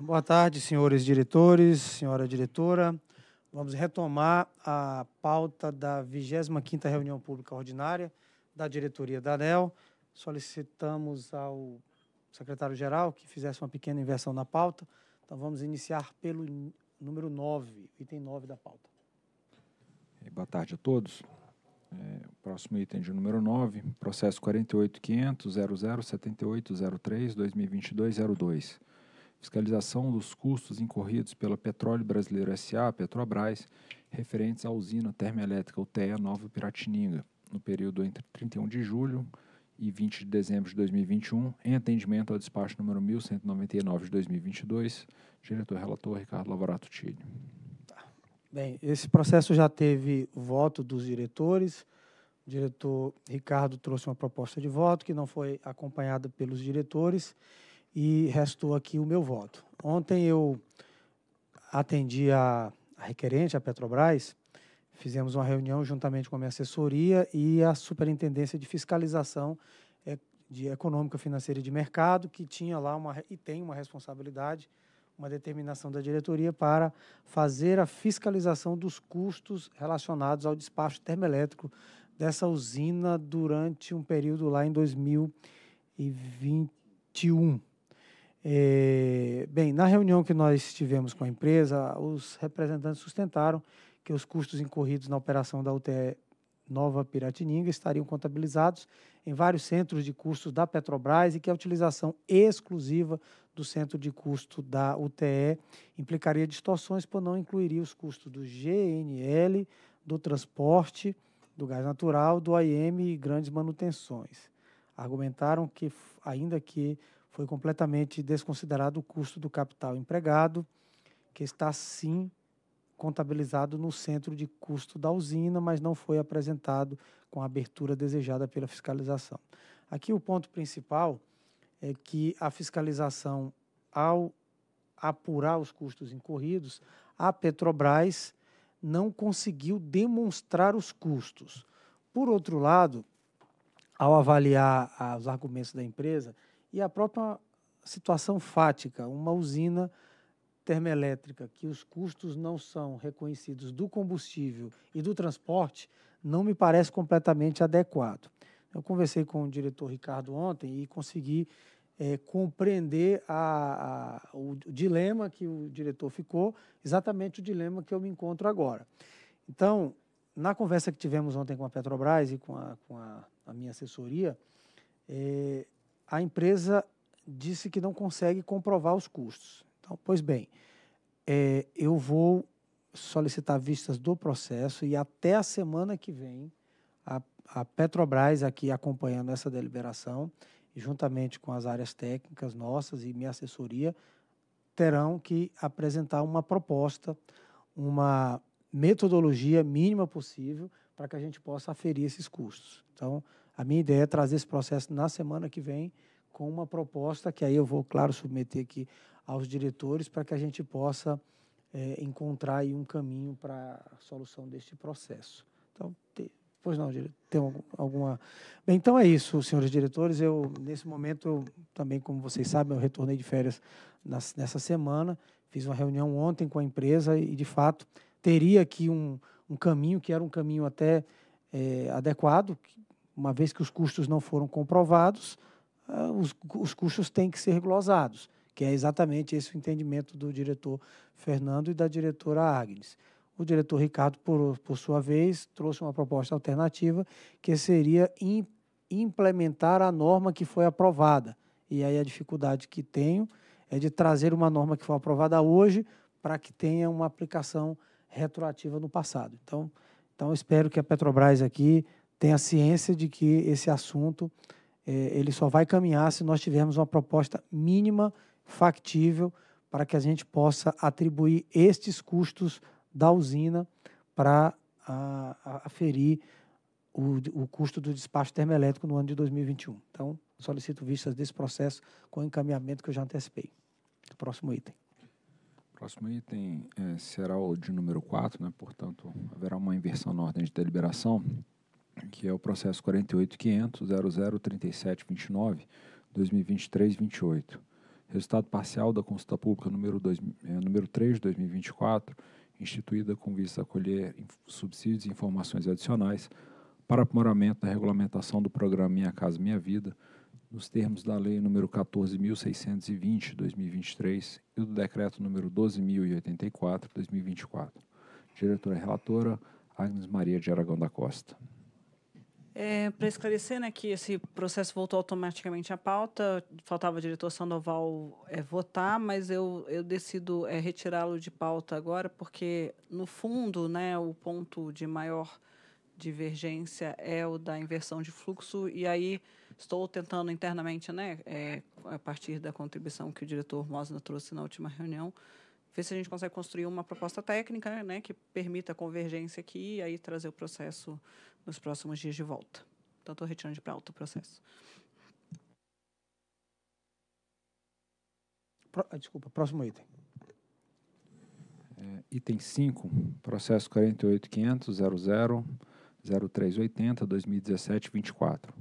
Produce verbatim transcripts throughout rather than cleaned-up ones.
Boa tarde, senhores diretores, senhora diretora. Vamos retomar a pauta da vigésima quinta Reunião Pública Ordinária da Diretoria da ANEEL. Solicitamos ao secretário-geral que fizesse uma pequena inversão na pauta. Então, vamos iniciar pelo número nove, item nove da pauta. Boa tarde a todos. É, o próximo item de número nove, processo quarenta e oito ponto quinhentos ponto zero zero sete oito zero três ponto dois mil e vinte e dois ponto zero dois. Fiscalização dos custos incorridos pela Petróleo Brasileiro S A, Petrobras, referentes à usina termoelétrica U T E Nova Piratininga, no período entre trinta e um de julho e vinte de dezembro de dois mil e vinte e um, em atendimento ao despacho número mil cento e noventa e nove de dois mil e vinte e dois, diretor-relator Ricardo Lavorato Tili. Bem, esse processo já teve voto dos diretores. O diretor Ricardo trouxe uma proposta de voto que não foi acompanhada pelos diretores e restou aqui o meu voto. Ontem eu atendi a, a requerente, a Petrobras, fizemos uma reunião juntamente com a minha assessoria e a Superintendência de Fiscalização de Econômica, Financeira e de Mercado, que tinha lá uma e tem uma responsabilidade, uma determinação da diretoria para fazer a fiscalização dos custos relacionados ao despacho termoelétrico dessa usina durante um período lá em dois mil e vinte e um. É, bem, na reunião que nós tivemos com a empresa, os representantes sustentaram que os custos incorridos na operação da U T E Nova Piratininga estariam contabilizados em vários centros de custos da Petrobras e que a utilização exclusiva do centro de custo da U T E implicaria distorções, por não incluiria os custos do G N L, do transporte, do gás natural, do A I M e grandes manutenções. Argumentaram que, ainda que foi completamente desconsiderado o custo do capital empregado, que está, sim, contabilizado no centro de custo da usina, mas não foi apresentado com a abertura desejada pela fiscalização. Aqui o ponto principal é que a fiscalização, ao apurar os custos incorridos, a Petrobras não conseguiu demonstrar os custos. Por outro lado, ao avaliar os argumentos da empresa e a própria situação fática, uma usina termoelétrica, que os custos não são reconhecidos do combustível e do transporte, não me parece completamente adequado. Eu conversei com o diretor Ricardo ontem e consegui é, compreender a, a, o dilema que o diretor ficou, exatamente o dilema que eu me encontro agora. Então, na conversa que tivemos ontem com a Petrobras e com a, com a, a minha assessoria, é, a empresa disse que não consegue comprovar os custos. Então, pois bem, é, eu vou solicitar vistas do processo e até a semana que vem a, a Petrobras, aqui acompanhando essa deliberação, juntamente com as áreas técnicas nossas e minha assessoria, terão que apresentar uma proposta, uma metodologia mínima possível para que a gente possa aferir esses custos. Então, a minha ideia é trazer esse processo na semana que vem com uma proposta que aí eu vou, claro, submeter aqui aos diretores para que a gente possa é, encontrar aí um caminho para a solução deste processo. Então, te, pois não, diretor, tem alguma... Bem, então é isso, senhores diretores. Eu, nesse momento, eu, também, como vocês sabem, eu retornei de férias nas, nessa semana, fiz uma reunião ontem com a empresa e, de fato, teria aqui um, um caminho, que era um caminho até é, adequado, uma vez que os custos não foram comprovados, os, os custos têm que ser glosados, que é exatamente esse o entendimento do diretor Fernando e da diretora Agnes. O diretor Ricardo, por, por sua vez, trouxe uma proposta alternativa, que seria in, implementar a norma que foi aprovada. E aí a dificuldade que tenho é de trazer uma norma que foi aprovada hoje para que tenha uma aplicação retroativa no passado. Então, então espero que a Petrobras aqui tenha ciência de que esse assunto é, ele só vai caminhar se nós tivermos uma proposta mínima factível para que a gente possa atribuir estes custos da usina para aferir o, o custo do despacho termoelétrico no ano de dois mil e vinte e um. Então, solicito vistas desse processo com o encaminhamento que eu já antecipei. Próximo item. Próximo item é, será o de número quatro, né? Portanto, haverá uma inversão na ordem de deliberação, que é o processo quarenta e oito ponto quinhentos ponto zero zero três sete dois nove ponto dois mil e vinte e três ponto vinte e oito. Resultado parcial da consulta pública número, dois, é, número três de dois mil e vinte e quatro, instituída com vista a colher subsídios e informações adicionais para aprimoramento da regulamentação do programa Minha Casa Minha Vida, nos termos da Lei número quatorze mil seiscentos e vinte, de dois mil e vinte e três, e do Decreto número doze mil e oitenta e quatro, de dois mil e vinte e quatro. Diretora relatora, Agnes Maria de Aragão da Costa. É, para esclarecer, né, que esse processo voltou automaticamente à pauta, faltava o diretor Sandoval é, votar, mas eu, eu decido é, retirá-lo de pauta agora, porque, no fundo, né, o ponto de maior divergência é o da inversão de fluxo, e aí estou tentando internamente, né, é, a partir da contribuição que o diretor Mosna trouxe na última reunião, ver se a gente consegue construir uma proposta técnica, né, que permita a convergência aqui e aí trazer o processo nos próximos dias de volta. Então, estou retirando de pauta o processo. Pro, desculpa, próximo item. É, item cinco, processo quarenta e oito mil e quinhentos ponto zero zero zero três oitenta barra dois mil e dezessete barra vinte e quatro.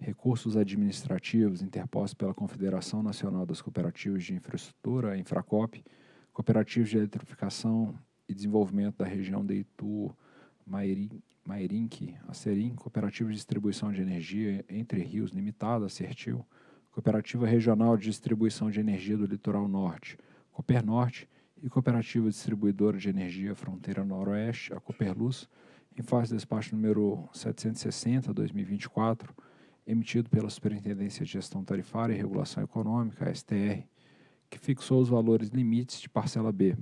Recursos administrativos interpostos pela Confederação Nacional das Cooperativas de Infraestrutura, Infracop, Cooperativas de Eletrificação e Desenvolvimento da região de Itu, Mairinque, Acerim, Cooperativa de Distribuição de Energia Entre Rios Limitada, Sertil, Cooperativa Regional de Distribuição de Energia do Litoral Norte, Copernorte, e Cooperativa Distribuidora de Energia Fronteira Noroeste, a Coperluz, em face do despacho número setecentos e sessenta barra dois mil e vinte e quatro, emitido pela Superintendência de Gestão Tarifária e Regulação Econômica, a S T R, que fixou os valores limites de parcela B,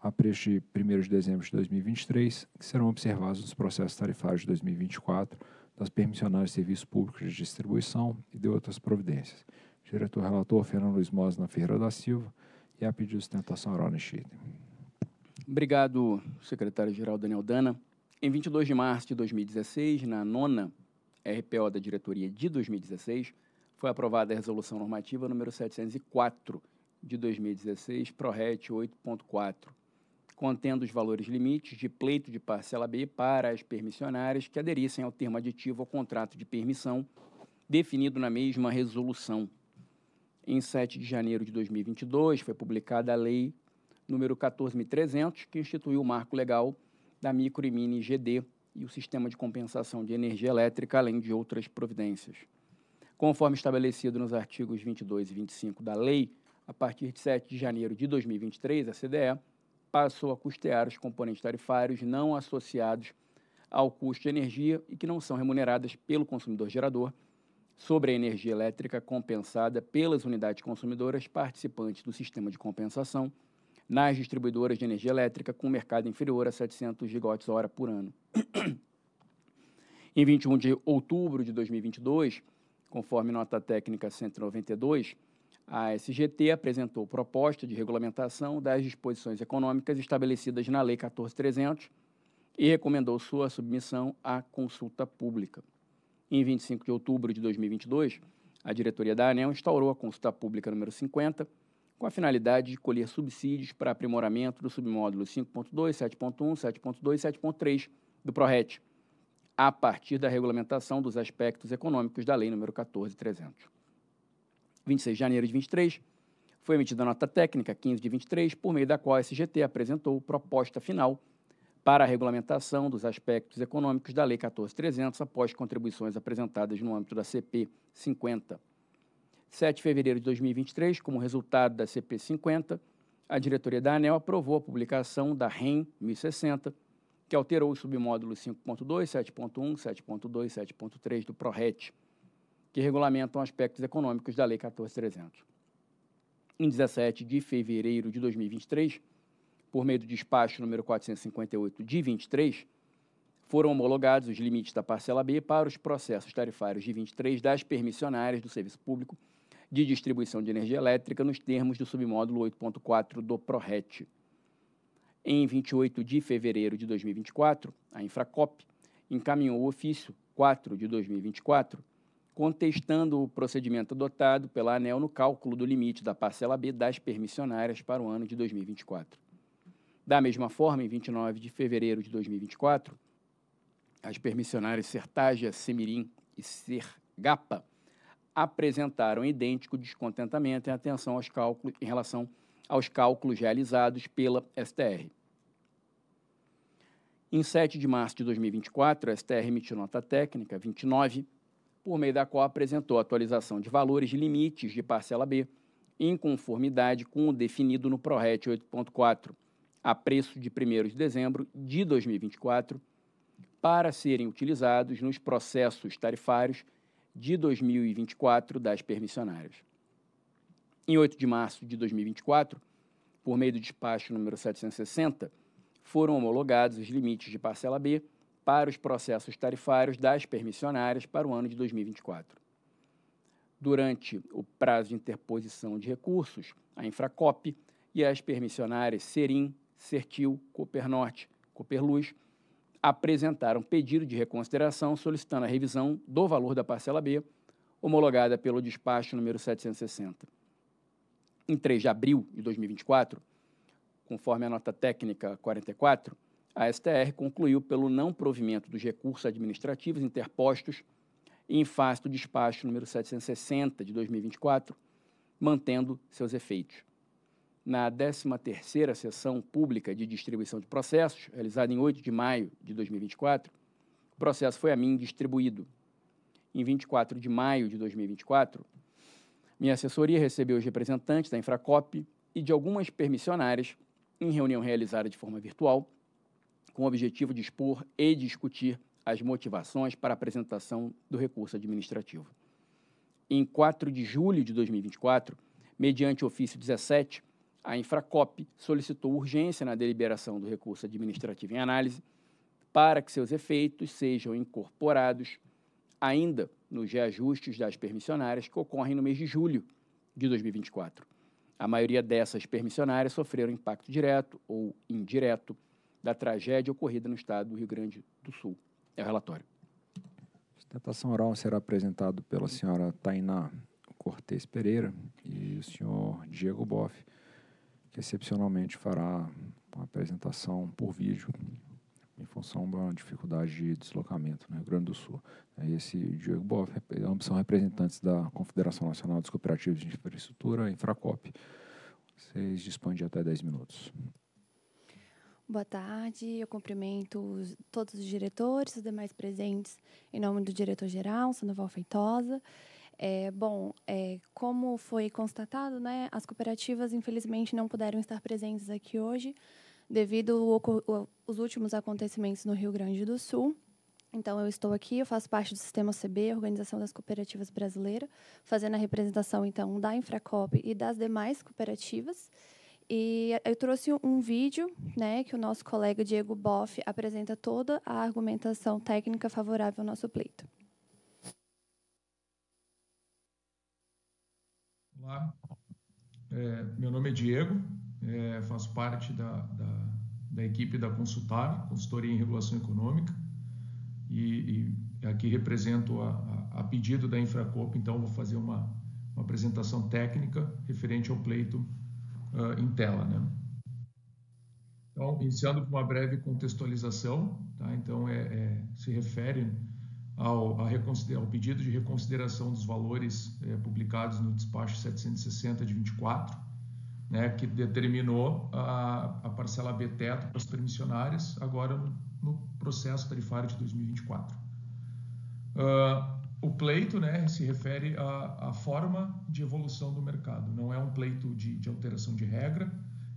a preço de primeiro de dezembro de dois mil e vinte e três, que serão observados nos processos tarifários de dois mil e vinte e quatro, das permissionárias de serviços públicos de distribuição e de outras providências. Diretor-relator Fernando Luiz Mosna Ferreira da Silva, e a pedido de sustentação oral neste item. Obrigado, secretário-geral Daniel Dana. Em vinte e dois de março de dois mil e dezesseis, na nona R P O da diretoria de dois mil e dezesseis, foi aprovada a resolução normativa número setecentos e quatro, de dois mil e dezesseis, PRORET oito ponto quatro, contendo os valores limites de pleito de parcela B para as permissionárias que aderissem ao termo aditivo ao contrato de permissão definido na mesma resolução. Em sete de janeiro de dois mil e vinte e dois, foi publicada a Lei número quatorze mil e trezentos, que instituiu o marco legal da micro e mini G D e o sistema de compensação de energia elétrica, além de outras providências. Conforme estabelecido nos artigos vinte e dois e vinte e cinco da Lei, a partir de sete de janeiro de dois mil e vinte e três, a C D E passou a custear os componentes tarifários não associados ao custo de energia e que não são remuneradas pelo consumidor gerador sobre a energia elétrica compensada pelas unidades consumidoras participantes do sistema de compensação nas distribuidoras de energia elétrica com mercado inferior a setecentos gigawatts hora por ano. Em vinte e um de outubro de dois mil e vinte e dois, conforme nota técnica cento e noventa e dois, a S G T apresentou proposta de regulamentação das disposições econômicas estabelecidas na Lei quatorze mil e trezentos e recomendou sua submissão à consulta pública. Em vinte e cinco de outubro de dois mil e vinte e dois, a diretoria da ANEEL instaurou a consulta pública número cinquenta, com a finalidade de colher subsídios para aprimoramento do submódulo cinco ponto dois, sete ponto um, sete ponto dois e sete ponto três do PRORET, a partir da regulamentação dos aspectos econômicos da Lei número quatorze mil e trezentos. vinte e seis de janeiro de vinte e três, foi emitida a nota técnica quinze de vinte e três, por meio da qual a S G T apresentou proposta final para a regulamentação dos aspectos econômicos da Lei quatorze mil e trezentos após contribuições apresentadas no âmbito da C P cinquenta. sete de fevereiro de dois mil e vinte e três, como resultado da C P cinquenta, a diretoria da ANEEL aprovou a publicação da R E M mil e sessenta, que alterou os submódulos cinco ponto dois, sete ponto um, sete ponto dois e sete ponto três do PRORET, que regulamentam aspectos econômicos da Lei quatorze mil e trezentos. Em dezessete de fevereiro de dois mil e vinte e três, por meio do despacho número quatrocentos e cinquenta e oito de vinte e três, foram homologados os limites da parcela B para os processos tarifários de vinte e três das permissionárias do Serviço Público de Distribuição de Energia Elétrica nos termos do submódulo oito ponto quatro do PRORET. Em vinte e oito de fevereiro de dois mil e vinte e quatro, a Infracop encaminhou o ofício quatro de dois mil e vinte e quatro, contestando o procedimento adotado pela ANEEL no cálculo do limite da parcela B das permissionárias para o ano de dois mil e vinte e quatro. Da mesma forma, em vinte e nove de fevereiro de dois mil e vinte e quatro, as permissionárias Sertagia, Semirim e Sergapa apresentaram idêntico descontentamento em atenção aos cálculos, em relação aos cálculos realizados pela S T R. Em sete de março de dois mil e vinte e quatro, a S T R emitiu nota técnica vinte e nove, por meio da qual apresentou atualização de valores de limites de parcela B, em conformidade com o definido no PRORET oito ponto quatro, a preço de primeiro de dezembro de dois mil e vinte e quatro, para serem utilizados nos processos tarifários de dois mil e vinte e quatro das permissionárias. Em oito de março de dois mil e vinte e quatro, por meio do despacho número setecentos e sessenta, foram homologados os limites de parcela B para os processos tarifários das permissionárias para o ano de dois mil e vinte e quatro. Durante o prazo de interposição de recursos, a Infracop e as permissionárias Serim, Sertil, Copernorte, Coperluz apresentaram pedido de reconsideração solicitando a revisão do valor da parcela B, homologada pelo despacho número setecentos e sessenta. Em três de abril de dois mil e vinte e quatro, conforme a nota técnica quarenta e quatro, a S T R concluiu pelo não provimento dos recursos administrativos interpostos em face do despacho número setecentos e sessenta de dois mil e vinte e quatro, mantendo seus efeitos. Na décima terceira sessão pública de distribuição de processos, realizada em oito de maio de dois mil e vinte e quatro, o processo foi a mim distribuído. Em vinte e quatro de maio de dois mil e vinte e quatro, minha assessoria recebeu os representantes da Infracop e de algumas permissionárias em reunião realizada de forma virtual, com o objetivo de expor e discutir as motivações para a apresentação do recurso administrativo. Em quatro de julho de dois mil e vinte e quatro, mediante ofício dezessete, a Infracop solicitou urgência na deliberação do recurso administrativo em análise para que seus efeitos sejam incorporados ainda nos reajustes das permissionárias que ocorrem no mês de julho de dois mil e vinte e quatro. A maioria dessas permissionárias sofreram impacto direto ou indireto da tragédia ocorrida no estado do Rio Grande do Sul. É o relatório. A sustentação oral será apresentado pela senhora Tainá Cortes Pereira e o senhor Diego Boff, que excepcionalmente fará uma apresentação por vídeo em função da dificuldade de deslocamento no Rio Grande do Sul. Esse Diego Boff, ambos são representantes da Confederação Nacional das Cooperativas de Infraestrutura, Infracop. Vocês dispõem de até dez minutos. Boa tarde, eu cumprimento os, todos os diretores, os demais presentes, em nome do diretor-geral, Sandoval Feitosa. É, bom, é, como foi constatado, né, as cooperativas, infelizmente, não puderam estar presentes aqui hoje, devido aos últimos acontecimentos no Rio Grande do Sul. Então, eu estou aqui, eu faço parte do Sistema O C B, Organização das Cooperativas Brasileira, fazendo a representação, então, da Infracop e das demais cooperativas. E eu trouxe um vídeo, né, que o nosso colega Diego Boff apresenta toda a argumentação técnica favorável ao nosso pleito. Olá, é, meu nome é Diego, é, faço parte da, da, da equipe da Consultar, Consultoria em Regulação Econômica, e, e aqui represento a, a, a pedido da Infracop, então vou fazer uma, uma apresentação técnica referente ao pleito Uh, em tela, né? Então, iniciando com uma breve contextualização, tá? Então, é, é, se refere ao, a ao pedido de reconsideração dos valores é, publicados no despacho setecentos e sessenta de vinte e quatro, né? Que determinou a, a parcela B teto para as permissionárias, agora no, no processo tarifário de dois mil e vinte e quatro. Uh, O pleito, né, se refere à, à forma de evolução do mercado. Não é um pleito de, de alteração de regra,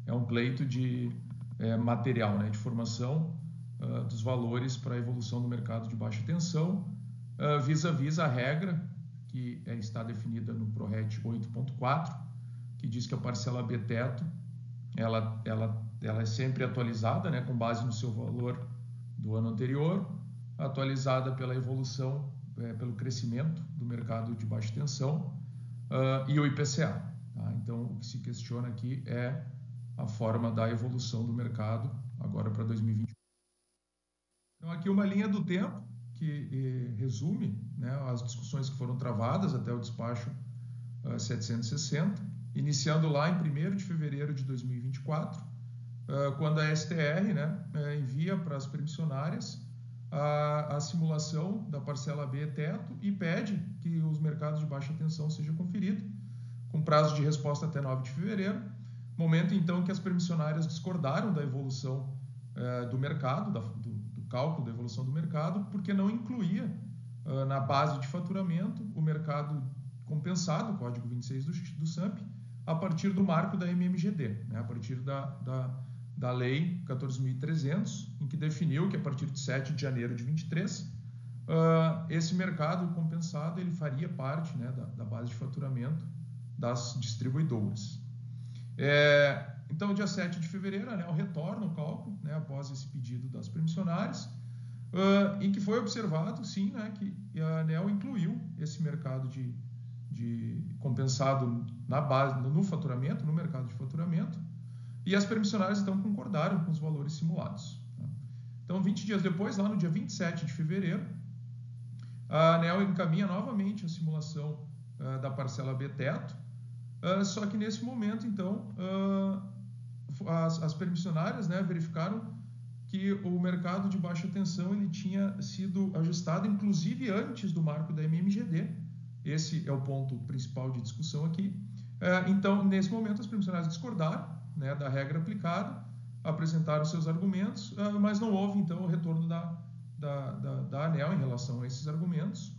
é um pleito de é, material, né, de formação uh, dos valores para a evolução do mercado de baixa tensão, uh, vis-à-vis a regra que é, está definida no PRORET oito ponto quatro, que diz que a parcela B teto ela, ela, ela é sempre atualizada, né, com base no seu valor do ano anterior, atualizada pela evolução É, pelo crescimento do mercado de baixa tensão uh, e o I P C A. Tá? Então, o que se questiona aqui é a forma da evolução do mercado agora para dois mil e vinte e um. Então, aqui uma linha do tempo que eh, resume, né, as discussões que foram travadas até o despacho uh, setecentos e sessenta, iniciando lá em primeiro de fevereiro de dois mil e vinte e quatro, uh, quando a S T R, né, envia para as permissionárias a, a simulação da parcela B teto e pede que os mercados de baixa tensão sejam conferidos, com prazo de resposta até nove de fevereiro, momento então que as permissionárias discordaram da evolução eh, do mercado, da, do, do cálculo da evolução do mercado, porque não incluía eh, na base de faturamento o mercado compensado, código vinte e seis do, do SAMP, a partir do marco da M M G D, né? A partir da, da, da lei quatorze mil e trezentos, em que definiu que a partir de sete de janeiro de vinte e três, uh, esse mercado compensado ele faria parte, né, da, da base de faturamento das distribuidoras. É, então, dia sete de fevereiro, a ANEEL retorna o cálculo, né, após esse pedido das permissionárias, uh, em que foi observado, sim, né, que a ANEEL incluiu esse mercado de De compensado na base, no faturamento, no mercado de faturamento, e as permissionárias então concordaram com os valores simulados. Então, vinte dias depois, lá no dia vinte e sete de fevereiro, a ANEEL encaminha novamente a simulação uh, da parcela B teto, uh, só que nesse momento, então, uh, as, as permissionárias, né, verificaram que o mercado de baixa tensão ele tinha sido ajustado, inclusive antes do marco da M M G D. Esse é o ponto principal de discussão aqui. Então, nesse momento, as permissionárias discordaram, né, da regra aplicada, apresentaram seus argumentos, mas não houve, então, o retorno da, da, da, da ANEEL em relação a esses argumentos,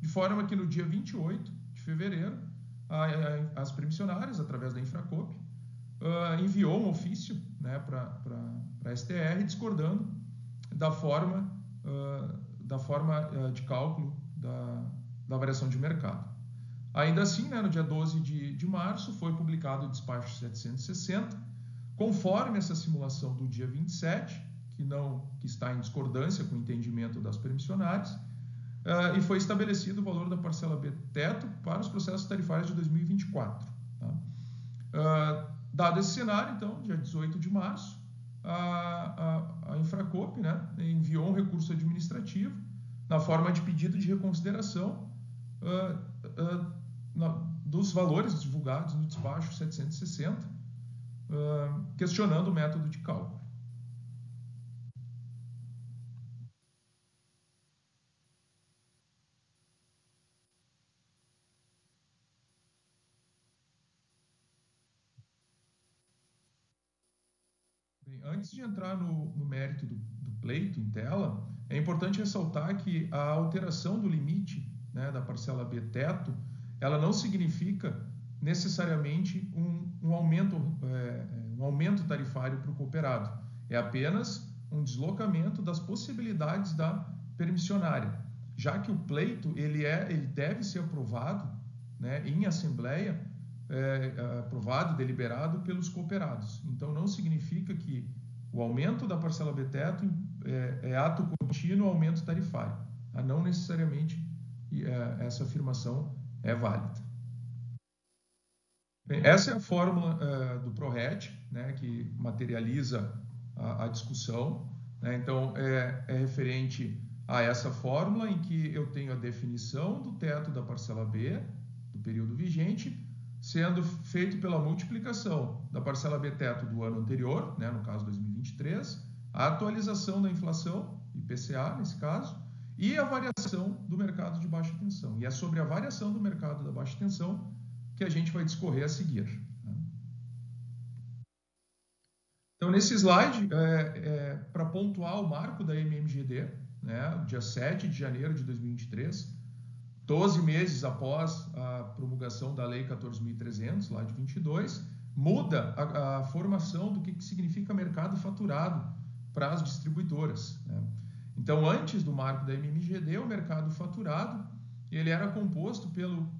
de forma que no dia vinte e oito de fevereiro, a, a, as permissionárias, através da Infracop, enviou um ofício, né, para a S T R, discordando da forma, da forma de cálculo da da variação de mercado. Ainda assim, né, no dia doze de março, foi publicado o despacho setecentos e sessenta, conforme essa simulação do dia vinte e sete, que, não, que está em discordância com o entendimento das permissionárias, uh, e foi estabelecido o valor da parcela B teto para os processos tarifários de dois mil e vinte e quatro. Tá? Uh, dado esse cenário, então, dia dezoito de março, a, a, a Infracop, né, enviou um recurso administrativo na forma de pedido de reconsideração Uh, uh, na, dos valores divulgados no despacho setecentos e sessenta, uh, questionando o método de cálculo. Bem, antes de entrar no, no mérito do, do pleito em tela, é importante ressaltar que a alteração do limite, né, da parcela B teto, ela não significa necessariamente um, um, aumento, é, um aumento tarifário para o cooperado. É apenas um deslocamento das possibilidades da permissionária, já que o pleito ele, é, ele deve ser aprovado, né, em assembleia, é, aprovado, deliberado pelos cooperados. Então, não significa que o aumento da parcela B teto é, é ato contínuo ao aumento tarifário. Tá? Não necessariamente essa afirmação é válida. Bem, essa é a fórmula uh, do PRORET, né, que materializa a, a discussão, né? Então, é, é referente a essa fórmula em que eu tenho a definição do teto da parcela B, do período vigente, sendo feito pela multiplicação da parcela B teto do ano anterior, né, no caso dois mil e vinte e três, a atualização da inflação, I P C A nesse caso, e a variação do mercado de baixa tensão. E é sobre a variação do mercado da baixa tensão que a gente vai discorrer a seguir. Então, nesse slide, é, é, para pontuar o marco da M M G D, né, dia sete de janeiro de dois mil e vinte e três, doze meses após a promulgação da Lei quatorze mil e trezentos, lá de vinte e dois, muda a, a formação do que, que significa mercado faturado para as distribuidoras, né? Então, antes do marco da M M G D, o mercado faturado ele era composto pelo,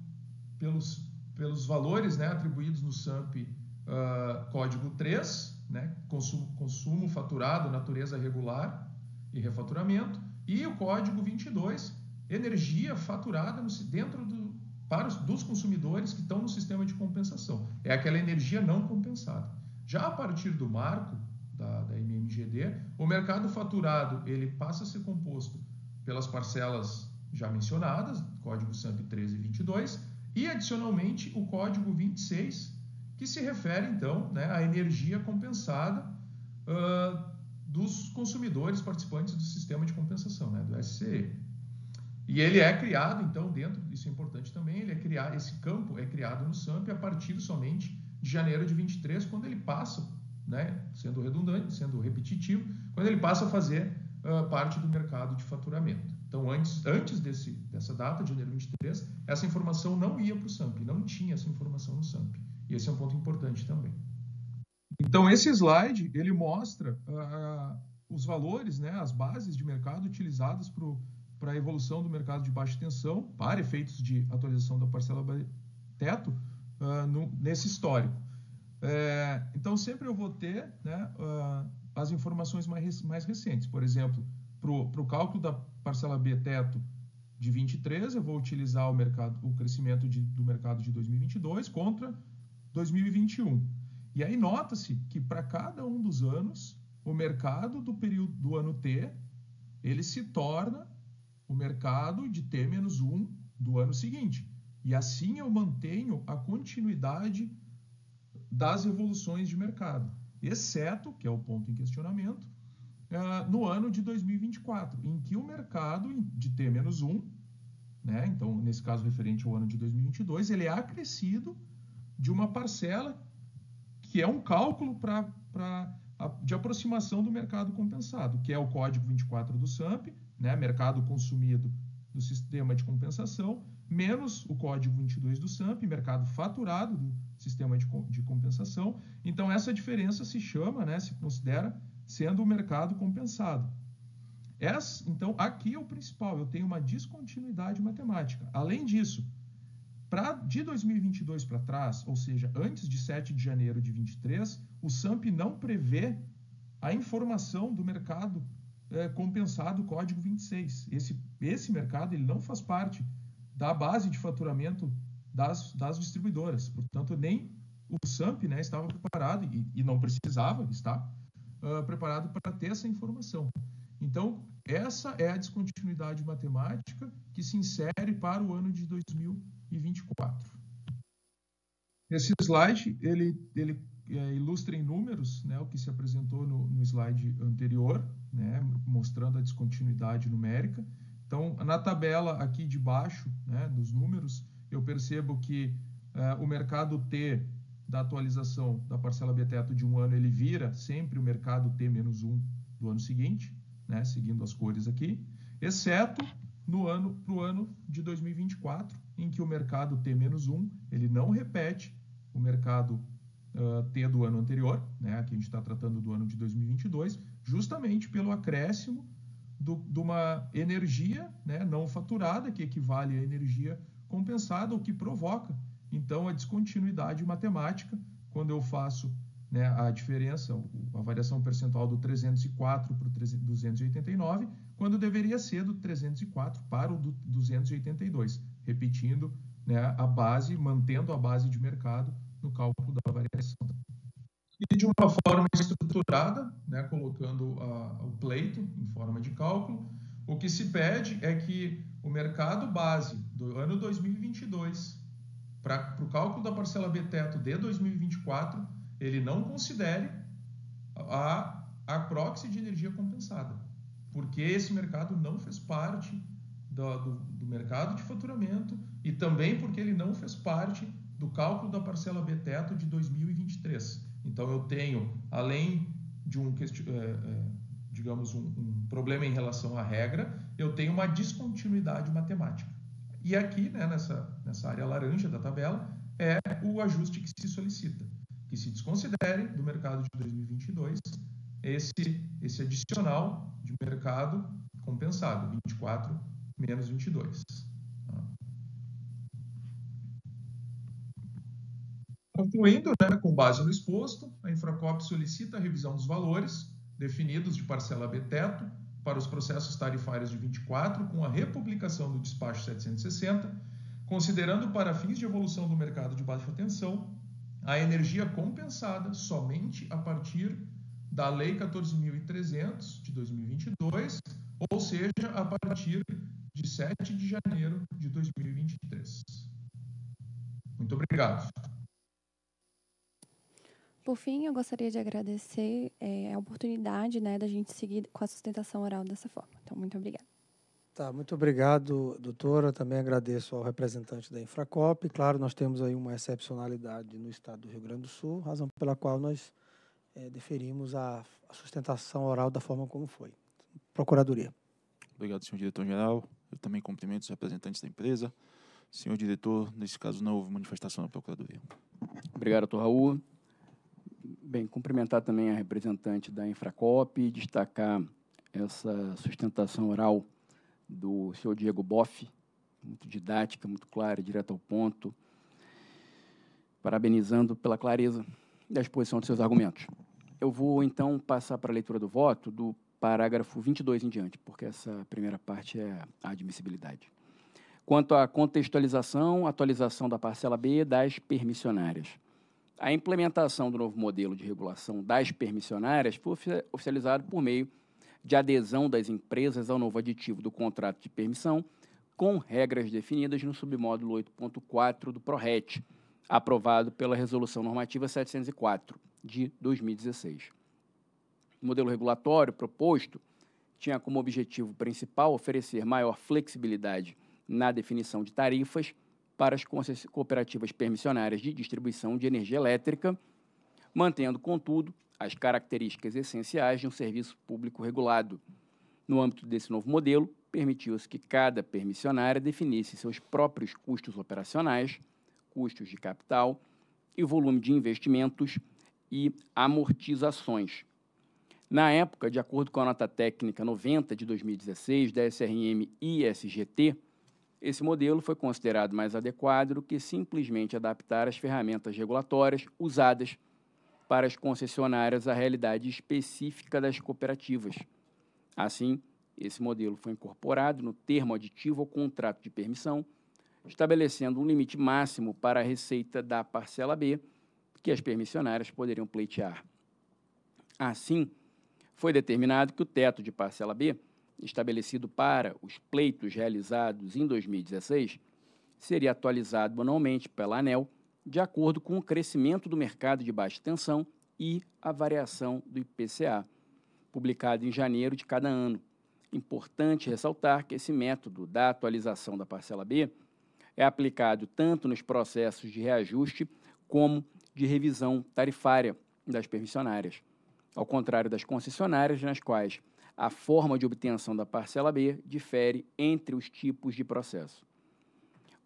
pelos, pelos valores, né, atribuídos no SAMP uh, Código três, né, consumo, consumo, faturado, natureza regular e refaturamento, e o Código vinte e dois, energia faturada no, dentro do, para os, dos consumidores que estão no sistema de compensação. É aquela energia não compensada. Já a partir do marco Da, da M M G D, o mercado faturado ele passa a ser composto pelas parcelas já mencionadas, código SAMP treze e vinte e dois, e adicionalmente o código vinte e seis, que se refere então, né, à energia compensada uh, dos consumidores participantes do sistema de compensação, né, do S C E. E ele é criado, então, dentro, isso é importante também, ele é criado, esse campo é criado no SAMP a partir somente de janeiro de vinte e três, quando ele passa, né, sendo redundante, sendo repetitivo, quando ele passa a fazer uh, parte do mercado de faturamento. Então, antes, antes desse, dessa data, de janeiro de vinte e três, essa informação não ia para o SAMP, não tinha essa informação no SAMP. E esse é um ponto importante também. Então, esse slide, ele mostra uh, os valores, né, as bases de mercado utilizadas para o para a evolução do mercado de baixa tensão, para efeitos de atualização da parcela teto, uh, no, nesse histórico. É, então, sempre eu vou ter, né, uh, as informações mais, mais recentes. Por exemplo, para o cálculo da parcela B teto de vinte e três, eu vou utilizar o, mercado, o crescimento de, do mercado de dois mil e vinte e dois contra dois mil e vinte e um. E aí nota-se que para cada um dos anos, o mercado do período do ano T, ele se torna o mercado de T menos um do ano seguinte. E assim eu mantenho a continuidade das evoluções de mercado, exceto, que é o ponto em questionamento, no ano de dois mil e vinte e quatro, em que o mercado de T menos um, né, então, nesse caso referente ao ano de dois mil e vinte e dois, ele é acrescido de uma parcela que é um cálculo pra, pra, de aproximação do mercado compensado, que é o código vinte e quatro do SAMP, né, mercado consumido do sistema de compensação, menos o código vinte e dois do SAMP, mercado faturado do sistema de, de compensação. Então, essa diferença se chama, né, se considera sendo o mercado compensado. Essa, então, aqui é o principal, eu tenho uma descontinuidade matemática. Além disso, pra, de dois mil e vinte e dois para trás, ou seja, antes de sete de janeiro de vinte e três, o SAMP não prevê a informação do mercado É, compensado o código vinte e seis. Esse, esse mercado ele não faz parte da base de faturamento das, das distribuidoras. Portanto, nem o SAMP, né, estava preparado, e, e não precisava estar uh, preparado para ter essa informação. Então, essa é a descontinuidade matemática que se insere para o ano de dois mil e vinte e quatro. Esse slide ele, ele é, ilustra em números, né, o que se apresentou no, no slide anterior, né, mostrando a descontinuidade numérica. Então, na tabela aqui de baixo, né, dos números, eu percebo que uh, o mercado T da atualização da parcela B teto de um ano, ele vira sempre o mercado T menos um do ano seguinte, né, seguindo as cores aqui, exceto no ano, pro ano de dois mil e vinte e quatro, em que o mercado T menos um, ele não repete o mercado uh, T do ano anterior, né, aqui a gente está tratando do ano de dois mil e vinte e dois, justamente pelo acréscimo do, de uma energia, né, não faturada, que equivale à energia compensada, o que provoca, então, a descontinuidade matemática, quando eu faço, né, a diferença, a variação percentual do trezentos e quatro para o duzentos e oitenta e nove, quando deveria ser do trezentos e quatro para o do duzentos e oitenta e dois, repetindo, né, a base, mantendo a base de mercado no cálculo da variação. E de uma forma estruturada, né, colocando a, o pleito em forma de cálculo, o que se pede é que o mercado base do ano dois mil e vinte e dois, para o cálculo da parcela B teto de dois mil e vinte e quatro, ele não considere a, a proxy de energia compensada, porque esse mercado não fez parte do, do, do mercado de faturamento e também porque ele não fez parte do cálculo da parcela B teto de dois mil e vinte e três. Então, eu tenho, além de um, digamos, um, um problema em relação à regra, eu tenho uma descontinuidade matemática. E aqui, né, nessa, nessa área laranja da tabela, é o ajuste que se solicita, que se desconsidere do mercado de dois mil e vinte e dois esse, esse adicional de mercado compensado, vinte e quatro menos vinte e dois. Concluindo, né, com base no exposto, a Infracoop solicita a revisão dos valores definidos de parcela B teto para os processos tarifários de vinte e quatro com a republicação do despacho setecentos e sessenta, considerando para fins de evolução do mercado de baixa tensão a energia compensada somente a partir da Lei quatorze mil e trezentos de dois mil e vinte e dois, ou seja, a partir de sete de janeiro de dois mil e vinte e três. Muito obrigado. Por fim, eu gostaria de agradecer é, a oportunidade, né, da gente seguir com a sustentação oral dessa forma. Então, muito obrigada. Tá, muito obrigado, doutora. Também agradeço ao representante da Infracop. Claro, nós temos aí uma excepcionalidade no estado do Rio Grande do Sul, razão pela qual nós é, deferimos a, a sustentação oral da forma como foi. Procuradoria. Obrigado, senhor diretor-geral. Eu também cumprimento os representantes da empresa. Senhor diretor, nesse caso não houve manifestação da Procuradoria. Obrigado, doutor Raul. Bem, cumprimentar também a representante da Infracop e destacar essa sustentação oral do senhor Diego Boff, muito didática, muito clara, direta ao ponto, parabenizando pela clareza da exposição de seus argumentos. Eu vou, então, passar para a leitura do voto do parágrafo vinte e dois em diante, porque essa primeira parte é a admissibilidade. Quanto à contextualização, atualização da parcela B das permissionárias. A implementação do novo modelo de regulação das permissionárias foi oficializado por meio de adesão das empresas ao novo aditivo do contrato de permissão, com regras definidas no submódulo oito ponto quatro do PRORET, aprovado pela Resolução Normativa setecentos e quatro, de dois mil e dezesseis. O modelo regulatório proposto tinha como objetivo principal oferecer maior flexibilidade na definição de tarifas para as cooperativas permissionárias de distribuição de energia elétrica, mantendo, contudo, as características essenciais de um serviço público regulado. No âmbito desse novo modelo, permitiu-se que cada permissionária definisse seus próprios custos operacionais, custos de capital e volume de investimentos e amortizações. Na época, de acordo com a nota técnica noventa de dois mil e dezesseis da S R M e S G T, esse modelo foi considerado mais adequado do que simplesmente adaptar as ferramentas regulatórias usadas para as concessionárias à realidade específica das cooperativas. Assim, esse modelo foi incorporado no termo aditivo ao contrato de permissão, estabelecendo um limite máximo para a receita da parcela B, que as permissionárias poderiam pleitear. Assim, foi determinado que o teto de parcela B, estabelecido para os pleitos realizados em dois mil e dezesseis, seria atualizado anualmente pela ANEEL, de acordo com o crescimento do mercado de baixa tensão e a variação do I P C A, publicado em janeiro de cada ano. Importante ressaltar que esse método da atualização da parcela B é aplicado tanto nos processos de reajuste como de revisão tarifária das permissionárias, ao contrário das concessionárias, nas quais a forma de obtenção da parcela B difere entre os tipos de processo.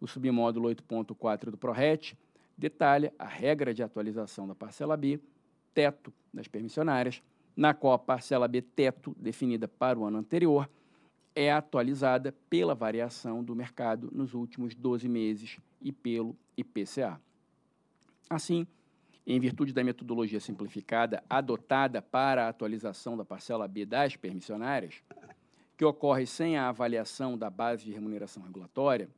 O submódulo oito ponto quatro do PRORET detalha a regra de atualização da parcela B, teto das permissionárias, na qual a parcela B teto, definida para o ano anterior, é atualizada pela variação do mercado nos últimos doze meses e pelo I P C A. Assim, em virtude da metodologia simplificada adotada para a atualização da parcela B das permissionárias, que ocorre sem a avaliação da base de remuneração regulatória,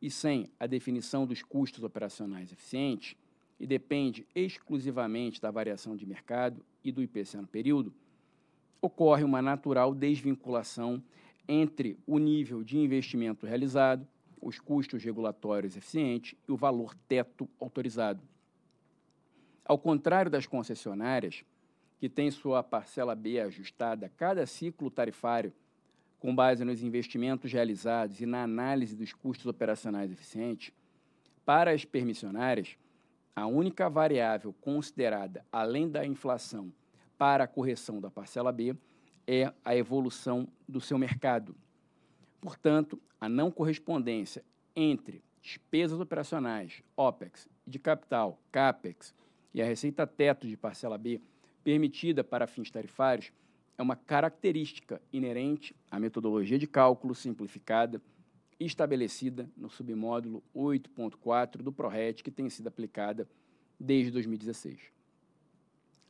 e sem a definição dos custos operacionais eficientes, e depende exclusivamente da variação de mercado e do I P C A no período, ocorre uma natural desvinculação entre o nível de investimento realizado, os custos regulatórios eficientes e o valor teto autorizado. Ao contrário das concessionárias, que têm sua parcela B ajustada a cada ciclo tarifário, com base nos investimentos realizados e na análise dos custos operacionais eficientes, para as permissionárias, a única variável considerada, além da inflação, para a correção da parcela B é a evolução do seu mercado. Portanto, a não correspondência entre despesas operacionais, OPEX, de capital, CAPEX, e a receita teto de parcela B permitida para fins tarifários é uma característica inerente à metodologia de cálculo simplificada estabelecida no submódulo oito ponto quatro do PRORET, que tem sido aplicada desde dois mil e dezesseis.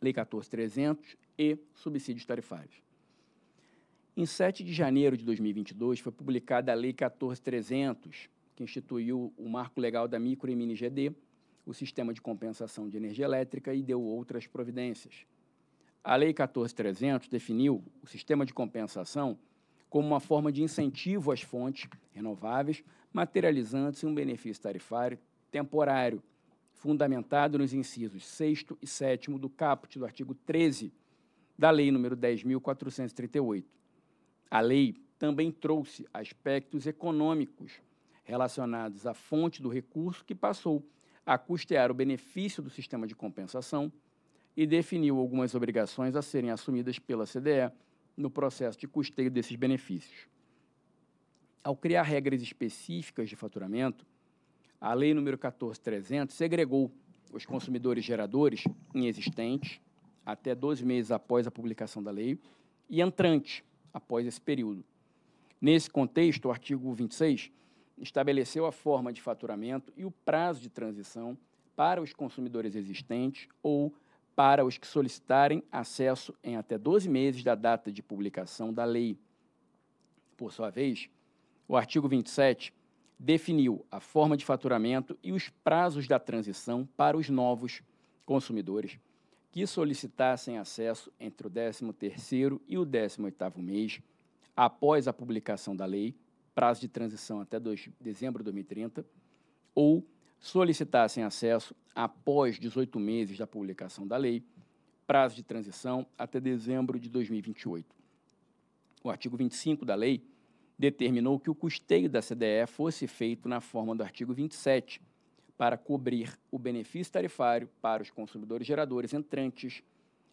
Lei quatorze mil e trezentos e subsídios tarifários. Em sete de janeiro de dois mil e vinte e dois, foi publicada a Lei quatorze mil e trezentos, que instituiu o marco legal da micro e mini G D, o sistema de compensação de energia elétrica e deu outras providências. A Lei quatorze mil e trezentos definiu o sistema de compensação como uma forma de incentivo às fontes renováveis, materializando-se um benefício tarifário temporário, fundamentado nos incisos sexto e sétimo do caput do artigo treze da Lei nº dez mil quatrocentos e trinta e oito. A lei também trouxe aspectos econômicos relacionados à fonte do recurso que passou a custear o benefício do sistema de compensação e definiu algumas obrigações a serem assumidas pela C D E no processo de custeio desses benefícios. Ao criar regras específicas de faturamento, a Lei nº quatorze mil e trezentos segregou os consumidores geradores inexistentes até doze meses após a publicação da lei e entrantes após esse período. Nesse contexto, o artigo vinte e seis estabeleceu a forma de faturamento e o prazo de transição para os consumidores existentes ou para os que solicitarem acesso em até doze meses da data de publicação da lei. Por sua vez, o artigo vinte e sete definiu a forma de faturamento e os prazos da transição para os novos consumidores que solicitassem acesso entre o décimo terceiro e o décimo oitavo mês após a publicação da lei, prazo de transição até dezembro de dois mil e trinta, ou solicitassem acesso após dezoito meses da publicação da lei, prazo de transição até dezembro de dois mil e vinte e oito. O artigo vinte e cinco da lei determinou que o custeio da C D E fosse feito na forma do artigo vinte e sete, para cobrir o benefício tarifário para os consumidores geradores entrantes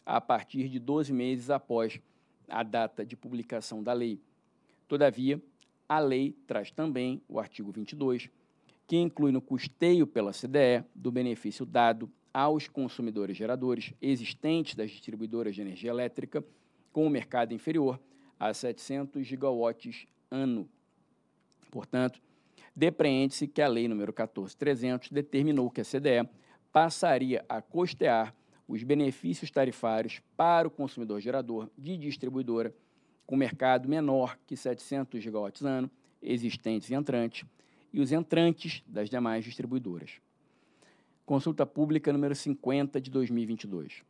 a partir de doze meses após a data de publicação da lei. Todavia, a lei traz também o artigo vinte e dois, que inclui no custeio pela C D E do benefício dado aos consumidores geradores existentes das distribuidoras de energia elétrica com o mercado inferior a setecentos gigawatts ano. Portanto, depreende-se que a Lei nº quatorze mil e trezentos determinou que a C D E passaria a custear os benefícios tarifários para o consumidor gerador de distribuidora com mercado menor que setecentos gigawatts ano, existentes e entrantes, e os entrantes das demais distribuidoras. Consulta Pública nº cinquenta de dois mil e vinte e dois.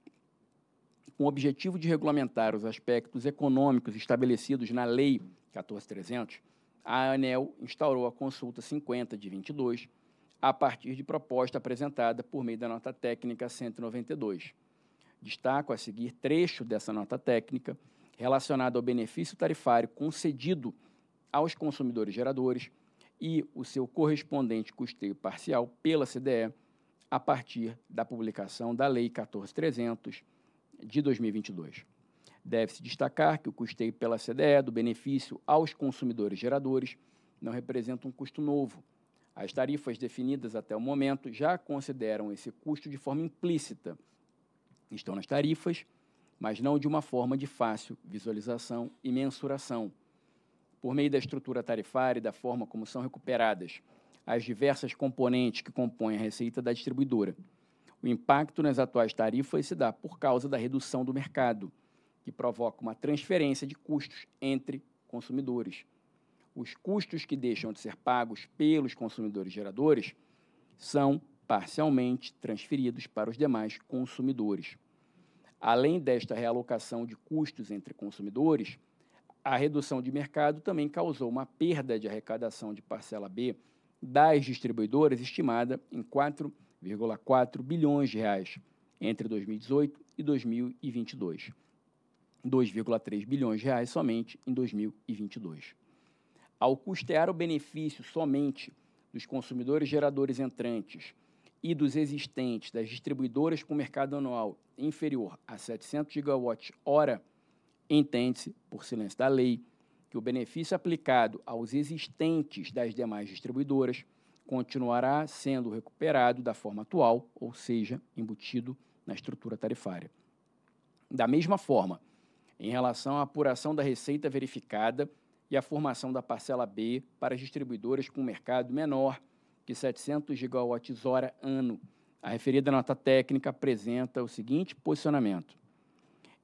Com o objetivo de regulamentar os aspectos econômicos estabelecidos na Lei quatorze mil e trezentos, a ANEEL instaurou a consulta cinquenta de vinte e dois a partir de proposta apresentada por meio da nota técnica cento e noventa e dois. Destaco a seguir trecho dessa nota técnica relacionado ao benefício tarifário concedido aos consumidores geradores e o seu correspondente custeio parcial pela C D E a partir da publicação da Lei quatorze mil e trezentos de dois mil e vinte e dois. Deve-se destacar que o custeio pela C D E do benefício aos consumidores geradores não representa um custo novo. As tarifas definidas até o momento já consideram esse custo de forma implícita. Estão nas tarifas, mas não de uma forma de fácil visualização e mensuração. Por meio da estrutura tarifária e da forma como são recuperadas as diversas componentes que compõem a receita da distribuidora, o impacto nas atuais tarifas se dá por causa da redução do mercado, que provoca uma transferência de custos entre consumidores. Os custos que deixam de ser pagos pelos consumidores geradores são parcialmente transferidos para os demais consumidores. Além desta realocação de custos entre consumidores, a redução de mercado também causou uma perda de arrecadação de parcela B das distribuidoras estimada em quatro vírgula quatro bilhões de reais entre dois mil e dezoito e dois mil e vinte e dois. dois vírgula três bilhões de reais somente em dois mil e vinte e dois. Ao custear o benefício somente dos consumidores geradores entrantes e dos existentes das distribuidoras com mercado anual inferior a setecentos gigawatts hora, entende-se, por silêncio da lei, que o benefício aplicado aos existentes das demais distribuidoras continuará sendo recuperado da forma atual, ou seja, embutido na estrutura tarifária. Da mesma forma, em relação à apuração da receita verificada e à formação da parcela B para as distribuidoras com mercado menor que setecentos gigawatts hora ano, a referida nota técnica apresenta o seguinte posicionamento.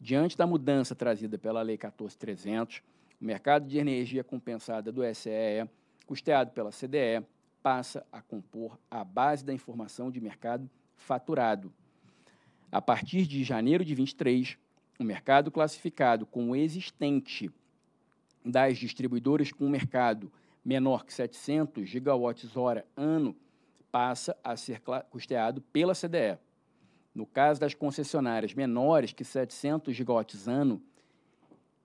Diante da mudança trazida pela Lei quatorze mil e trezentos, o mercado de energia compensada do S E E, custeado pela C D E, passa a compor a base da informação de mercado faturado. A partir de janeiro de vinte e três, o mercado classificado como existente das distribuidoras com mercado menor que setecentos gigawatts hora ano passa a ser custeado pela C D E. No caso das concessionárias menores que setecentos gigawatts ano,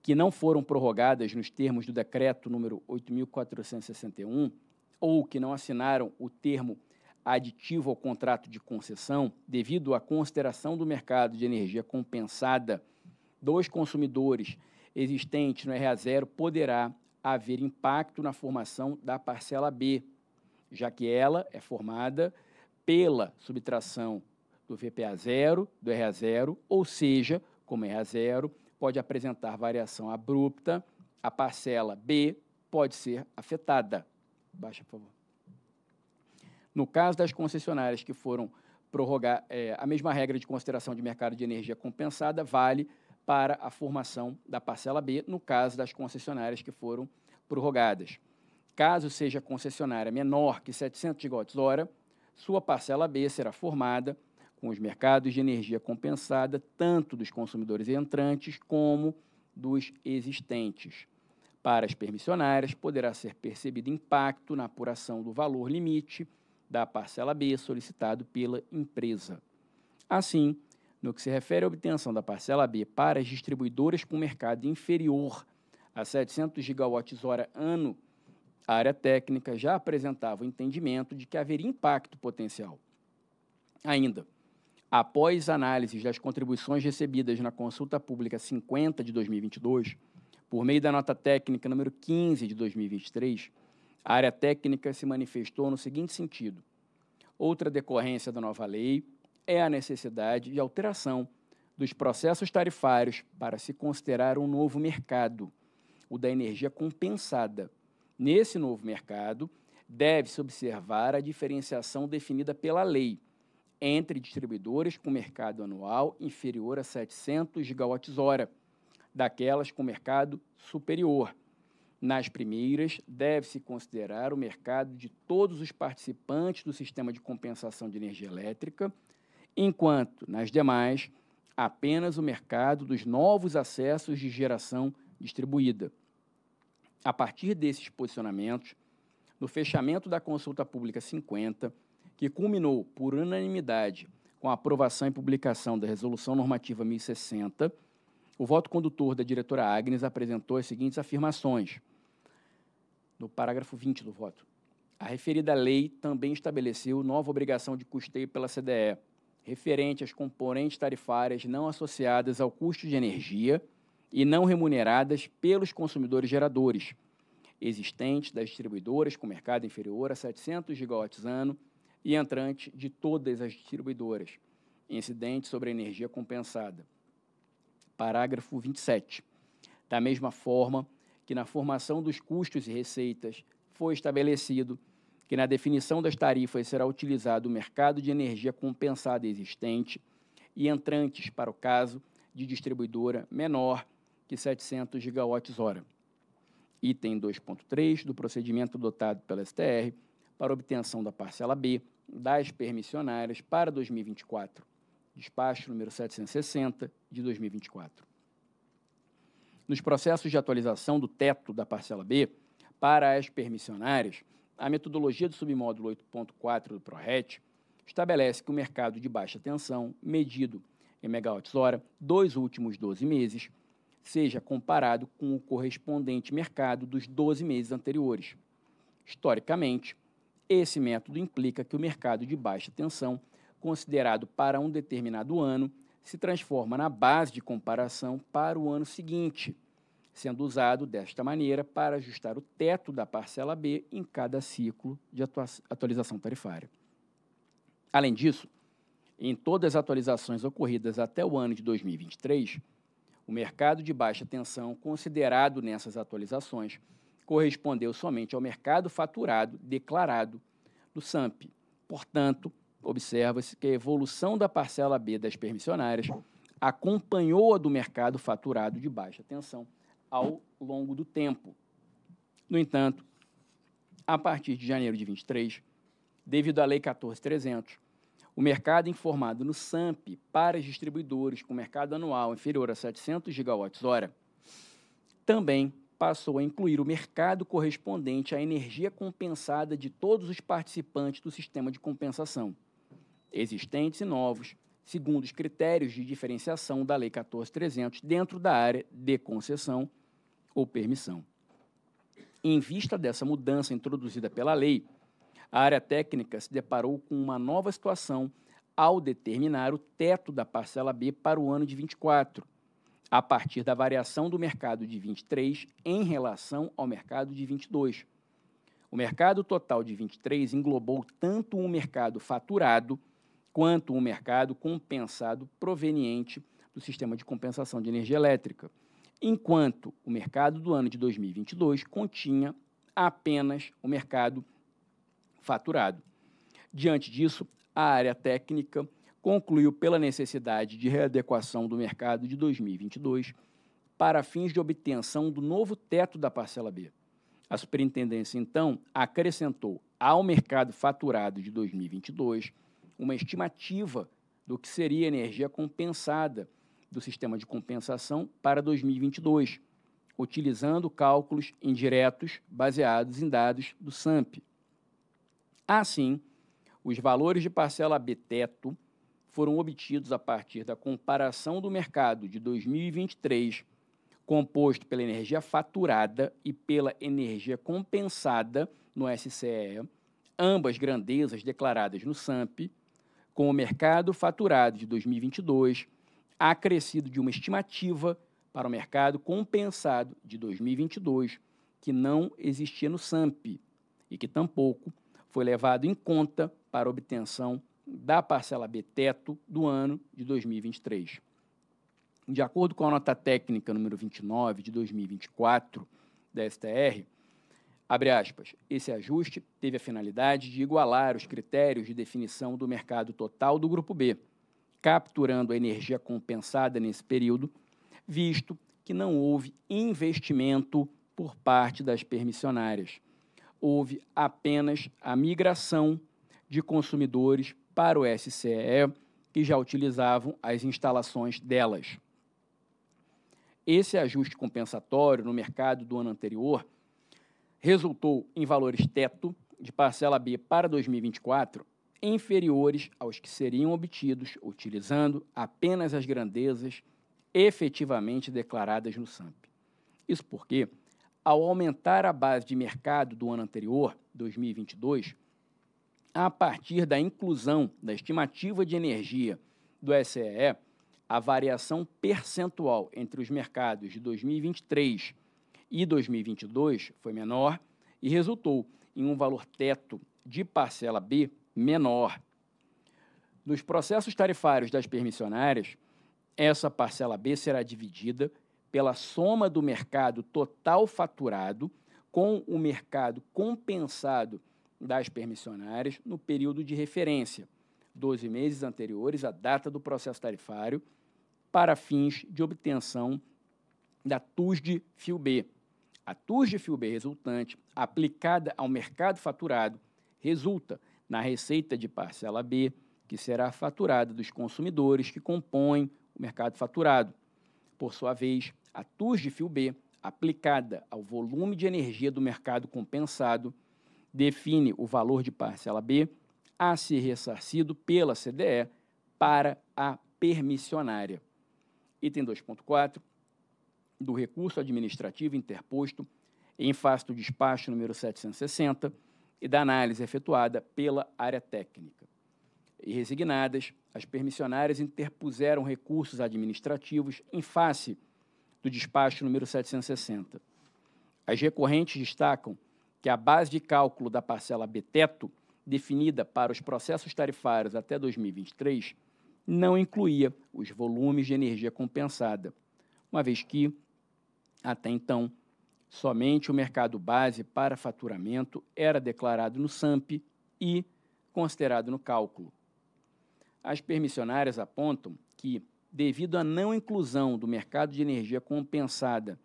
que não foram prorrogadas nos termos do decreto número oito mil quatrocentos e sessenta e um, ou que não assinaram o termo aditivo ao contrato de concessão, devido à consideração do mercado de energia compensada dos consumidores existentes no R A zero, poderá haver impacto na formação da parcela B, já que ela é formada pela subtração do V P A zero, do R A zero, ou seja, como R A zero pode apresentar variação abrupta, a parcela B pode ser afetada. Baixa, por favor. No caso das concessionárias que foram prorrogar, é, a mesma regra de consideração de mercado de energia compensada vale para a formação da parcela B, no caso das concessionárias que foram prorrogadas. Caso seja concessionária menor que setecentos gigawatts hora, sua parcela B será formada com os mercados de energia compensada, tanto dos consumidores entrantes como dos existentes. Para as permissionárias, poderá ser percebido impacto na apuração do valor limite da parcela B solicitado pela empresa. Assim, no que se refere à obtenção da parcela B para as distribuidoras com mercado inferior a setecentos gigawatts hora ano, a área técnica já apresentava o entendimento de que haveria impacto potencial. Ainda, após análises das contribuições recebidas na consulta pública cinquenta de dois mil e vinte e dois, por meio da nota técnica número quinze de dois mil e vinte e três, a área técnica se manifestou no seguinte sentido. Outra decorrência da nova lei é a necessidade de alteração dos processos tarifários para se considerar um novo mercado, o da energia compensada. Nesse novo mercado, deve-se observar a diferenciação definida pela lei entre distribuidoras com mercado anual inferior a setecentos gigawatts hora, daquelas com mercado superior. Nas primeiras, deve-se considerar o mercado de todos os participantes do sistema de compensação de energia elétrica, enquanto, nas demais, apenas o mercado dos novos acessos de geração distribuída. A partir desses posicionamentos, no fechamento da consulta pública cinquenta, que culminou por unanimidade com a aprovação e publicação da Resolução Normativa mil e sessenta, o voto condutor da diretora Agnes apresentou as seguintes afirmações. No parágrafo vinte do voto, a referida lei também estabeleceu nova obrigação de custeio pela C D E, referente às componentes tarifárias não associadas ao custo de energia e não remuneradas pelos consumidores geradores, existentes das distribuidoras com mercado inferior a setecentos gigawatts ano e entrante de todas as distribuidoras, incidente sobre a energia compensada. Parágrafo vinte e sete. Da mesma forma que na formação dos custos e receitas foi estabelecido que na definição das tarifas será utilizado o mercado de energia compensada existente e entrantes para o caso de distribuidora menor que setecentos gigawatts hora. Item dois ponto três do procedimento adotado pela S T R para obtenção da parcela B das permissionárias para dois mil e vinte e quatro. Despacho número setecentos e sessenta de dois mil e vinte e quatro. Nos processos de atualização do teto da parcela B para as permissionárias, a metodologia do submódulo oito ponto quatro do PRORET estabelece que o mercado de baixa tensão, medido em megawatt-hora dos últimos doze meses, seja comparado com o correspondente mercado dos doze meses anteriores. Historicamente, esse método implica que o mercado de baixa tensão, considerado para um determinado ano, se transforma na base de comparação para o ano seguinte, sendo usado desta maneira para ajustar o teto da parcela B em cada ciclo de atualização tarifária. Além disso, em todas as atualizações ocorridas até o ano de dois mil e vinte e três, o mercado de baixa tensão considerado nessas atualizações correspondeu somente ao mercado faturado declarado no SAMP. Portanto, observa-se que a evolução da parcela B das permissionárias acompanhou a do mercado faturado de baixa tensão ao longo do tempo. No entanto, a partir de janeiro de vinte e três, devido à Lei quatorze mil e trezentos, o mercado informado no SAMP para os distribuidores com mercado anual inferior a setecentos gigawatts hora também passou a incluir o mercado correspondente à energia compensada de todos os participantes do sistema de compensação, existentes e novos, segundo os critérios de diferenciação da Lei quatorze mil e trezentos dentro da área de concessão ou permissão. Em vista dessa mudança introduzida pela lei, a área técnica se deparou com uma nova situação ao determinar o teto da parcela B para o ano de vinte e quatro, a partir da variação do mercado de vinte e três em relação ao mercado de vinte e dois. O mercado total de vinte e três englobou tanto o mercado faturado quanto o mercado compensado proveniente do sistema de compensação de energia elétrica, enquanto o mercado do ano de dois mil e vinte e dois continha apenas o mercado faturado. Diante disso, a área técnica concluiu pela necessidade de readequação do mercado de dois mil e vinte e dois para fins de obtenção do novo teto da parcela B. A superintendência, então, acrescentou ao mercado faturado de dois mil e vinte e dois uma estimativa do que seria a energia compensada do sistema de compensação para dois mil e vinte e dois, utilizando cálculos indiretos baseados em dados do SAMP. Assim, os valores de parcela B teto foram obtidos a partir da comparação do mercado de dois mil e vinte e três, composto pela energia faturada e pela energia compensada no S C E, ambas grandezas declaradas no SAMP, com o mercado faturado de dois mil e vinte e dois, acrescido de uma estimativa para o mercado compensado de dois mil e vinte e dois, que não existia no SAMP e que tampouco foi levado em conta para obtenção da parcela B teto do ano de dois mil e vinte e três. De acordo com a nota técnica número vinte e nove de dois mil e vinte e quatro da S T R, abre aspas, esse ajuste teve a finalidade de igualar os critérios de definição do mercado total do Grupo B, capturando a energia compensada nesse período, visto que não houve investimento por parte das permissionárias. Houve apenas a migração de consumidores para o S C E, que já utilizavam as instalações delas. Esse ajuste compensatório no mercado do ano anterior resultou em valores teto de parcela B para dois mil e vinte e quatro inferiores aos que seriam obtidos utilizando apenas as grandezas efetivamente declaradas no SAMP. Isso porque, ao aumentar a base de mercado do ano anterior, dois mil e vinte e dois, a partir da inclusão da estimativa de energia do S C E, a variação percentual entre os mercados de dois mil e vinte e três e dois mil e vinte e dois foi menor e resultou em um valor teto de parcela B menor. Nos processos tarifários das permissionárias, essa parcela B será dividida pela soma do mercado total faturado com o mercado compensado das permissionárias no período de referência, doze meses anteriores à data do processo tarifário, para fins de obtenção da T U S D Fio B. A T U S D Fio B resultante, aplicada ao mercado faturado, resulta na receita de parcela B, que será faturada dos consumidores que compõem o mercado faturado. Por sua vez, a T U S D Fio B, aplicada ao volume de energia do mercado compensado, define o valor de parcela B a ser ressarcido pela C D E para a permissionária. Item dois ponto quatro do recurso administrativo interposto em face do despacho número setecentos e sessenta e da análise efetuada pela área técnica. E resignadas, as permissionárias interpuseram recursos administrativos em face do despacho número setecentos e sessenta. As recorrentes destacam que a base de cálculo da parcela B teto, definida para os processos tarifários até dois mil e vinte e três, não incluía os volumes de energia compensada, uma vez que, até então, somente o mercado base para faturamento era declarado no SAMP e considerado no cálculo. As permissionárias apontam que, devido à não inclusão do mercado de energia compensada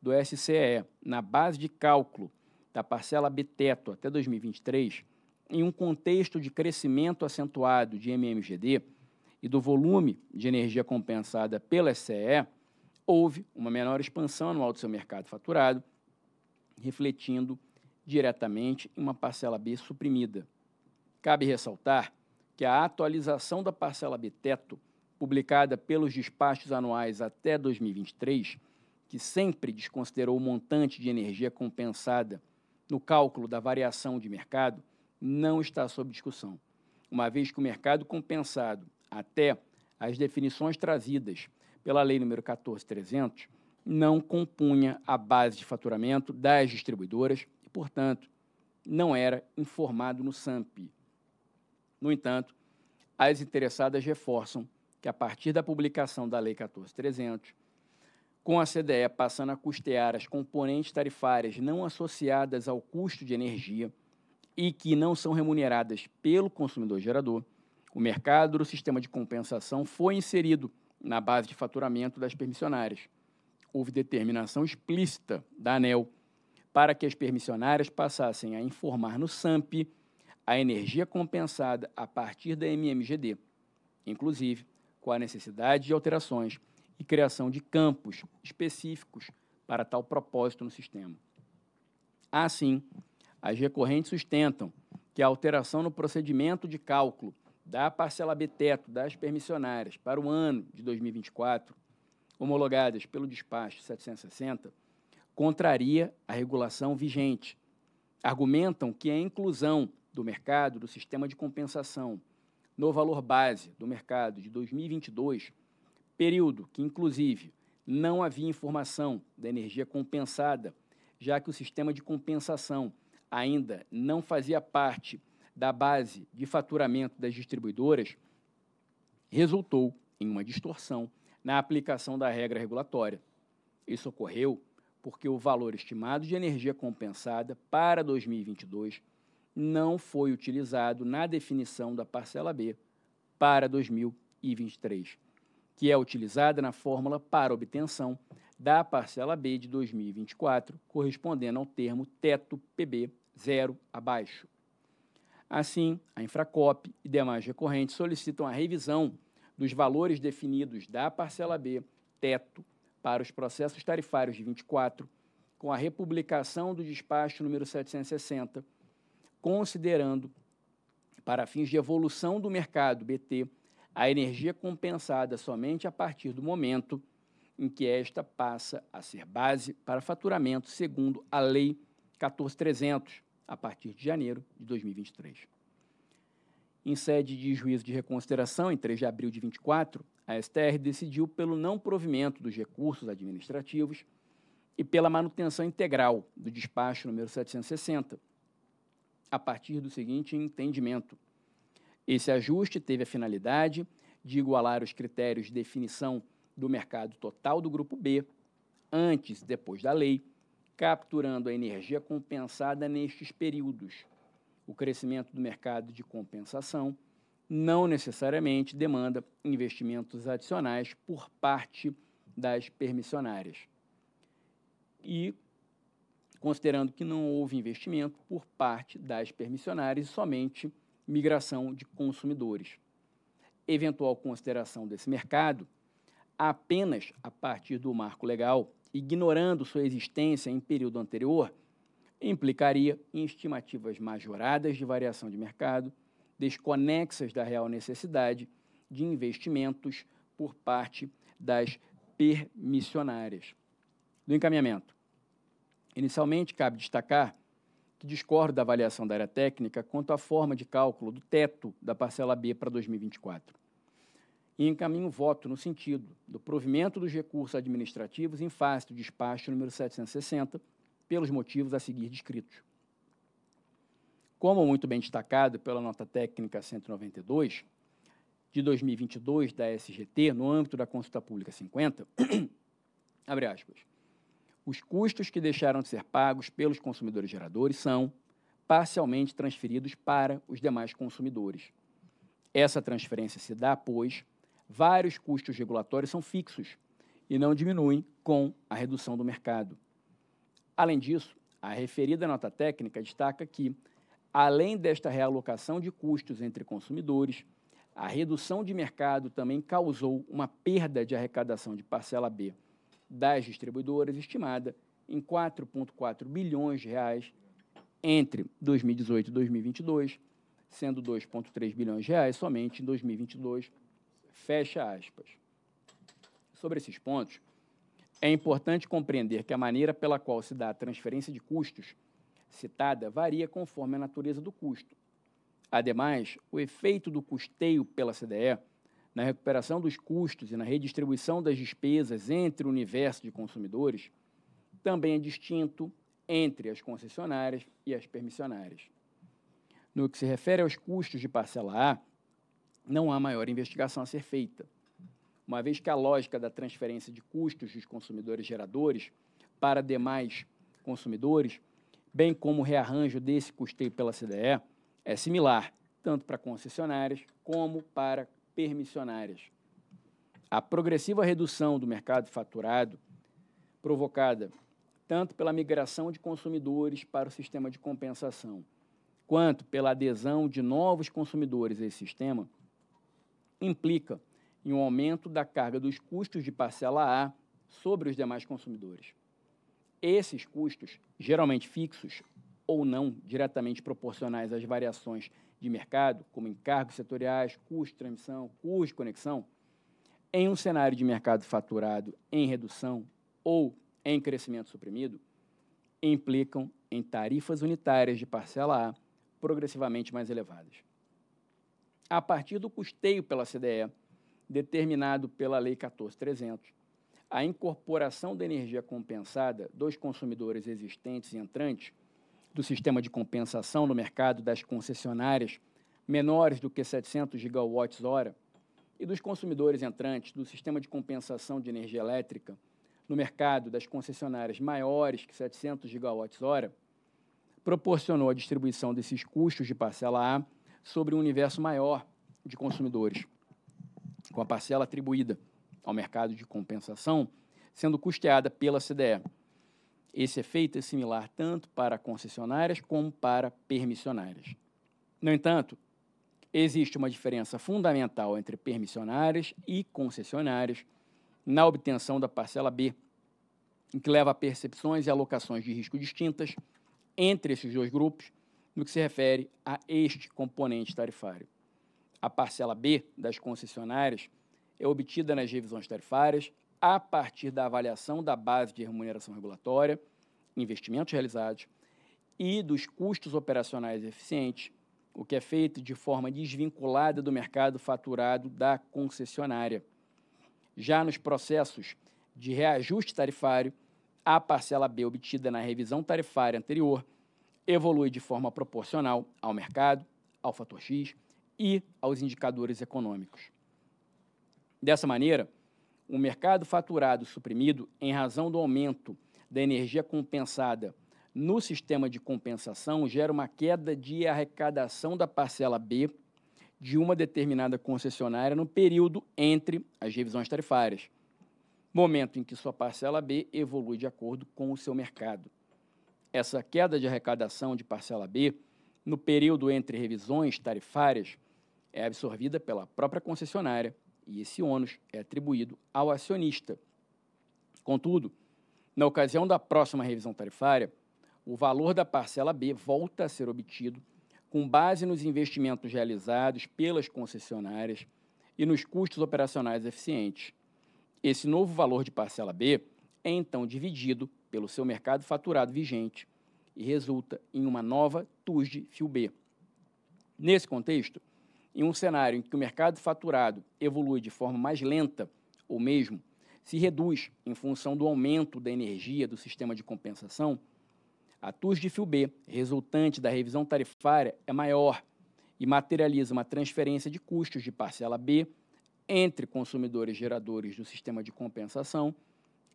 do S C E na base de cálculo da parcela B teto até dois mil e vinte e três, em um contexto de crescimento acentuado de M M G D e do volume de energia compensada pela S C E, houve uma menor expansão anual do seu mercado faturado refletindo diretamente em uma parcela B suprimida. Cabe ressaltar que a atualização da parcela B teto, publicada pelos despachos anuais até dois mil e vinte e três, que sempre desconsiderou o montante de energia compensada no cálculo da variação de mercado, não está sob discussão, uma vez que o mercado compensado até as definições trazidas pela Lei número quatorze mil e trezentos não compunha a base de faturamento das distribuidoras e, portanto, não era informado no SAMP. No entanto, as interessadas reforçam que, a partir da publicação da Lei quatorze mil e trezentos, com a C D E passando a custear as componentes tarifárias não associadas ao custo de energia e que não são remuneradas pelo consumidor gerador, o mercado do sistema de compensação foi inserido na base de faturamento das permissionárias. Houve determinação explícita da ANEEL para que as permissionárias passassem a informar no SAMP a energia compensada a partir da M M G D, inclusive com a necessidade de alterações e criação de campos específicos para tal propósito no sistema. Assim, as recorrentes sustentam que a alteração no procedimento de cálculo da parcela B teto das permissionárias para o ano de dois mil e vinte e quatro, homologadas pelo despacho setecentos e sessenta, contraria a regulação vigente. Argumentam que a inclusão do mercado do sistema de compensação no valor base do mercado de dois mil e vinte e dois, período que, inclusive, não havia informação da energia compensada, já que o sistema de compensação ainda não fazia parte da base de faturamento das distribuidoras, resultou em uma distorção na aplicação da regra regulatória. Isso ocorreu porque o valor estimado de energia compensada para dois mil e vinte e dois não foi utilizado na definição da parcela B para dois mil e vinte e três, que é utilizada na fórmula para obtenção da parcela B de dois mil e vinte e quatro, correspondendo ao termo teto P B zero abaixo. Assim, a Infracop e demais recorrentes solicitam a revisão dos valores definidos da parcela B teto para os processos tarifários de vinte e quatro, com a republicação do despacho número setecentos e sessenta, considerando, para fins de evolução do mercado B T, a energia compensada somente a partir do momento em que esta passa a ser base para faturamento segundo a Lei quatorze mil e trezentos, a partir de janeiro de dois mil e vinte e três. Em sede de juízo de reconsideração, em três de abril de vinte e quatro, a S T R decidiu pelo não provimento dos recursos administrativos e pela manutenção integral do despacho número setecentos e sessenta, a partir do seguinte entendimento. Esse ajuste teve a finalidade de igualar os critérios de definição do mercado total do Grupo B, antes e depois da lei, capturando a energia compensada nestes períodos. O crescimento do mercado de compensação não necessariamente demanda investimentos adicionais por parte das permissionárias. E, considerando que não houve investimento por parte das permissionárias e somente migração de consumidores, eventual consideração desse mercado apenas a partir do marco legal, ignorando sua existência em período anterior, implicaria em estimativas majoradas de variação de mercado, desconexas da real necessidade de investimentos por parte das permissionárias. Do encaminhamento. Inicialmente, cabe destacar que discordo da avaliação da área técnica quanto à forma de cálculo do teto da parcela B para dois mil e vinte e quatro. E encaminho o voto no sentido do provimento dos recursos administrativos em face do despacho número setecentos e sessenta, pelos motivos a seguir descritos. Como muito bem destacado pela nota técnica cento e noventa e dois, de dois mil e vinte e dois da S G T, no âmbito da consulta pública cinquenta, abre aspas, os custos que deixaram de ser pagos pelos consumidores geradores são parcialmente transferidos para os demais consumidores. Essa transferência se dá, pois, vários custos regulatórios são fixos e não diminuem com a redução do mercado. Além disso, a referida nota técnica destaca que, além desta realocação de custos entre consumidores, a redução de mercado também causou uma perda de arrecadação de parcela B das distribuidoras estimada em quatro vírgula quatro bilhões de reais entre dois mil e dezoito e dois mil e vinte e dois, sendo dois vírgula três bilhões de reais somente em dois mil e vinte e dois, fecha aspas. Sobre esses pontos, é importante compreender que a maneira pela qual se dá a transferência de custos citada varia conforme a natureza do custo. Ademais, o efeito do custeio pela C D E na recuperação dos custos e na redistribuição das despesas entre o universo de consumidores também é distinto entre as concessionárias e as permissionárias. No que se refere aos custos de parcela A, não há maior investigação a ser feita, uma vez que a lógica da transferência de custos dos consumidores geradores para demais consumidores, bem como o rearranjo desse custeio pela C D E, é similar, tanto para concessionárias como para permissionárias. A progressiva redução do mercado faturado, provocada tanto pela migração de consumidores para o sistema de compensação, quanto pela adesão de novos consumidores a esse sistema, implica em um aumento da carga dos custos de parcela A sobre os demais consumidores. Esses custos, geralmente fixos ou não diretamente proporcionais às variações de mercado, como encargos setoriais, custo de transmissão, custo de conexão, em um cenário de mercado faturado em redução ou em crescimento suprimido, implicam em tarifas unitárias de parcela A progressivamente mais elevadas. A partir do custeio pela C D E, determinado pela Lei quatorze mil e trezentos, a incorporação da energia compensada dos consumidores existentes e entrantes do sistema de compensação no mercado das concessionárias menores do que setecentos gigawatts hora e dos consumidores entrantes do sistema de compensação de energia elétrica no mercado das concessionárias maiores que setecentos gigawatts hora proporcionou a distribuição desses custos de parcela A sobre um universo maior de consumidores, com a parcela atribuída ao mercado de compensação sendo custeada pela C D E. Esse efeito é similar tanto para concessionárias como para permissionárias. No entanto, existe uma diferença fundamental entre permissionárias e concessionárias na obtenção da parcela B, que leva a percepções e alocações de risco distintas entre esses dois grupos no que se refere a este componente tarifário. A parcela B das concessionárias é obtida nas revisões tarifárias a partir da avaliação da base de remuneração regulatória, investimentos realizados e dos custos operacionais eficientes, o que é feito de forma desvinculada do mercado faturado da concessionária. Já nos processos de reajuste tarifário, a parcela B obtida na revisão tarifária anterior evolui de forma proporcional ao mercado, ao fator X e aos indicadores econômicos. Dessa maneira, o mercado faturado suprimido em razão do aumento da energia compensada no sistema de compensação gera uma queda de arrecadação da parcela B de uma determinada concessionária no período entre as revisões tarifárias, momento em que sua parcela B evolui de acordo com o seu mercado. Essa queda de arrecadação de parcela B no período entre revisões tarifárias é absorvida pela própria concessionária e esse ônus é atribuído ao acionista. Contudo, na ocasião da próxima revisão tarifária, o valor da parcela B volta a ser obtido com base nos investimentos realizados pelas concessionárias e nos custos operacionais eficientes. Esse novo valor de parcela B é então dividido pelo seu mercado faturado vigente e resulta em uma nova T U S D fio B. Nesse contexto, em um cenário em que o mercado faturado evolui de forma mais lenta, ou mesmo se reduz em função do aumento da energia do sistema de compensação, a T U S D fio B, resultante da revisão tarifária, é maior e materializa uma transferência de custos de parcela B entre consumidores geradores do sistema de compensação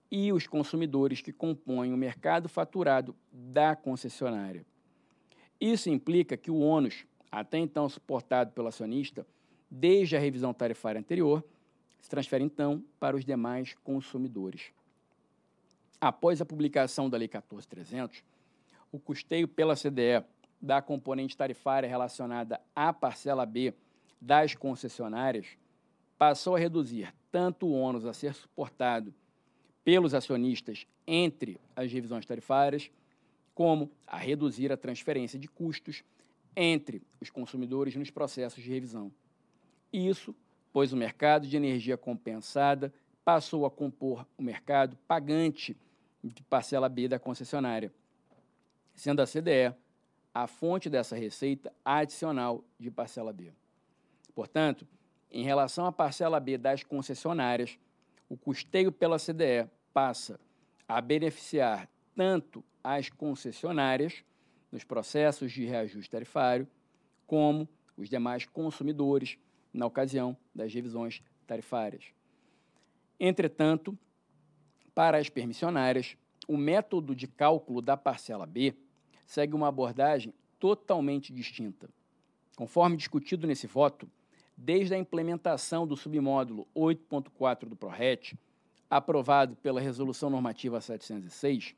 e os consumidores que compõem o mercado faturado da concessionária. Isso implica que o ônus, até então suportado pelo acionista, desde a revisão tarifária anterior, se transfere então para os demais consumidores. Após a publicação da Lei quatorze mil e trezentos, o custeio pela C D E da componente tarifária relacionada à parcela B das concessionárias passou a reduzir tanto o ônus a ser suportado pelos acionistas entre as revisões tarifárias, como a reduzir a transferência de custos entre os consumidores nos processos de revisão. Isso, pois o mercado de energia compensada passou a compor o mercado pagante de parcela B da concessionária, sendo a C D E a fonte dessa receita adicional de parcela B. Portanto, em relação à parcela B das concessionárias, o custeio pela C D E passa a beneficiar tanto as concessionárias nos processos de reajuste tarifário, como os demais consumidores na ocasião das revisões tarifárias. Entretanto, para as permissionárias, o método de cálculo da parcela B segue uma abordagem totalmente distinta. Conforme discutido nesse voto, desde a implementação do submódulo oito ponto quatro do PRORET, aprovado pela Resolução Normativa setecentos e seis,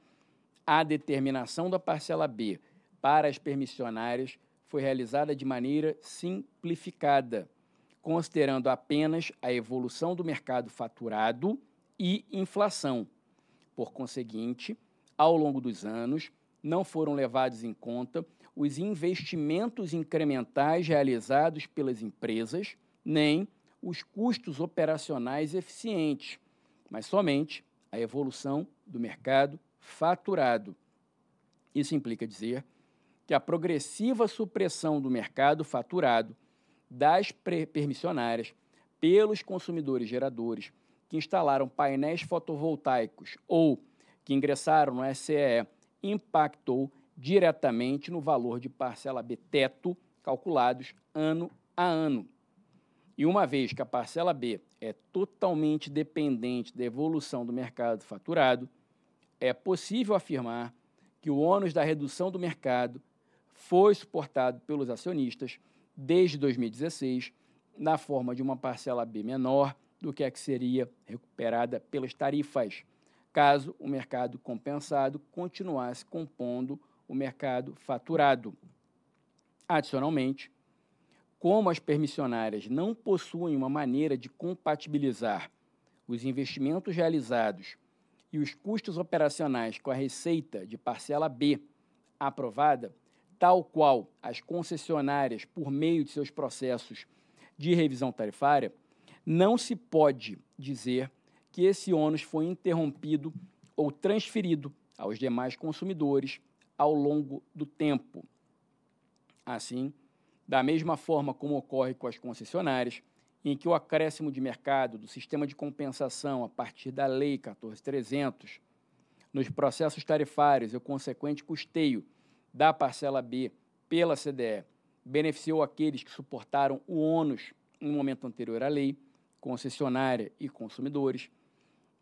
a determinação da parcela B para as permissionárias foi realizada de maneira simplificada, considerando apenas a evolução do mercado faturado e inflação. Por conseguinte, ao longo dos anos, não foram levados em conta os investimentos incrementais realizados pelas empresas, nem os custos operacionais eficientes, mas somente a evolução do mercado faturado. Isso implica dizer que a progressiva supressão do mercado faturado das permissionárias pelos consumidores geradores que instalaram painéis fotovoltaicos ou que ingressaram no S C E impactou diretamente no valor de parcela B teto calculados ano a ano. E uma vez que a parcela B é totalmente dependente da evolução do mercado faturado, é possível afirmar que o ônus da redução do mercado foi suportado pelos acionistas desde dois mil e dezesseis, na forma de uma parcela B menor do que a que seria recuperada pelas tarifas, caso o mercado compensado continuasse compondo o mercado faturado. Adicionalmente, como as permissionárias não possuem uma maneira de compatibilizar os investimentos realizados e os custos operacionais com a receita de parcela B aprovada, tal qual as concessionárias por meio de seus processos de revisão tarifária, não se pode dizer que esse ônus foi interrompido ou transferido aos demais consumidores ao longo do tempo. Assim, da mesma forma como ocorre com as concessionárias, em que o acréscimo de mercado do sistema de compensação a partir da Lei quatorze mil e trezentos, nos processos tarifários e o consequente custeio da parcela B pela C D E beneficiou aqueles que suportaram o ônus no momento anterior à lei, concessionária e consumidores.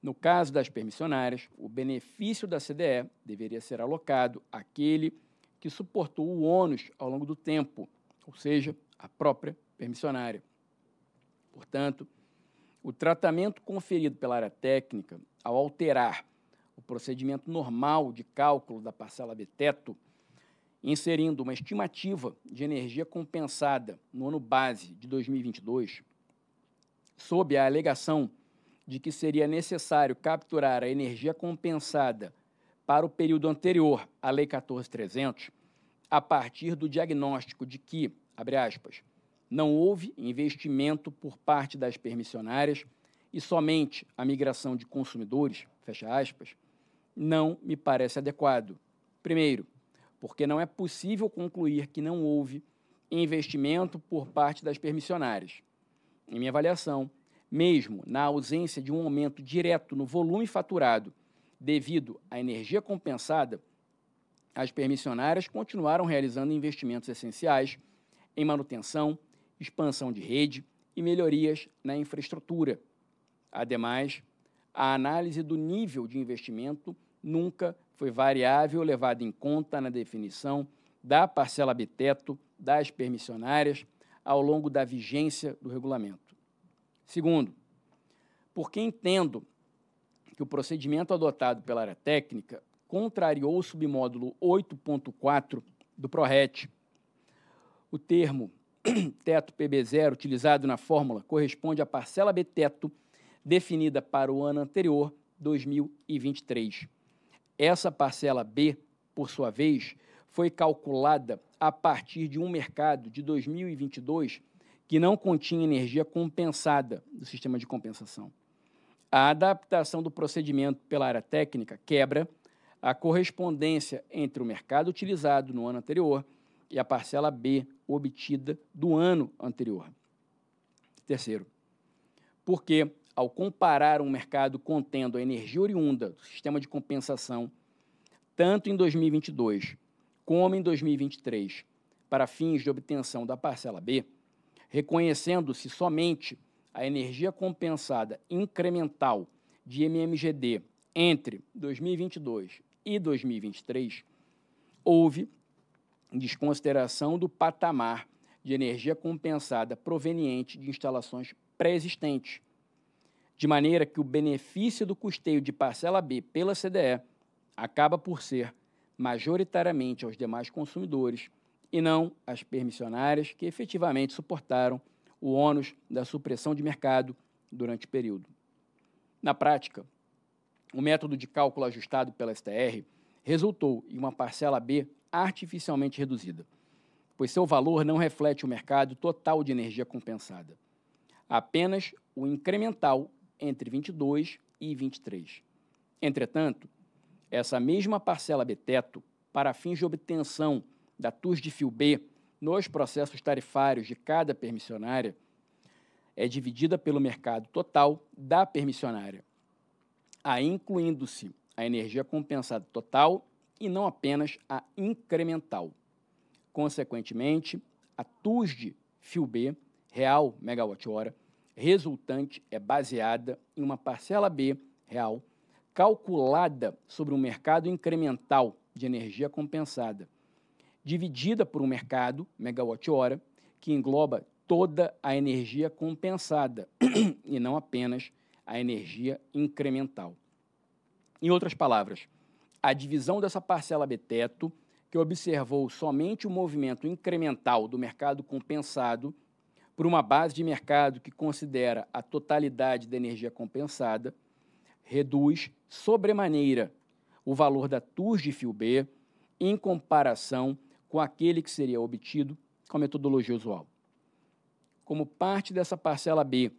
No caso das permissionárias, o benefício da C D E deveria ser alocado àquele que suportou o ônus ao longo do tempo, ou seja, a própria permissionária. Portanto, o tratamento conferido pela área técnica ao alterar o procedimento normal de cálculo da parcela B teto, inserindo uma estimativa de energia compensada no ano base de dois mil e vinte e dois, sob a alegação de que seria necessário capturar a energia compensada para o período anterior à Lei quatorze mil e trezentos, a partir do diagnóstico de que, abre aspas, não houve investimento por parte das permissionárias e somente a migração de consumidores, fecha aspas, não me parece adequado. Primeiro, porque não é possível concluir que não houve investimento por parte das permissionárias. Em minha avaliação, mesmo na ausência de um aumento direto no volume faturado devido à energia compensada, as permissionárias continuaram realizando investimentos essenciais em manutenção, expansão de rede e melhorias na infraestrutura. Ademais, a análise do nível de investimento nunca foi variável levada em conta na definição da parcela B teto das permissionárias ao longo da vigência do regulamento. Segundo, porque entendo que o procedimento adotado pela área técnica contrariou o submódulo oito ponto quatro do PRORET. O termo teto P B zero utilizado na fórmula corresponde à parcela B teto definida para o ano anterior dois mil e vinte e três. Essa parcela B, por sua vez, foi calculada a partir de um mercado de dois mil e vinte e dois que não continha energia compensada do sistema de compensação. A adaptação do procedimento pela área técnica quebra a correspondência entre o mercado utilizado no ano anterior e a parcela B obtida do ano anterior. Terceiro, porque, ao comparar um mercado contendo a energia oriunda do sistema de compensação, tanto em dois mil e vinte e dois como em dois mil e vinte e três, para fins de obtenção da parcela B, reconhecendo-se somente a energia compensada incremental de M M G D entre dois mil e vinte e dois e dois mil e vinte e três, houve desconsideração do patamar de energia compensada proveniente de instalações pré-existentes, de maneira que o benefício do custeio de parcela B pela C D E acaba por ser majoritariamente aos demais consumidores e não às permissionárias que efetivamente suportaram o ônus da supressão de mercado durante o período. Na prática, o método de cálculo ajustado pela S T R resultou em uma parcela B artificialmente reduzida, pois seu valor não reflete o mercado total de energia compensada, apenas o incremental entre vinte e dois e vinte e três. Entretanto, essa mesma parcela B-teto, para fins de obtenção da T U S de fio B nos processos tarifários de cada permissionária, é dividida pelo mercado total da permissionária, aí incluindo-se a energia compensada total e não apenas a incremental. Consequentemente, a T U S D fio B, real megawatt-hora, resultante é baseada em uma parcela B, real, calculada sobre um mercado incremental de energia compensada, dividida por um mercado, megawatt-hora, que engloba toda a energia compensada e não apenas a energia incremental. Em outras palavras, a divisão dessa parcela B-teto, que observou somente o movimento incremental do mercado compensado por uma base de mercado que considera a totalidade da energia compensada, reduz sobremaneira o valor da T U S de fio B em comparação com aquele que seria obtido com a metodologia usual. Como parte dessa parcela B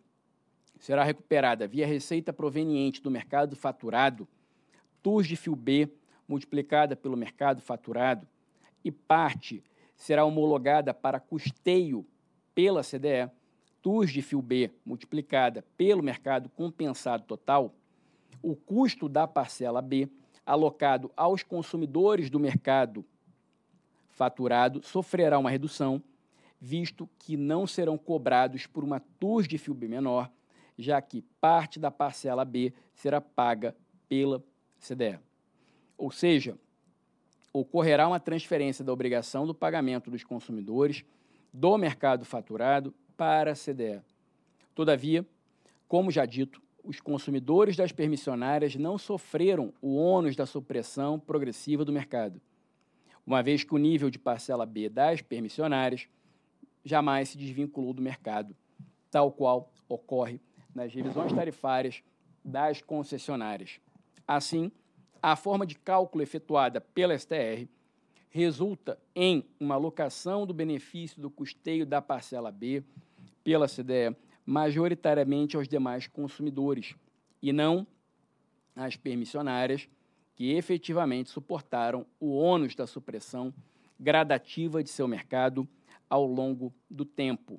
será recuperada via receita proveniente do mercado faturado, T U S de fio B multiplicada pelo mercado faturado e parte será homologada para custeio pela C D E, T U S de fio B multiplicada pelo mercado compensado total, o custo da parcela B alocado aos consumidores do mercado faturado sofrerá uma redução, visto que não serão cobrados por uma T U S de fio B menor, já que parte da parcela B será paga pela C D E. Ou seja, ocorrerá uma transferência da obrigação do pagamento dos consumidores do mercado faturado para a C D E. Todavia, como já dito, os consumidores das permissionárias não sofreram o ônus da supressão progressiva do mercado, uma vez que o nível de parcela B das permissionárias jamais se desvinculou do mercado, tal qual ocorre nas revisões tarifárias das concessionárias. Assim, a forma de cálculo efetuada pela S T R resulta em uma alocação do benefício do custeio da parcela B pela C D E majoritariamente aos demais consumidores e não às permissionárias que efetivamente suportaram o ônus da supressão gradativa de seu mercado ao longo do tempo.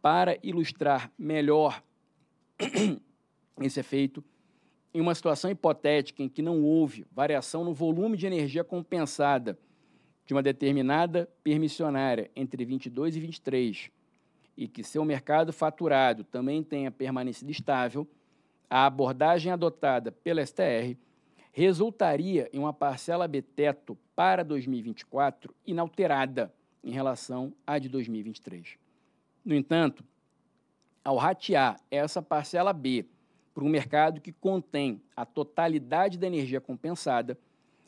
Para ilustrar melhor esse efeito, em uma situação hipotética em que não houve variação no volume de energia compensada de uma determinada permissionária entre vinte e dois e vinte e três e que seu mercado faturado também tenha permanecido estável, a abordagem adotada pela S T R resultaria em uma parcela B-teto para dois mil e vinte e quatro inalterada em relação à de dois mil e vinte e três. No entanto, ao ratear essa parcela B para um mercado que contém a totalidade da energia compensada,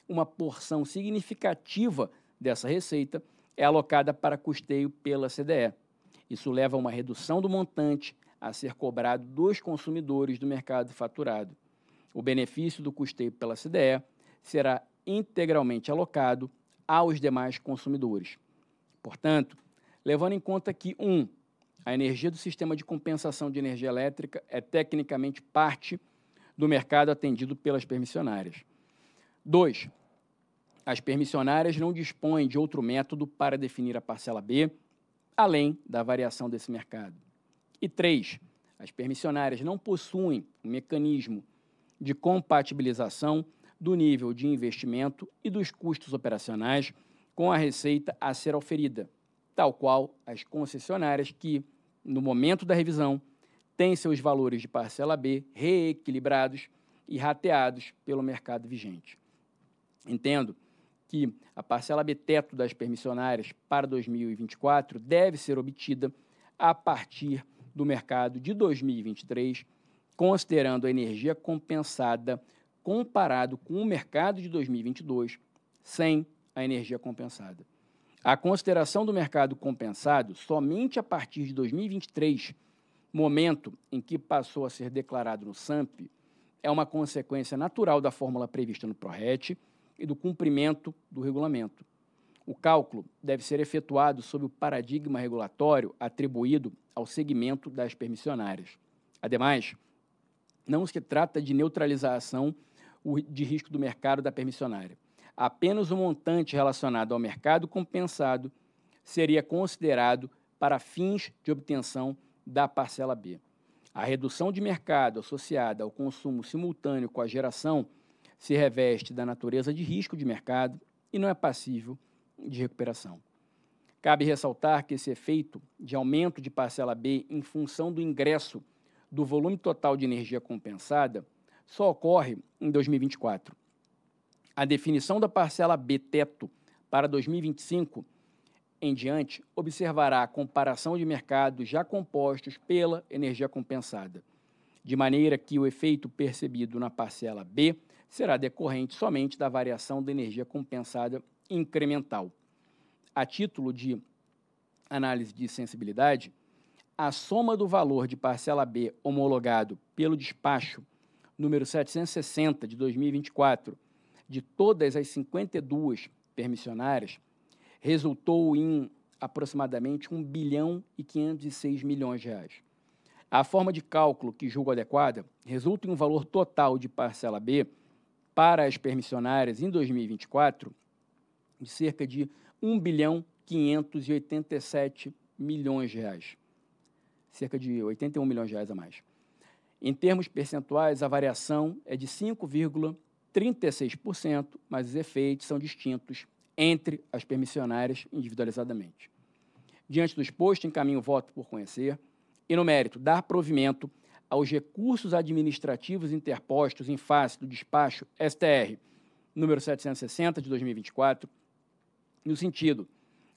uma porção significativa dessa receita é alocada para custeio pela C D E. Isso leva a uma redução do montante a ser cobrado dos consumidores do mercado faturado, O benefício do custeio pela C D E será integralmente alocado aos demais consumidores. Portanto, levando em conta que, um, a energia do sistema de compensação de energia elétrica é tecnicamente parte do mercado atendido pelas permissionárias. dois. As permissionárias não dispõem de outro método para definir a parcela B, além da variação desse mercado. E três. As permissionárias não possuem um mecanismo de compatibilização do nível de investimento e dos custos operacionais com a receita a ser oferida, tal qual as concessionárias que, no momento da revisão, têm seus valores de parcela B reequilibrados e rateados pelo mercado vigente. Entendo que a parcela B teto das permissionárias para dois mil e vinte e quatro deve ser obtida a partir do mercado de dois mil e vinte e três, considerando a energia compensada comparado com o mercado de dois mil e vinte e dois, sem a energia compensada. A consideração do mercado compensado somente a partir de dois mil e vinte e três, momento em que passou a ser declarado no SAMP, é uma consequência natural da fórmula prevista no PRORET e do cumprimento do regulamento. O cálculo deve ser efetuado sob o paradigma regulatório atribuído ao segmento das permissionárias. Ademais, não se trata de neutralização de risco do mercado da permissionária. Apenas o montante relacionado ao mercado compensado seria considerado para fins de obtenção da parcela B. A redução de mercado associada ao consumo simultâneo com a geração se reveste da natureza de risco de mercado e não é passível de recuperação. Cabe ressaltar que esse efeito de aumento de parcela B em função do ingresso do volume total de energia compensada só ocorre em dois mil e vinte e quatro. A definição da parcela B teto para dois mil e vinte e cinco em diante observará a comparação de mercados já compostos pela energia compensada, de maneira que o efeito percebido na parcela B será decorrente somente da variação da energia compensada incremental. A título de análise de sensibilidade, a soma do valor de parcela B homologado pelo despacho número setecentos e sessenta de dois mil e vinte e quatro de todas as cinquenta e duas permissionárias resultou em aproximadamente um bilhão e quinhentos e seis milhões de reais. A forma de cálculo que julgo adequada resulta em um valor total de parcela B para as permissionárias em dois mil e vinte e quatro de cerca de um bilhão quinhentos e oitenta e sete milhões de reais. Cerca de oitenta e um milhões de reais a mais. Em termos percentuais, a variação é de cinco vírgula trinta e seis por cento, mas os efeitos são distintos entre as permissionárias individualizadamente. Diante do exposto, encaminho o voto por conhecer e, no mérito, dar provimento aos recursos administrativos interpostos em face do despacho S T R número setecentos e sessenta de dois mil e vinte e quatro, no sentido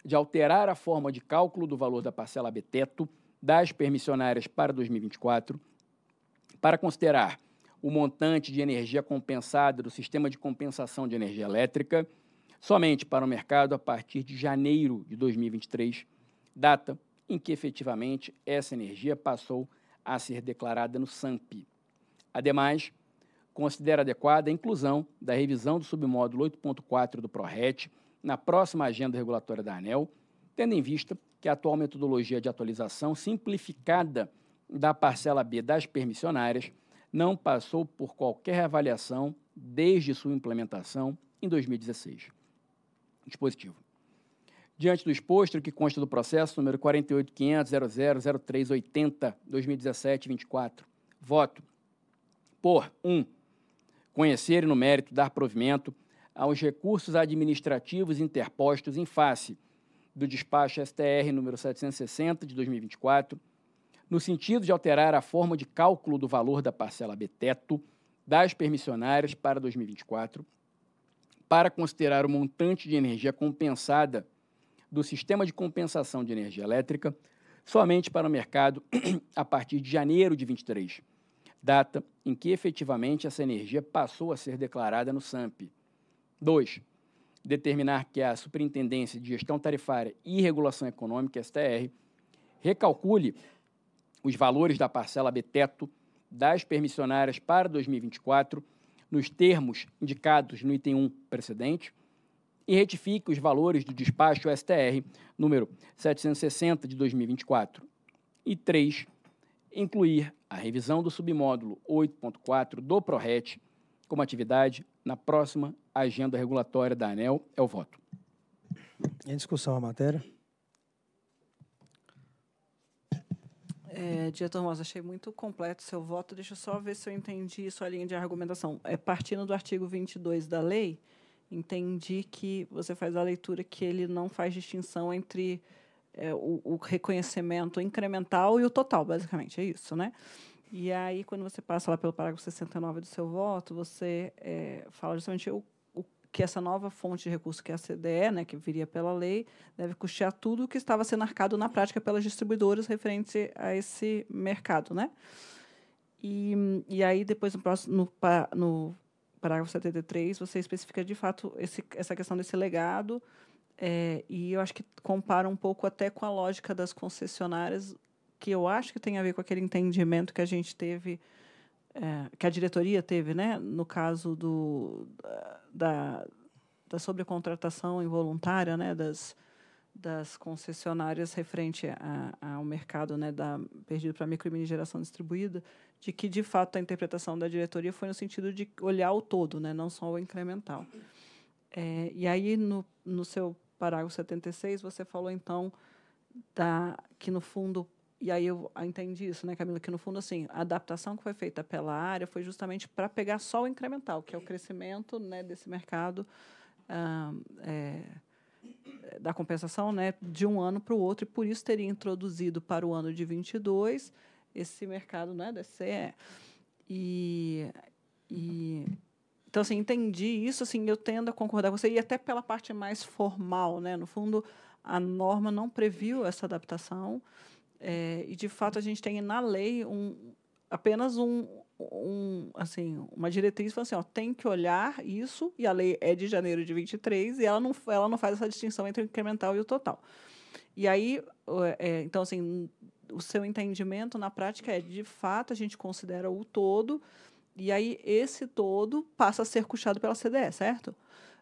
de alterar a forma de cálculo do valor da parcela B teto das permissionárias para dois mil e vinte e quatro, para considerar o montante de energia compensada do Sistema de Compensação de Energia Elétrica somente para o mercado a partir de janeiro de dois mil e vinte e três, data em que efetivamente essa energia passou a ser declarada no SAMP. Ademais, considera adequada a inclusão da revisão do submódulo oito ponto quatro do PRORET na próxima agenda regulatória da ANEEL, tendo em vista que a atual metodologia de atualização simplificada da parcela B das permissionárias não passou por qualquer reavaliação desde sua implementação em dois mil e dezesseis. Dispositivo. Diante do exposto, que consta do processo número quarenta e oito ponto quinhentos ponto zero zero zero três oitenta barra dois mil e dezessete barra vinte e quatro, voto por um. Um, conhecer e, no mérito, dar provimento aos recursos administrativos interpostos em face do despacho S T R número setecentos e sessenta de dois mil e vinte e quatro, no sentido de alterar a forma de cálculo do valor da parcela B teto das permissionárias para dois mil e vinte e quatro, para considerar o montante de energia compensada do Sistema de Compensação de Energia Elétrica somente para o mercado a partir de janeiro de vinte e três, data em que efetivamente essa energia passou a ser declarada no SAMP. dois. Determinar que a Superintendência de Gestão Tarifária e Regulação Econômica, S T R, recalcule os valores da parcela B teto das permissionárias para dois mil e vinte e quatro, nos termos indicados no item um precedente, e retifique os valores do despacho S T R número setecentos e sessenta de dois mil e vinte e quatro. E três, incluir a revisão do submódulo oito ponto quatro do PRORET como atividade na próxima agenda regulatória da ANEEL. É o voto. Em discussão a matéria. É, diretor Mosna, achei muito completo o seu voto. Deixa eu só ver se eu entendi sua linha de argumentação. É, partindo do artigo vinte e dois da lei, entendi que você faz a leitura que ele não faz distinção entre é, o, o reconhecimento incremental e o total, basicamente, é isso, né? E aí, quando você passa lá pelo parágrafo sessenta e nove do seu voto, você é, fala justamente o, o, que essa nova fonte de recurso, que é a C D E, né, que viria pela lei, deve custear tudo o que estava sendo arcado na prática pelas distribuidoras referente a esse mercado, né? E, e aí, depois, no próximo... No, no, parágrafo setenta e três, você especifica, de fato, esse, essa questão desse legado, é, e eu acho que compara um pouco até com a lógica das concessionárias, que eu acho que tem a ver com aquele entendimento que a gente teve, é, que a diretoria teve, né, no caso do, da, da sobrecontratação involuntária, né, das, das concessionárias referente a, a, ao mercado, né, da, perdido para micro e mini geração distribuída, de que, de fato, a interpretação da diretoria foi no sentido de olhar o todo, né, não só o incremental. É, e aí, no, no seu parágrafo setenta e seis, você falou, então, da, que, no fundo, e aí eu entendi isso, né, Camila, que, no fundo, assim, a adaptação que foi feita pela área foi justamente para pegar só o incremental, que é o crescimento, né, desse mercado, ah, é, da compensação, né, de um ano para o outro, e por isso teria introduzido para o ano de vinte e dois esse mercado, né, da C E. E, e, então, assim, entendi isso, assim, eu tendo a concordar com você, e até pela parte mais formal, né, no fundo, a norma não previu essa adaptação, é, e, de fato, a gente tem na lei um, apenas um, um, assim, uma diretriz, assim, ó, tem que olhar isso, e a lei é de janeiro de vinte e três, e ela não, ela não faz essa distinção entre o incremental e o total. E aí, é, então, assim, o seu entendimento na prática é, de fato, a gente considera o todo, e aí esse todo passa a ser custeado pela C D E, certo?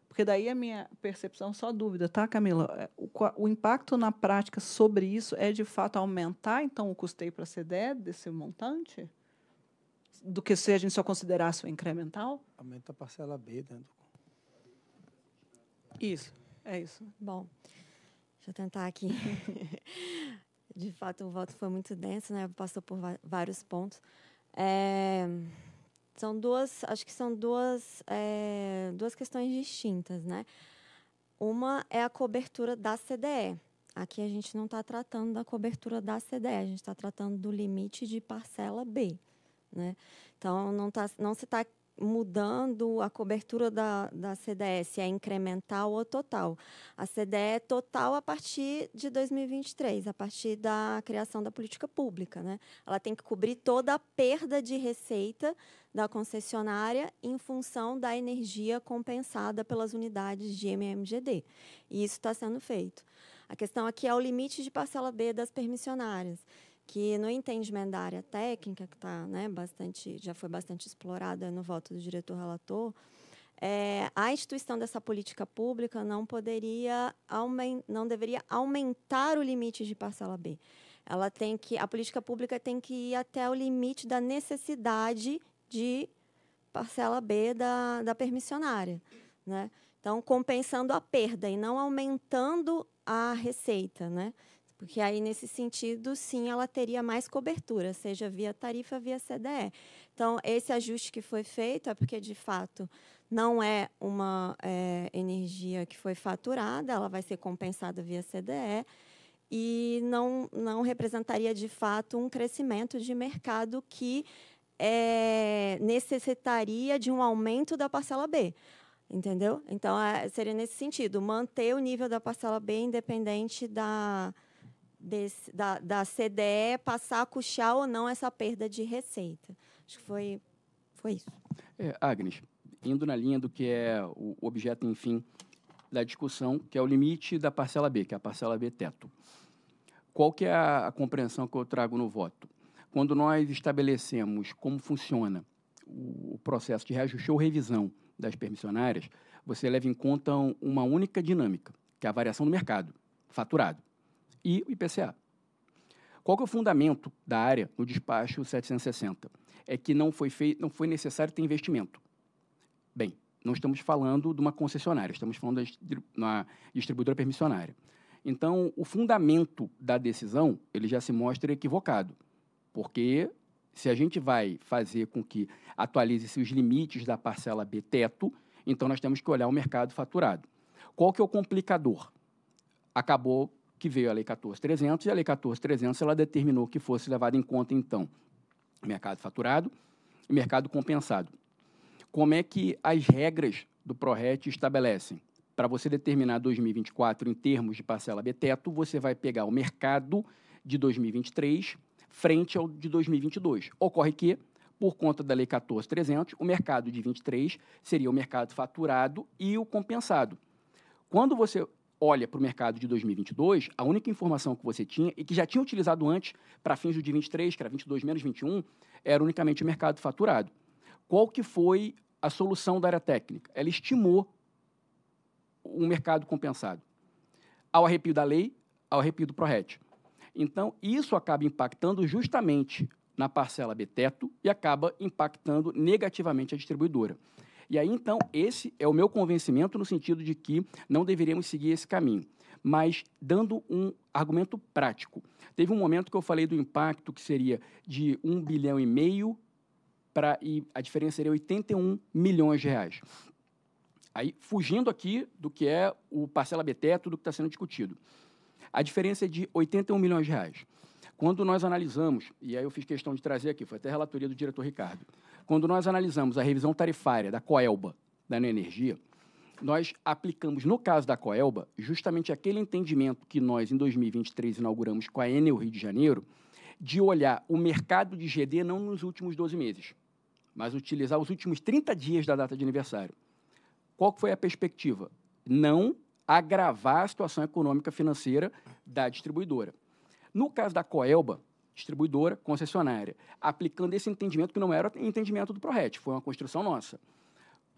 Porque daí a minha percepção, só dúvida, tá, Camila? O, o impacto na prática sobre isso é, de fato, aumentar, então, o custeio para a C D E desse montante? Do que se a gente só considerasse o incremental? Aumenta a parcela B dentro. Isso, é isso. Bom, deixa eu tentar aqui... De fato, o voto foi muito denso, né? Passou por vários pontos. É, são duas, acho que são duas, é, duas questões distintas, né? Uma é a cobertura da C D E. Aqui a gente não está tratando da cobertura da C D E, a gente está tratando do limite de parcela B, né? Então, não, tá, não se está mudando a cobertura da, da C D E, se é incremental ou total. A C D E é total a partir de dois mil e vinte e três, a partir da criação da política pública, né? Ela tem que cobrir toda a perda de receita da concessionária em função da energia compensada pelas unidades de M M G D. E isso está sendo feito. A questão aqui é o limite de parcela B das permissionárias, que no entendimento da área técnica, que tá, né, bastante, já foi bastante explorada no voto do diretor-relator, é, a instituição dessa política pública não, poderia não deveria aumentar o limite de parcela B. Ela tem que, a política pública tem que ir até o limite da necessidade de parcela B da, da permissionária, né? Então, compensando a perda e não aumentando a receita, né? Porque aí, nesse sentido, sim, ela teria mais cobertura, seja via tarifa, via C D E. Então, esse ajuste que foi feito é porque, de fato, não é uma é, energia que foi faturada, ela vai ser compensada via C D E e não, não representaria, de fato, um crescimento de mercado que é, necessitaria de um aumento da parcela B. Entendeu? Então, é, seria nesse sentido, manter o nível da parcela B independente da... Desse, da, da C D E passar a custear ou não essa perda de receita. Acho que foi, foi isso. É, Agnes, indo na linha do que é o objeto, enfim, da discussão, que é o limite da parcela B, que é a parcela B teto. Qual que é a, a compreensão que eu trago no voto? Quando nós estabelecemos como funciona o processo de reajuste ou revisão das permissionárias, você leva em conta uma única dinâmica, que é a variação do mercado, faturado, e o I P C A. Qual que é o fundamento da área no despacho setecentos e sessenta? É que não foi, feito, não foi necessário ter investimento. Bem, não estamos falando de uma concessionária, estamos falando de uma distribuidora permissionária. Então, o fundamento da decisão ele já se mostra equivocado, porque se a gente vai fazer com que atualize-se os limites da parcela B teto, então nós temos que olhar o mercado faturado. Qual que é o complicador? Acabou que veio a Lei quatorze mil e trezentos e a Lei quatorze mil e trezentos ela determinou que fosse levado em conta, então, mercado faturado e mercado compensado. Como é que as regras do PRORET estabelecem? Para você determinar dois mil e vinte e quatro em termos de parcela B teto, você vai pegar o mercado de dois mil e vinte e três frente ao de dois mil e vinte e dois. Ocorre que, por conta da Lei quatorze mil e trezentos, o mercado de vinte e três seria o mercado faturado e o compensado. Quando você olha para o mercado de dois mil e vinte e dois, a única informação que você tinha, e que já tinha utilizado antes para fins do de vinte e três, que era vinte e dois menos vinte e um, era unicamente o mercado faturado. Qual que foi a solução da área técnica? Ela estimou o mercado compensado, ao arrepio da lei, ao arrepio do PRORET. Então, isso acaba impactando justamente na parcela B-teto e acaba impactando negativamente a distribuidora. E aí, então, esse é o meu convencimento no sentido de que não deveríamos seguir esse caminho. Mas, dando um argumento prático, teve um momento que eu falei do impacto que seria de um bilhão e meio para, e a diferença seria oitenta e um milhões de reais. Aí, fugindo aqui do que é o parcela B-teto, do que está sendo discutido. A diferença é de oitenta e um milhões de reais. Quando nós analisamos, e aí eu fiz questão de trazer aqui, foi até a relatoria do diretor Ricardo, quando nós analisamos a revisão tarifária da Coelba, da ANEEL Energia, nós aplicamos, no caso da Coelba, justamente aquele entendimento que nós, em dois mil e vinte e três, inauguramos com a ANEEL Rio de Janeiro, de olhar o mercado de G D não nos últimos doze meses, mas utilizar os últimos trinta dias da data de aniversário. Qual que foi a perspectiva? Não agravar a situação econômica financeira da distribuidora. No caso da Coelba, distribuidora, concessionária, aplicando esse entendimento que não era o entendimento do PRORET, foi uma construção nossa.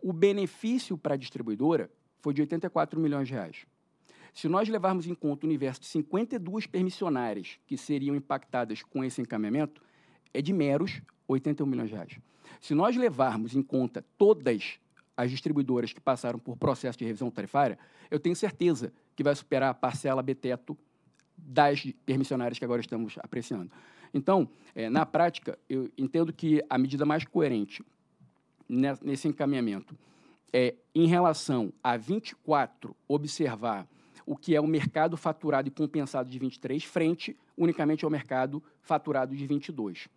O benefício para a distribuidora foi de oitenta e quatro milhões de reais. Se nós levarmos em conta o universo de cinquenta e duas permissionárias que seriam impactadas com esse encaminhamento, é de meros oitenta e um milhões de reais. Se nós levarmos em conta todas as distribuidoras que passaram por processo de revisão tarifária, eu tenho certeza que vai superar a parcela B-teto das permissionárias que agora estamos apreciando. Então, é, na prática, eu entendo que a medida mais coerente nesse encaminhamento é, em relação a vinte e quatro, observar o que é o mercado faturado e compensado de vinte e três frente unicamente ao mercado faturado de vinte e dois.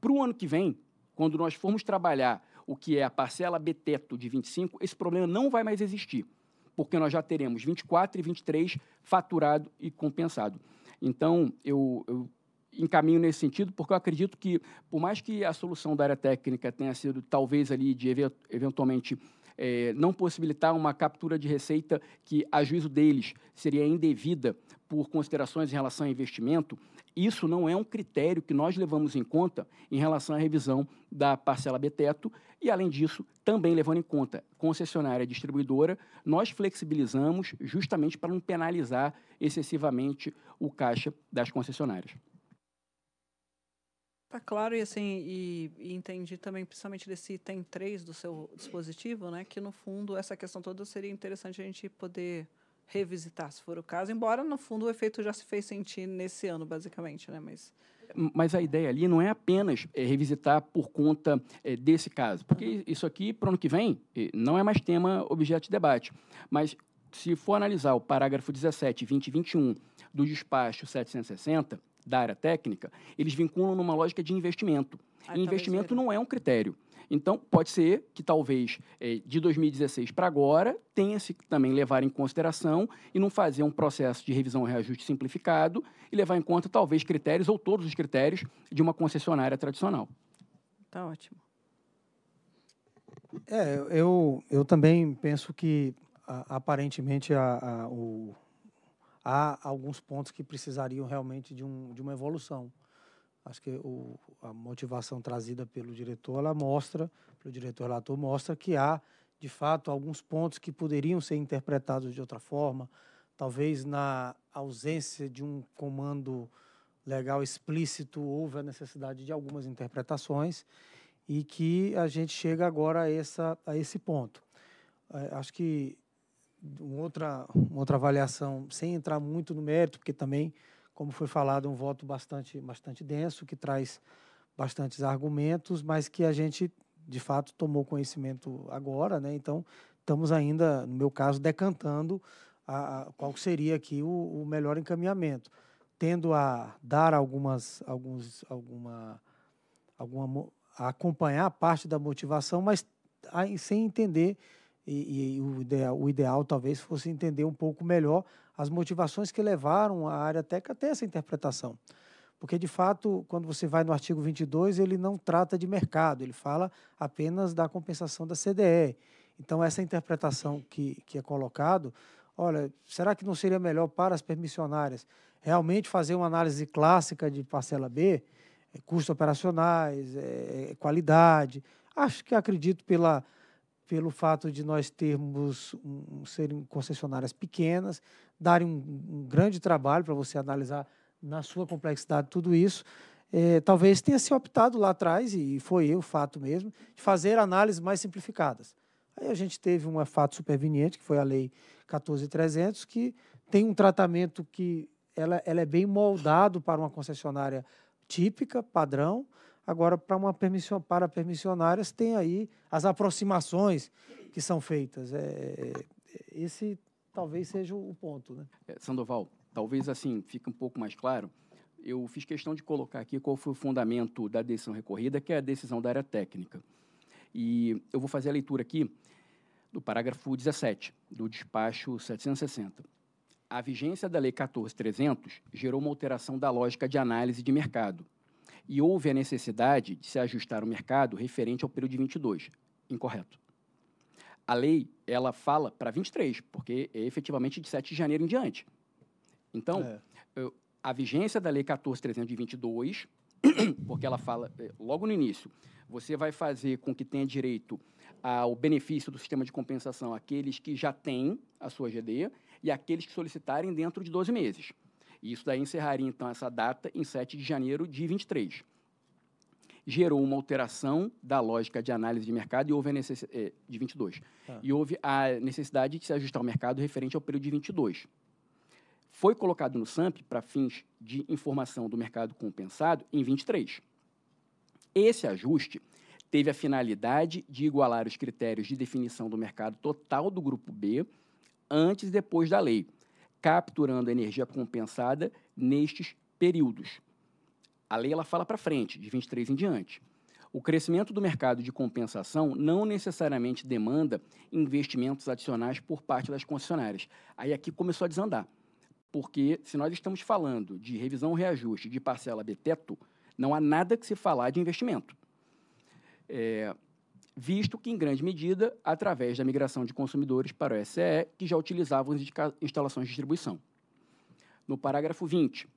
Para o ano que vem, quando nós formos trabalhar o que é a parcela B-teto de vinte e cinco, esse problema não vai mais existir, porque nós já teremos vinte e quatro e vinte e três faturado e compensado. Então, eu, eu encaminho nesse sentido, porque eu acredito que, por mais que a solução da área técnica tenha sido, talvez, ali de eventualmente é, não possibilitar uma captura de receita que, a juízo deles, seria indevida por considerações em relação a investimento, isso não é um critério que nós levamos em conta em relação à revisão da parcela B-teto e, além disso, também levando em conta concessionária e distribuidora, nós flexibilizamos justamente para não penalizar excessivamente o caixa das concessionárias. Tá claro, e assim, e, e entendi também, principalmente desse item três do seu dispositivo, né, que no fundo essa questão toda seria interessante a gente poder revisitar, se for o caso, embora, no fundo, o efeito já se fez sentir nesse ano, basicamente, né? Mas, Mas a ideia ali não é apenas é, revisitar por conta é, desse caso, porque uhum. isso aqui, para o ano que vem, não é mais tema objeto de debate. Mas, se for analisar o parágrafo dezessete, vinte e vinte e um do despacho setecentos e sessenta, da área técnica, eles vinculam numa lógica de investimento. Ah, e investimento não é um critério. Então, pode ser que talvez de dois mil e dezesseis para agora tenha-se que também levar em consideração e não fazer um processo de revisão e reajuste simplificado e levar em conta talvez critérios ou todos os critérios de uma concessionária tradicional. Está ótimo. É, eu, eu também penso que a, aparentemente a, a, o, há alguns pontos que precisariam realmente de, um, de uma evolução. Acho que o, a motivação trazida pelo diretor, ela mostra, pelo diretor relator, mostra que há, de fato, alguns pontos que poderiam ser interpretados de outra forma, talvez na ausência de um comando legal explícito, houve a necessidade de algumas interpretações e que a gente chega agora a, essa, a esse ponto. Acho que uma outra, uma outra avaliação, sem entrar muito no mérito, porque também, como foi falado, é um voto bastante, bastante denso, que traz bastantes argumentos, mas que a gente, de fato, tomou conhecimento agora, né? Então, estamos ainda, no meu caso, decantando a, a, qual seria aqui o, o melhor encaminhamento, tendo a dar algumas, alguns, alguma, alguma a acompanhar parte da motivação, mas sem entender, e, e o, ideal, o ideal talvez fosse entender um pouco melhor as motivações que levaram a área técnica até essa interpretação. Porque, de fato, quando você vai no artigo vinte e dois, ele não trata de mercado, ele fala apenas da compensação da C D E. Então, essa interpretação que, que é colocado, olha, será que não seria melhor para as permissionárias realmente fazer uma análise clássica de parcela B, custos operacionais, é, qualidade? Acho que acredito pela, pelo fato de nós termos um, um, serem concessionárias pequenas, darem um, um grande trabalho para você analisar na sua complexidade tudo isso, é, talvez tenha se optado lá atrás, e foi eu, o fato mesmo, de fazer análises mais simplificadas. Aí a gente teve um fato superveniente, que foi a Lei quatorze mil e trezentos, que tem um tratamento que ela, ela é bem moldado para uma concessionária típica, padrão. Agora, para, uma permission, para permissionárias, tem aí as aproximações que são feitas. É, esse talvez seja o ponto, né? Sandoval, talvez assim fique um pouco mais claro. Eu fiz questão de colocar aqui qual foi o fundamento da decisão recorrida, que é a decisão da área técnica. E eu vou fazer a leitura aqui do parágrafo dezessete, do despacho setecentos e sessenta. A vigência da Lei quatorze mil e trezentos gerou uma alteração da lógica de análise de mercado e houve a necessidade de se ajustar o mercado referente ao período de vinte e dois. Incorreto. A lei, ela fala para vinte e três, porque é efetivamente de sete de janeiro em diante. Então, é. eu, a vigência da Lei quatorze mil trezentos de vinte e dois, porque ela fala logo no início, você vai fazer com que tenha direito ao benefício do sistema de compensação aqueles que já têm a sua G D e aqueles que solicitarem dentro de doze meses. E isso daí encerraria, então, essa data em sete de janeiro de vinte e três. Gerou uma alteração da lógica de análise de mercado e houve a necessidade, de vinte e dois. Ah. E houve a necessidade de se ajustar o mercado referente ao período de vinte e dois. Foi colocado no SAMP para fins de informação do mercado compensado em vinte e três. Esse ajuste teve a finalidade de igualar os critérios de definição do mercado total do Grupo B antes e depois da lei, capturando a energia compensada nestes períodos. A lei ela fala para frente, de vinte e três em diante. O crescimento do mercado de compensação não necessariamente demanda investimentos adicionais por parte das concessionárias. Aí aqui começou a desandar, porque se nós estamos falando de revisão ou reajuste de parcela B teto, não há nada que se falar de investimento, é, visto que, em grande medida, através da migração de consumidores para o S C E, que já utilizavam as instalações de distribuição. No parágrafo vinte,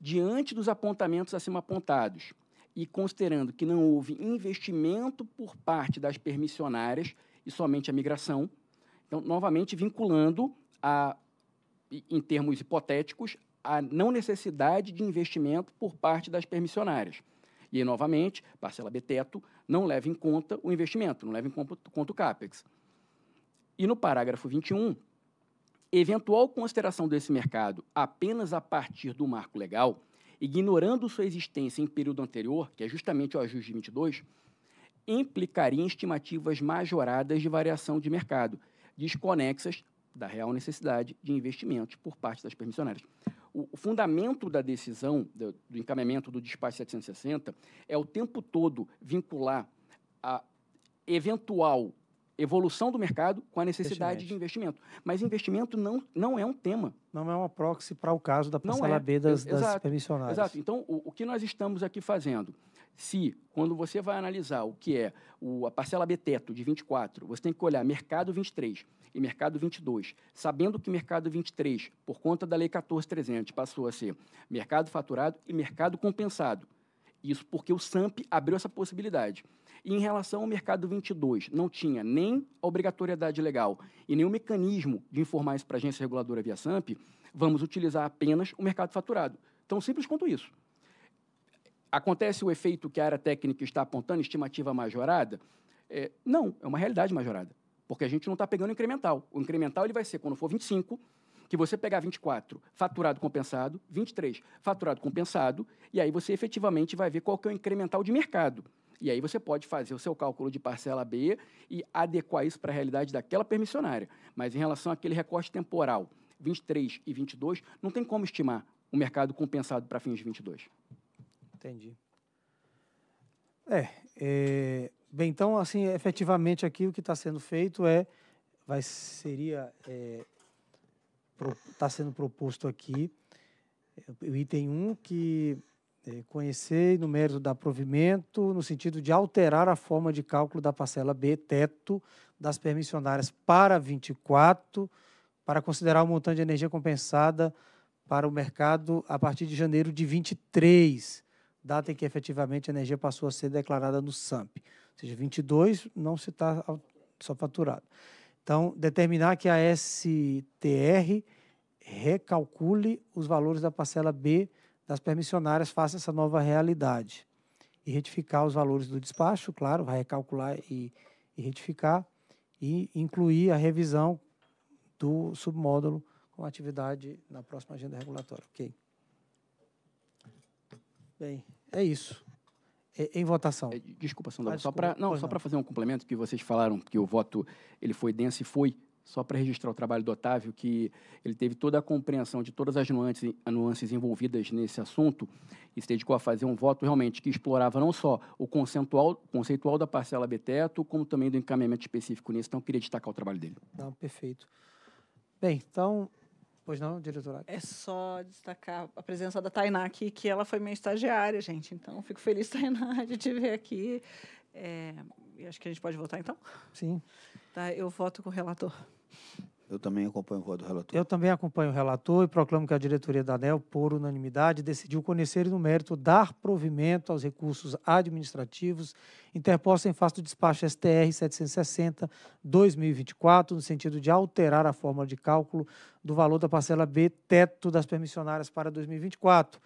diante dos apontamentos acima apontados e considerando que não houve investimento por parte das permissionárias e somente a migração, então, novamente, vinculando, a, em termos hipotéticos, a não necessidade de investimento por parte das permissionárias. E, novamente, parcela B teto não leva em conta o investimento, não leva em conta o CAPEX. E no parágrafo vinte e um, eventual consideração desse mercado apenas a partir do marco legal, ignorando sua existência em período anterior, que é justamente o ajuste de vinte e dois, implicaria em estimativas majoradas de variação de mercado, desconexas da real necessidade de investimentos por parte das permissionárias. O fundamento da decisão, do encaminhamento do despacho setecentos e sessenta, é o tempo todo vincular a eventual evolução do mercado com a necessidade de investimento. Mas investimento não, não é um tema. Não é uma proxy para o caso da parcela é. B das, das exato, permissionárias. Exato. Então, o, o que nós estamos aqui fazendo? Se, quando você vai analisar o que é o, a parcela B teto de vinte e quatro, você tem que olhar mercado vinte e três e mercado vinte e dois, sabendo que mercado vinte e três, por conta da Lei quatorze mil e trezentos, passou a ser mercado faturado e mercado compensado. Isso porque o SAMP abriu essa possibilidade. E em relação ao mercado vinte e dois, não tinha nem a obrigatoriedade legal e nem o mecanismo de informar isso para a agência reguladora via SAMP, vamos utilizar apenas o mercado faturado. Tão simples quanto isso. Acontece o efeito que a área técnica está apontando, estimativa majorada? É, não, é uma realidade majorada, porque a gente não está pegando o incremental. O incremental ele vai ser, quando for vinte e cinco, que você pegar vinte e quatro, faturado compensado, vinte e três, faturado compensado, e aí você efetivamente vai ver qual que é o incremental de mercado. E aí você pode fazer o seu cálculo de parcela B e adequar isso para a realidade daquela permissionária. Mas em relação àquele recorte temporal, vinte e três e vinte e dois, não tem como estimar o mercado compensado para fins de vinte e dois. Entendi. É, é, bem, então, assim, efetivamente aqui o que está sendo feito é, vai, seria, é, pro, tá sendo proposto aqui o item um, que é, conhecer no mérito da provimento, no sentido de alterar a forma de cálculo da parcela B, teto, das permissionárias para vinte e quatro, para considerar o montante de energia compensada para o mercado a partir de janeiro de vinte e três, data em que efetivamente a energia passou a ser declarada no SAMP. Ou seja, vinte e dois não se está só faturado. Então, determinar que a S T R recalcule os valores da parcela B das permissionárias, faça essa nova realidade. E retificar os valores do despacho, claro, vai recalcular e, e retificar, e incluir a revisão do submódulo com atividade na próxima agenda regulatória. Ok. Bem, é isso. É, em votação. É, desculpa, Sandoval, ah, desculpa. Só para não, só para fazer um complemento que vocês falaram, que o voto ele foi denso e foi, só para registrar o trabalho do Otávio, que ele teve toda a compreensão de todas as nuances, nuances envolvidas nesse assunto e se dedicou a fazer um voto realmente que explorava não só o conceitual, conceitual da parcela B-teto, como também do encaminhamento específico nisso. Então, queria destacar o trabalho dele. Não, perfeito. Bem, então... Pois não, diretora? É só destacar a presença da Tainá aqui, que ela foi minha estagiária, gente. Então, fico feliz, Tainá, de te ver aqui. É, acho que a gente pode votar, então? Sim. Tá, eu voto com o relator. Eu também acompanho o voto do relator. Eu também acompanho o relator e proclamo que a diretoria da ANEEL, por unanimidade, decidiu conhecer e, no mérito, dar provimento aos recursos administrativos interpostos em face do despacho S T R setecentos e sessenta barra dois mil e vinte e quatro, no sentido de alterar a fórmula de cálculo do valor da parcela B, teto das permissionárias para dois mil e vinte e quatro,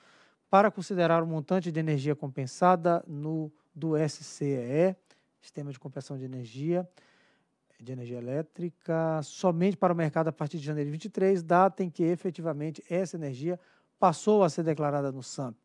para considerar o montante de energia compensada no, do S C E E, Sistema de Compensação de Energia, de energia elétrica, somente para o mercado a partir de janeiro de vinte e três, data em que efetivamente essa energia passou a ser declarada no SAMP.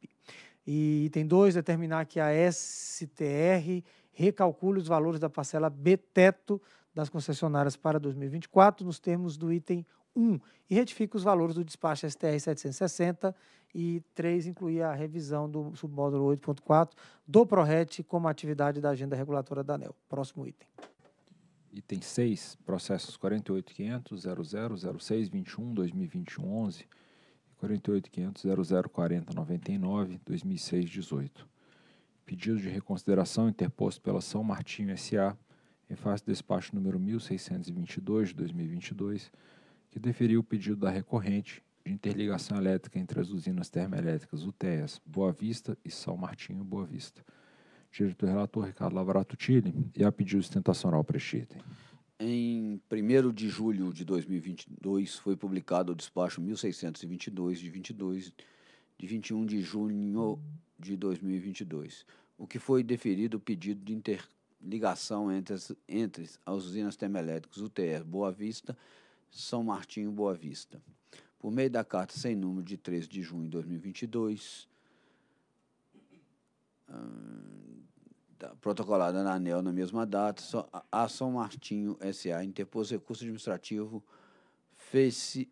E item dois, determinar que a S T R recalcule os valores da parcela B-teto das concessionárias para dois mil e vinte e quatro, nos termos do item um, e retifique os valores do despacho S T R setecentos e sessenta, e três, incluir a revisão do submódulo oito ponto quatro do PRORET como atividade da agenda regulatória da ANEEL. Próximo item. Item seis, processos quarenta e oito ponto quinhentos ponto zero zero zero seis ponto vinte e um ponto dois mil e vinte e um ponto onze e quarenta e oito ponto quinhentos ponto zero zero quatro ponto noventa e nove ponto dois mil e seis ponto dezoito. Pedido de reconsideração interposto pela São Martinho S A em face do despacho número mil seiscentos e vinte e dois de dois mil e vinte e dois, que deferiu o pedido da recorrente de interligação elétrica entre as usinas termoelétricas U T Es Boa Vista e São Martinho Boa Vista. Diretor-relator Ricardo Lavorato Tili, e a pedido de sustentação oral para este item. Em primeiro de julho de dois mil e vinte e dois, foi publicado o despacho mil seiscentos e vinte e dois, de, vinte e dois, de vinte e um de junho de dois mil e vinte e dois, o que foi deferido o pedido de interligação entre as, entre as usinas termoelétricas U T E Boa Vista, São Martinho Boa Vista. Por meio da carta sem número de treze de junho de dois mil e vinte e dois, hum, protocolada na ANEEL na mesma data, a São Martinho S A interpôs recurso administrativo fez-se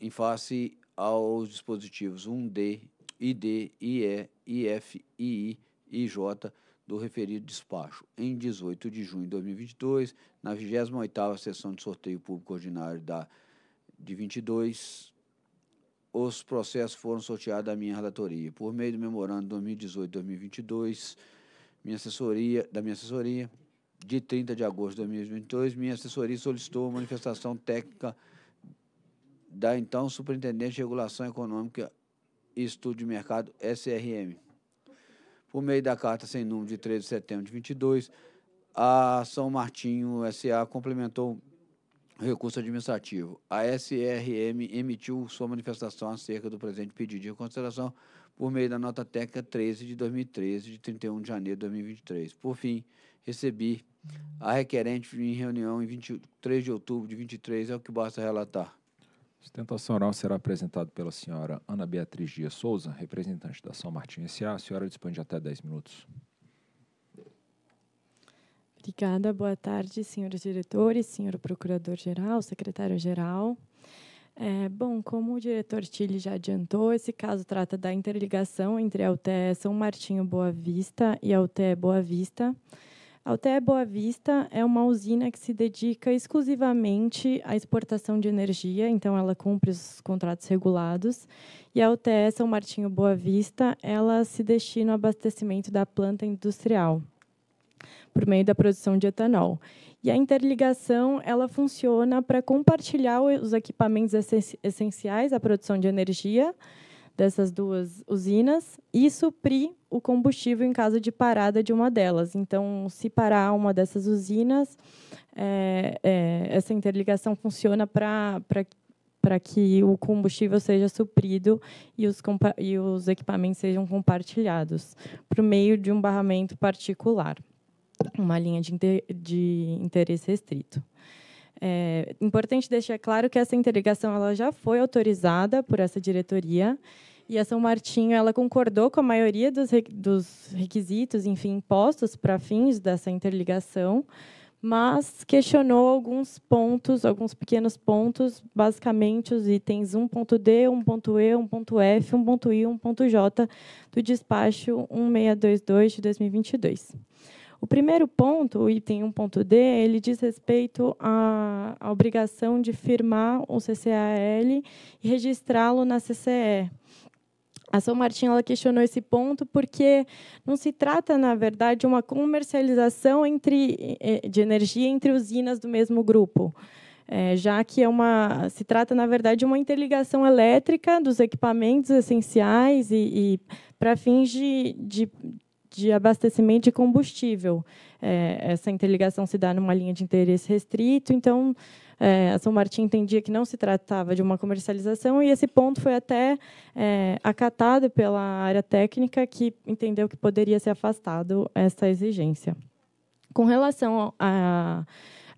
em face aos dispositivos um D, I D, I E, I F, I I e I J do referido despacho. Em dezoito de junho de dois mil e vinte e dois, na vigésima oitava sessão de sorteio público ordinário da, de vinte e dois, os processos foram sorteados à minha relatoria. Por meio do memorando dois mil e dezoito a dois mil e vinte e dois, Minha assessoria, da minha assessoria, de trinta de agosto de dois mil e vinte e dois, minha assessoria solicitou a manifestação técnica da então Superintendência de Regulação Econômica e Estudo de Mercado, S R M, por meio da carta sem número de treze de setembro de vinte e dois, a São Martinho S A complementou o recurso administrativo. A S R M emitiu sua manifestação acerca do presente pedido de reconsideração por meio da nota técnica treze de dois mil e treze, de trinta e um de janeiro de dois mil e vinte e três. Por fim, recebi a requerente em reunião em vinte e três de outubro de vinte e três, é o que basta relatar. Sustentação oral será apresentada pela senhora Ana Beatriz Dias Souza, representante da São Martinho S A. A senhora dispõe de até dez minutos. Obrigada. Boa tarde, senhores diretores, senhor procurador-geral, secretário-geral. É, bom, como o diretor Tili já adiantou, esse caso trata da interligação entre a U T E São Martinho Boa Vista e a U T E Boa Vista. A U T E Boa Vista é uma usina que se dedica exclusivamente à exportação de energia, então ela cumpre os contratos regulados, e a U T E São Martinho Boa Vista, ela se destina ao abastecimento da planta industrial por meio da produção de etanol. E a interligação, ela funciona para compartilhar os equipamentos essenciais à produção de energia dessas duas usinas e suprir o combustível em caso de parada de uma delas. Então, se parar uma dessas usinas, é, é, essa interligação funciona para para que o combustível seja suprido e os, e os equipamentos sejam compartilhados por meio de um barramento particular, uma linha de, inter, de interesse restrito. É importante deixar claro que essa interligação ela já foi autorizada por essa diretoria e a São Martinho ela concordou com a maioria dos, re, dos requisitos, enfim, impostos para fins dessa interligação, mas questionou alguns pontos, alguns pequenos pontos, basicamente os itens um ponto D, um ponto E, um ponto F, um ponto I, um ponto J do despacho mil seiscentos e vinte e dois de dois mil e vinte e dois. O primeiro ponto, o item um ponto D, ele diz respeito à, à obrigação de firmar o C C A L e registrá-lo na C C E. A São Martinho ela questionou esse ponto porque não se trata, na verdade, de uma comercialização entre, de energia entre usinas do mesmo grupo, é, já que é uma, se trata, na verdade, de uma interligação elétrica dos equipamentos essenciais e, e para fins de... de de abastecimento de combustível. É, essa interligação se dá numa linha de interesse restrito, então é, a São Martinho entendia que não se tratava de uma comercialização e esse ponto foi até é, acatado pela área técnica, que entendeu que poderia ser afastado essa exigência. Com relação a... a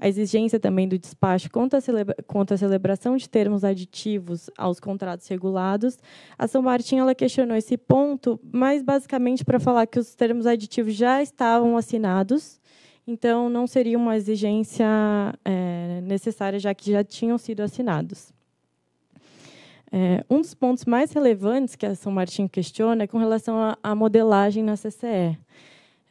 exigência também do despacho quanto à celebra celebração de termos aditivos aos contratos regulados, a São Martinho ela questionou esse ponto, mas basicamente para falar que os termos aditivos já estavam assinados, então não seria uma exigência é, necessária, já que já tinham sido assinados. É, um dos pontos mais relevantes que a São Martinho questiona é com relação à modelagem na C C E.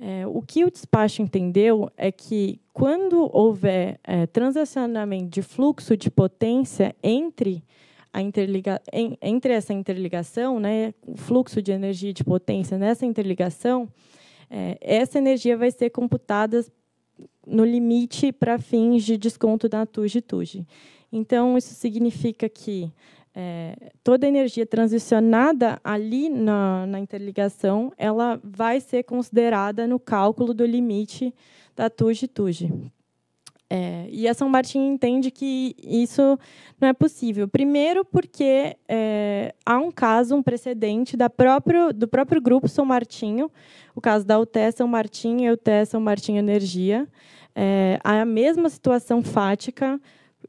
É, o que o despacho entendeu é que, quando houver é, transacionamento de fluxo de potência entre, a interliga em, entre essa interligação, né, o fluxo de energia e de potência nessa interligação, é, essa energia vai ser computada no limite para fins de desconto da T U S D. Então, isso significa que É, toda a energia transicionada ali na, na interligação ela vai ser considerada no cálculo do limite da T U S D. É, e a São Martinho entende que isso não é possível. Primeiro, porque é, há um caso, um precedente da próprio, do próprio grupo São Martinho, o caso da U T E São Martinho e U T E São Martinho Energia. É, há a mesma situação fática,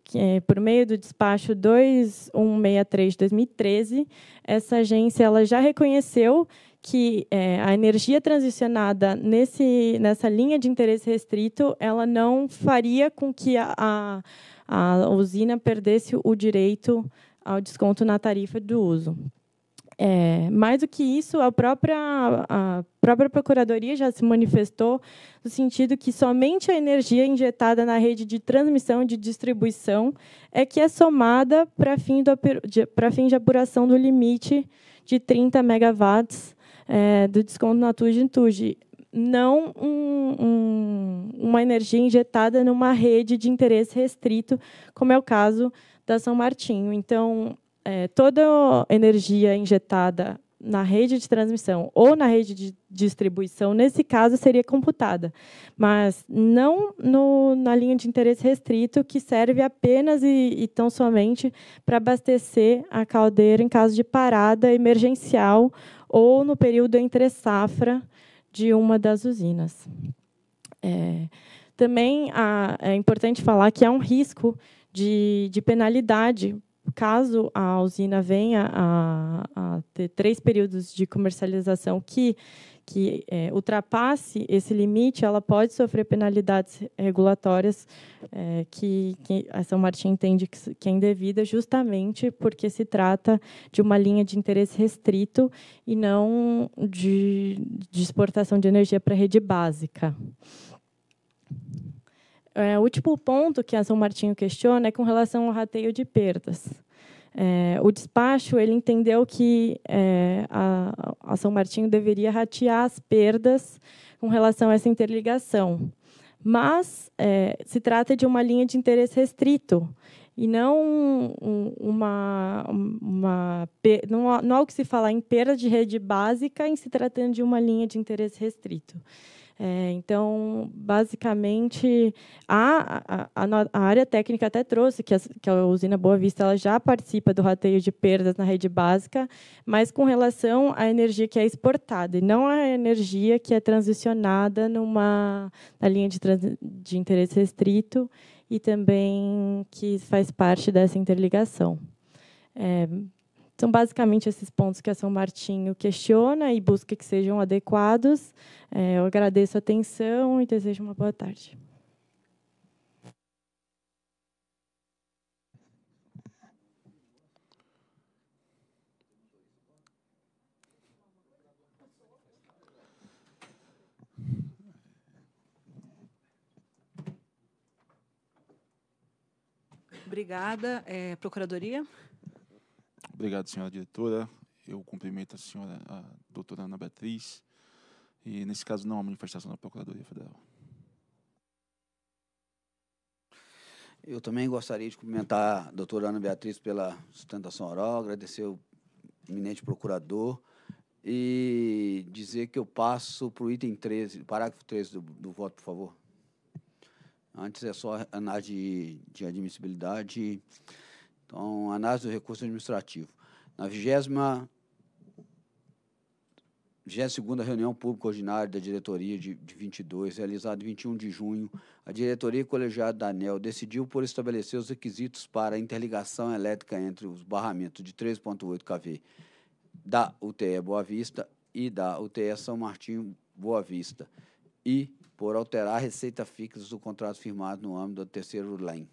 que, por meio do despacho dois mil cento e sessenta e três de dois mil e treze, essa agência ela já reconheceu que é, a energia transicionada nesse, nessa linha de interesse restrito ela não faria com que a, a, a usina perdesse o direito ao desconto na tarifa do uso. É, mais do que isso, a própria, a própria Procuradoria já se manifestou no sentido que somente a energia injetada na rede de transmissão e de distribuição é que é somada para fim, fim de apuração do limite de trinta megawatts é, do desconto na T U S D, não um, um, uma energia injetada numa rede de interesse restrito, como é o caso da São Martinho. Então, É, toda energia injetada na rede de transmissão ou na rede de distribuição, nesse caso, seria computada, mas não no, na linha de interesse restrito, que serve apenas e, e tão somente para abastecer a caldeira em caso de parada emergencial ou no período entre safra de uma das usinas. É, também há, é importante falar que há um risco de, de penalidade caso a usina venha a, a ter três períodos de comercialização que, que é, ultrapasse esse limite, ela pode sofrer penalidades regulatórias é, que, que a São Martinho entende que, que é indevida, justamente porque se trata de uma linha de interesse restrito e não de, de exportação de energia para a rede básica. É, o último ponto que a São Martinho questiona é com relação ao rateio de perdas. É, o despacho ele entendeu que é, a, a São Martinho deveria ratear as perdas com relação a essa interligação. Mas é, se trata de uma linha de interesse restrito e não uma, uma não, há, não há o que se falar em perda de rede básica em se tratando de uma linha de interesse restrito. É, então, basicamente, a, a, a área técnica até trouxe que a, que a usina Boa Vista ela já participa do rateio de perdas na rede básica, mas com relação à energia que é exportada, e não à energia que é transicionada numa, na linha de, de interesse restrito e também que faz parte dessa interligação. É, São basicamente esses pontos que a São Martinho questiona e busca que sejam adequados. Eu agradeço a atenção e desejo uma boa tarde. Obrigada, é, Procuradoria. Obrigado, senhora diretora. Eu cumprimento a senhora, a doutora Ana Beatriz. E, nesse caso, não há manifestação da Procuradoria Federal. Eu também gostaria de cumprimentar a doutora Ana Beatriz pela sustentação oral, agradecer ao eminente procurador e dizer que eu passo para o item treze, parágrafo treze do, do voto, por favor. Antes é só análise de, de admissibilidade. Então, análise do recurso administrativo. Na vigésima, vigésima segunda reunião pública ordinária da diretoria de, de vinte e dois, realizada em vinte e um de junho, a diretoria colegiada da ANEEL decidiu por estabelecer os requisitos para a interligação elétrica entre os barramentos de três vírgula oito quilovolts da U T E Boa Vista e da U T E São Martinho Boa Vista e por alterar a receita fixa do contrato firmado no âmbito do terceiro L E N.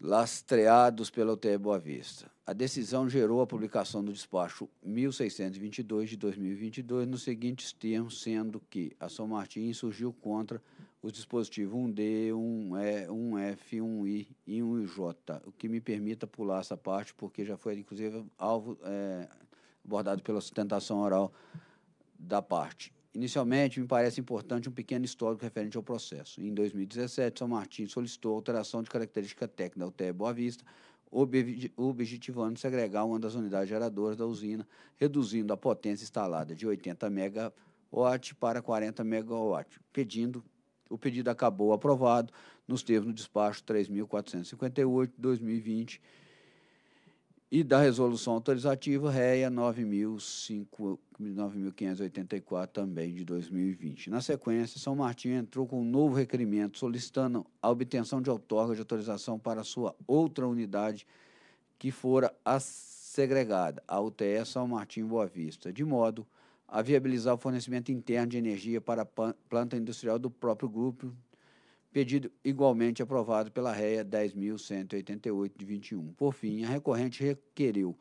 Lastreados pela U T E Boa Vista. A decisão gerou a publicação do despacho mil seiscentos e vinte e dois de dois mil e vinte e dois nos seguintes termos, sendo que a São Martinho insurgiu contra os dispositivos um D, um E, um F, um I e um I J, o que me permita pular essa parte, porque já foi, inclusive, alvo é, abordado pela sustentação oral da parte. Inicialmente, me parece importante um pequeno histórico referente ao processo. Em dois mil e dezessete, São Martinho solicitou alteração de característica técnica da U T E Boa Vista, objetivando segregar uma das unidades geradoras da usina, reduzindo a potência instalada de oitenta megawatts para quarenta megawatts. Pedindo, o pedido acabou aprovado nos termos do despacho três mil quatrocentos e cinquenta e oito de dois mil e vinte e da resolução autorizativa R E A nove mil quinhentos e oitenta e quatro, também de dois mil e vinte. Na sequência, São Martinho entrou com um novo requerimento solicitando a obtenção de outorga de autorização para sua outra unidade que fora segregada, a U T E São Martinho Boa Vista, de modo a viabilizar o fornecimento interno de energia para a planta industrial do próprio grupo, pedido igualmente aprovado pela R E A dez mil cento e oitenta e oito de vinte e um. Por fim, a recorrente requeriu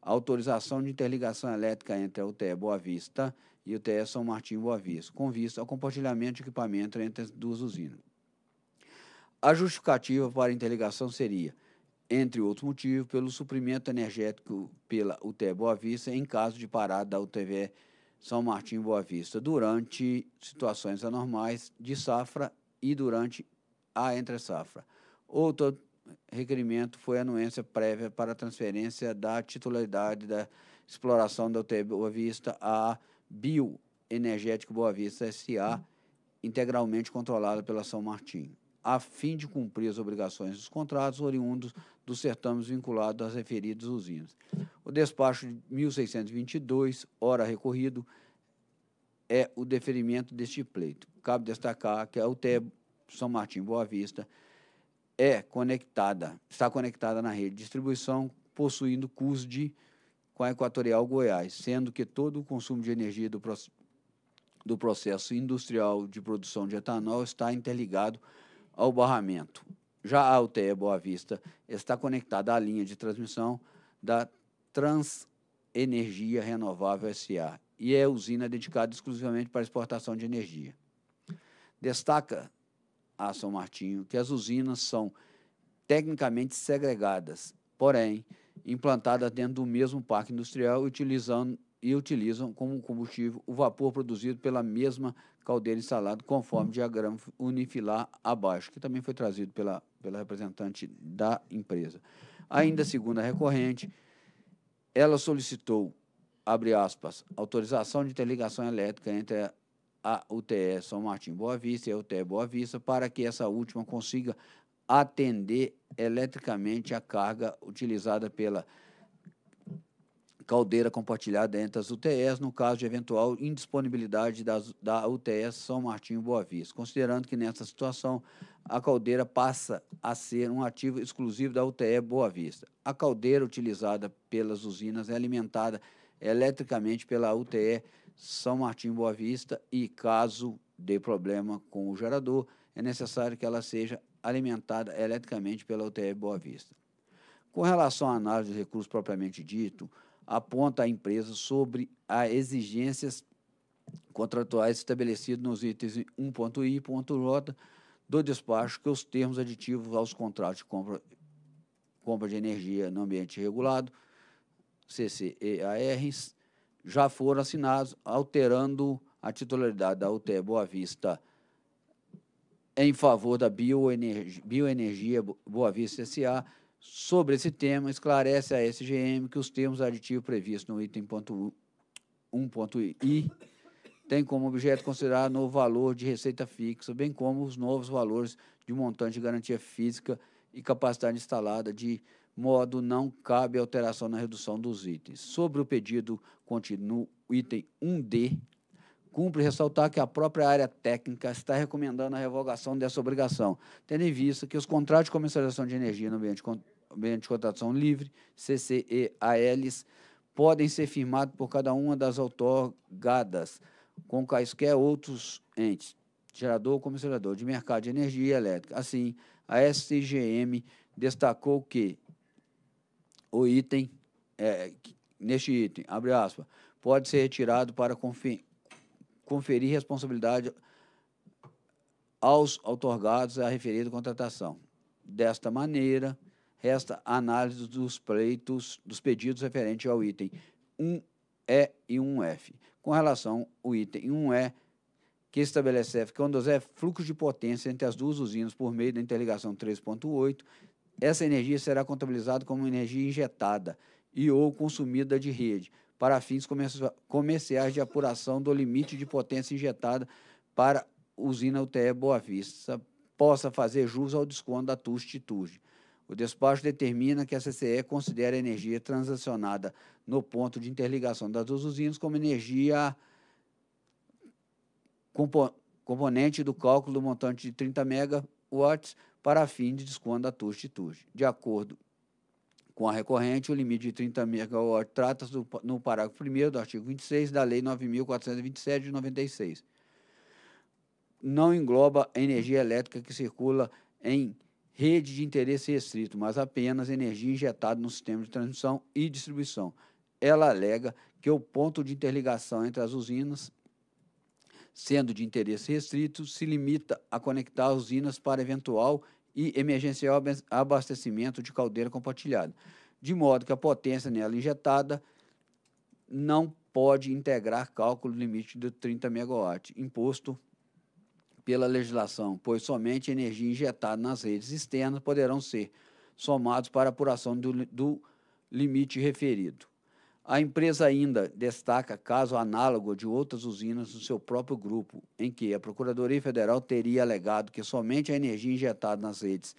a autorização de interligação elétrica entre a U T E Boa Vista e a U T E São Martinho Boa Vista, com vista ao compartilhamento de equipamento entre as duas usinas. A justificativa para a interligação seria, entre outros motivos, pelo suprimento energético pela U T E Boa Vista em caso de parada da U T E São Martinho Boa Vista durante situações anormais de safra e durante a entre-safra. Outro requerimento foi a anuência prévia para a transferência da titularidade da exploração da U T E Boa Vista a Bioenergética Boa Vista S A, integralmente controlada pela São Martinho, a fim de cumprir as obrigações dos contratos oriundos dos certames vinculados às referidas usinas. O despacho de mil seiscentos e vinte e dois, ora recorrido, é o deferimento deste pleito. Cabe destacar que a U T E São Martinho Boa Vista é conectada, está conectada na rede de distribuição, possuindo T U S D com a Equatorial Goiás, sendo que todo o consumo de energia do, do processo industrial de produção de etanol está interligado ao barramento. Já a U T E Boa Vista está conectada à linha de transmissão da Transenergia Renovável S A e é usina dedicada exclusivamente para exportação de energia. Destaca a São Martinho que as usinas são tecnicamente segregadas, porém implantadas dentro do mesmo parque industrial utilizando, e utilizam como combustível o vapor produzido pela mesma caldeira instalada, conforme o diagrama unifilar abaixo, que também foi trazido pela, pela representante da empresa. Ainda segundo a recorrente, ela solicitou, abre aspas, autorização de interligação elétrica entre a U T E São Martinho Boa Vista e a U T E Boa Vista para que essa última consiga atender eletricamente a carga utilizada pela caldeira compartilhada entre as U T Es, no caso de eventual indisponibilidade das, da U T E São Martinho Boa Vista, considerando que, nessa situação, a caldeira passa a ser um ativo exclusivo da U T E Boa Vista. A caldeira utilizada pelas usinas é alimentada eletricamente pela U T E São Martinho Boa Vista e, caso dê problema com o gerador, é necessário que ela seja alimentada eletricamente pela U T E Boa Vista. Com relação à análise de recursos propriamente dito, aponta a empresa sobre as exigências contratuais estabelecidas nos itens um ponto i e ponto j do despacho, que os termos aditivos aos contratos de compra, compra de energia no ambiente regulado, C C E A Rs, já foram assinados, alterando a titularidade da U T E Boa Vista em favor da Bioenergia, Bioenergia Boa Vista S A. Sobre esse tema, esclarece a S G M que os termos aditivos previstos no item um ponto i têm como objeto considerar o novo valor de receita fixa, bem como os novos valores de montante de garantia física e capacidade instalada, de modo não cabe alteração na redução dos itens. Sobre o pedido contido no item um D, cumpre ressaltar que a própria área técnica está recomendando a revogação dessa obrigação, tendo em vista que os contratos de comercialização de energia no ambiente de contratação livre, C C E A Ls, podem ser firmados por cada uma das outorgadas com quaisquer outros entes, gerador ou comercializador de mercado de energia elétrica. Assim, a S G M destacou que o item, é, neste item, abre aspas, pode ser retirado para conferir conferir responsabilidade aos outorgados à referida contratação. Desta maneira, resta a análise dos pleitos, dos pedidos referentes ao item um E e um F. Com relação ao item um E, que estabelece que quando houver fluxo de potência entre as duas usinas por meio da interligação três ponto oito, essa energia será contabilizada como energia injetada e ou consumida de rede, para fins comerciais de apuração do limite de potência injetada para usina U T E Boa Vista, possa fazer jus ao desconto da T U S D. O despacho determina que a C C E considere a energia transacionada no ponto de interligação das duas usinas como energia componente do cálculo do montante de trinta megawatts para fim de desconto da T U S D. De acordo com a recorrente, o limite de trinta megawatts trata-se no parágrafo primeiro do artigo vinte e seis da Lei nove mil quatrocentos e vinte e sete, de noventa e seis. Não engloba a energia elétrica que circula em rede de interesse restrito, mas apenas energia injetada no sistema de transmissão e distribuição. Ela alega que o ponto de interligação entre as usinas, sendo de interesse restrito, se limita a conectar as usinas para eventual e emergencial abastecimento de caldeira compartilhada, de modo que a potência nela injetada não pode integrar cálculo limite de trinta megawatts imposto pela legislação, pois somente energia injetada nas redes externas poderão ser somados para apuração do, do limite referido. A empresa ainda destaca caso análogo de outras usinas do seu próprio grupo, em que a Procuradoria Federal teria alegado que somente a energia injetada nas redes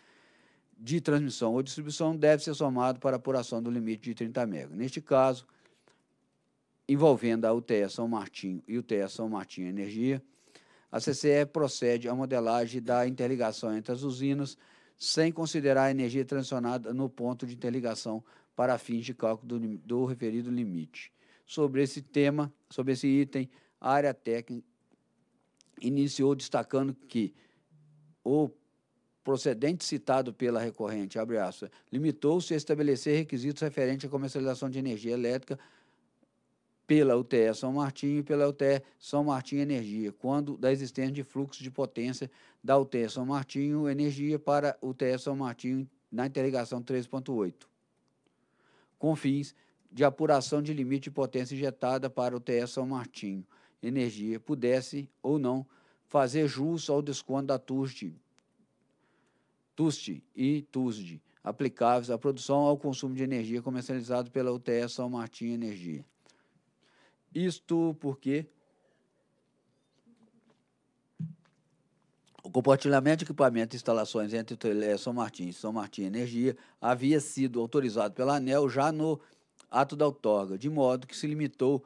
de transmissão ou distribuição deve ser somado para apuração do limite de trinta megas. Neste caso, envolvendo a U T E São Martinho e U T E São Martinho Energia, a C C E procede à modelagem da interligação entre as usinas, sem considerar a energia transicionada no ponto de interligação para fins de cálculo do, do referido limite. Sobre esse tema, sobre esse item, a área técnica iniciou destacando que o procedente citado pela recorrente, abre aspas, limitou-se a estabelecer requisitos referentes à comercialização de energia elétrica pela U T E São Martinho e pela U T E São Martinho Energia, quando da existência de fluxo de potência da U T E São Martinho Energia para U T E São Martinho na interligação três ponto oito, com fins de apuração de limite de potência injetada para U T E São Martinho Energia, pudesse ou não fazer jus ao desconto da T U S D, T U S D e T U S D, aplicáveis à produção ao consumo de energia comercializado pela U T E São Martinho Energia. Isto porque o compartilhamento de equipamento e instalações entre U T E São Martinho e São Martinho Energia havia sido autorizado pela ANEEL já no ato da outorga, de modo que se limitou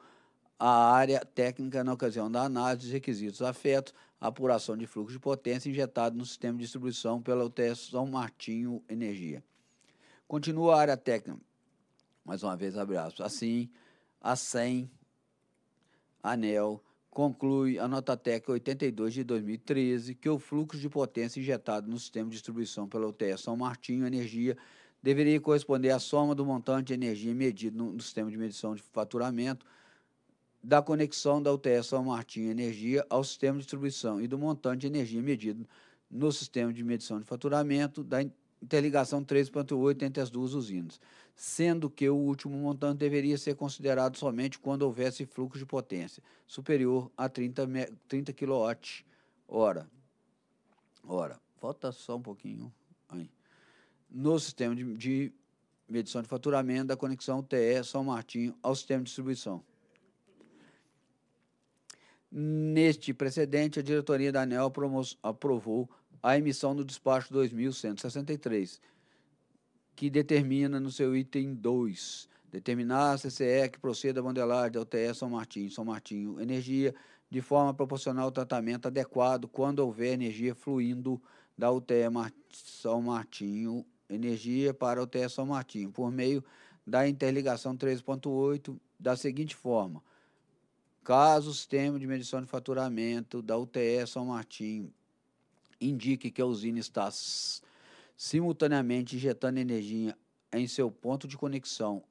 à área técnica na ocasião da análise dos requisitos afetos, apuração de fluxo de potência injetado no sistema de distribuição pela U T E São Martinho Energia. Continua a área técnica. Mais uma vez, abre aspas. Assim, a S E M, ANEEL, conclui a nota técnica oitenta e dois de dois mil e treze que o fluxo de potência injetado no sistema de distribuição pela U T E São Martinho Energia deveria corresponder à soma do montante de energia medido no sistema de medição de faturamento da conexão da U T E São Martinho Energia ao sistema de distribuição e do montante de energia medido no sistema de medição de faturamento da interligação três ponto oito entre as duas usinas, sendo que o último montante deveria ser considerado somente quando houvesse fluxo de potência superior a trinta quilowatt hora. Ora, volta só um pouquinho. Aí. No sistema de, de medição de faturamento da conexão U T E São Martinho ao sistema de distribuição. Neste precedente, a diretoria da ANEEL aprovou a emissão do despacho dois mil cento e sessenta e três, que determina no seu item dois, determinar a C C E que proceda a modelagem da U T E São Martinho, São Martinho Energia, de forma proporcional ao tratamento adequado quando houver energia fluindo da U T E Mar- São Martinho Energia para a U T E São Martinho, por meio da interligação três ponto oito, da seguinte forma: caso o sistema de medição de faturamento da U T E São Martinho indique que a usina está simultaneamente injetando energia em seu ponto de conexão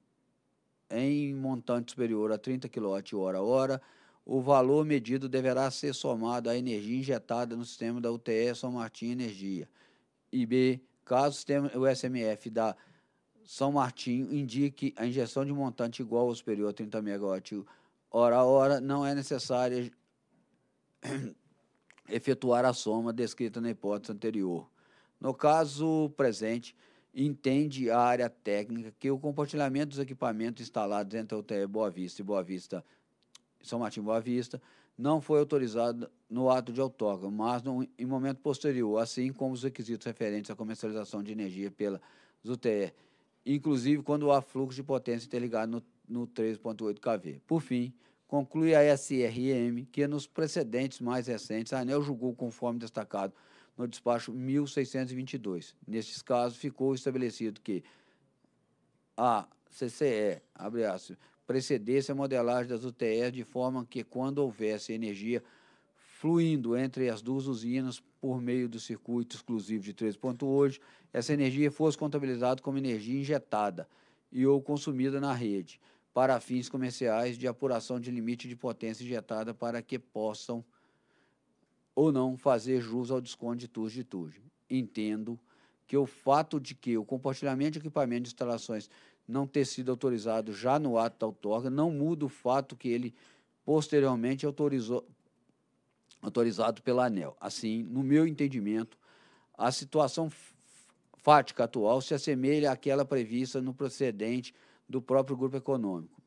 em montante superior a trinta quilowatt hora, o valor medido deverá ser somado à energia injetada no sistema da U T E São Martinho Energia. E B, caso o sistema U S M F da São Martinho indique a injeção de montante igual ou superior a trinta megawatt hora, Ora, ora, não é necessário efetuar a soma descrita na hipótese anterior. No caso presente, entende a área técnica que o compartilhamento dos equipamentos instalados entre a U T E Boa Vista e Boa Vista São Martinho Boa Vista não foi autorizado no ato de outorga, mas no, em momento posterior, assim como os requisitos referentes à comercialização de energia pelas U T E, inclusive quando há fluxo de potência interligado no no três ponto oito quilovolts. Por fim, conclui a S R M que nos precedentes mais recentes a ANEEL julgou conforme destacado no despacho mil seiscentos e vinte e dois. Nestes casos, ficou estabelecido que a C C E, abre aspas, precedesse a modelagem das U T Es de forma que quando houvesse energia fluindo entre as duas usinas por meio do circuito exclusivo de três ponto oito, essa energia fosse contabilizada como energia injetada e ou consumida na rede, para fins comerciais de apuração de limite de potência injetada para que possam ou não fazer jus ao desconto de T U S de T U S. Entendo que o fato de que o compartilhamento de equipamentos e instalações não ter sido autorizado já no ato da outorga não muda o fato que ele posteriormente autorizou, autorizado pela ANEEL. Assim, no meu entendimento, a situação fática atual se assemelha àquela prevista no precedente do próprio grupo econômico.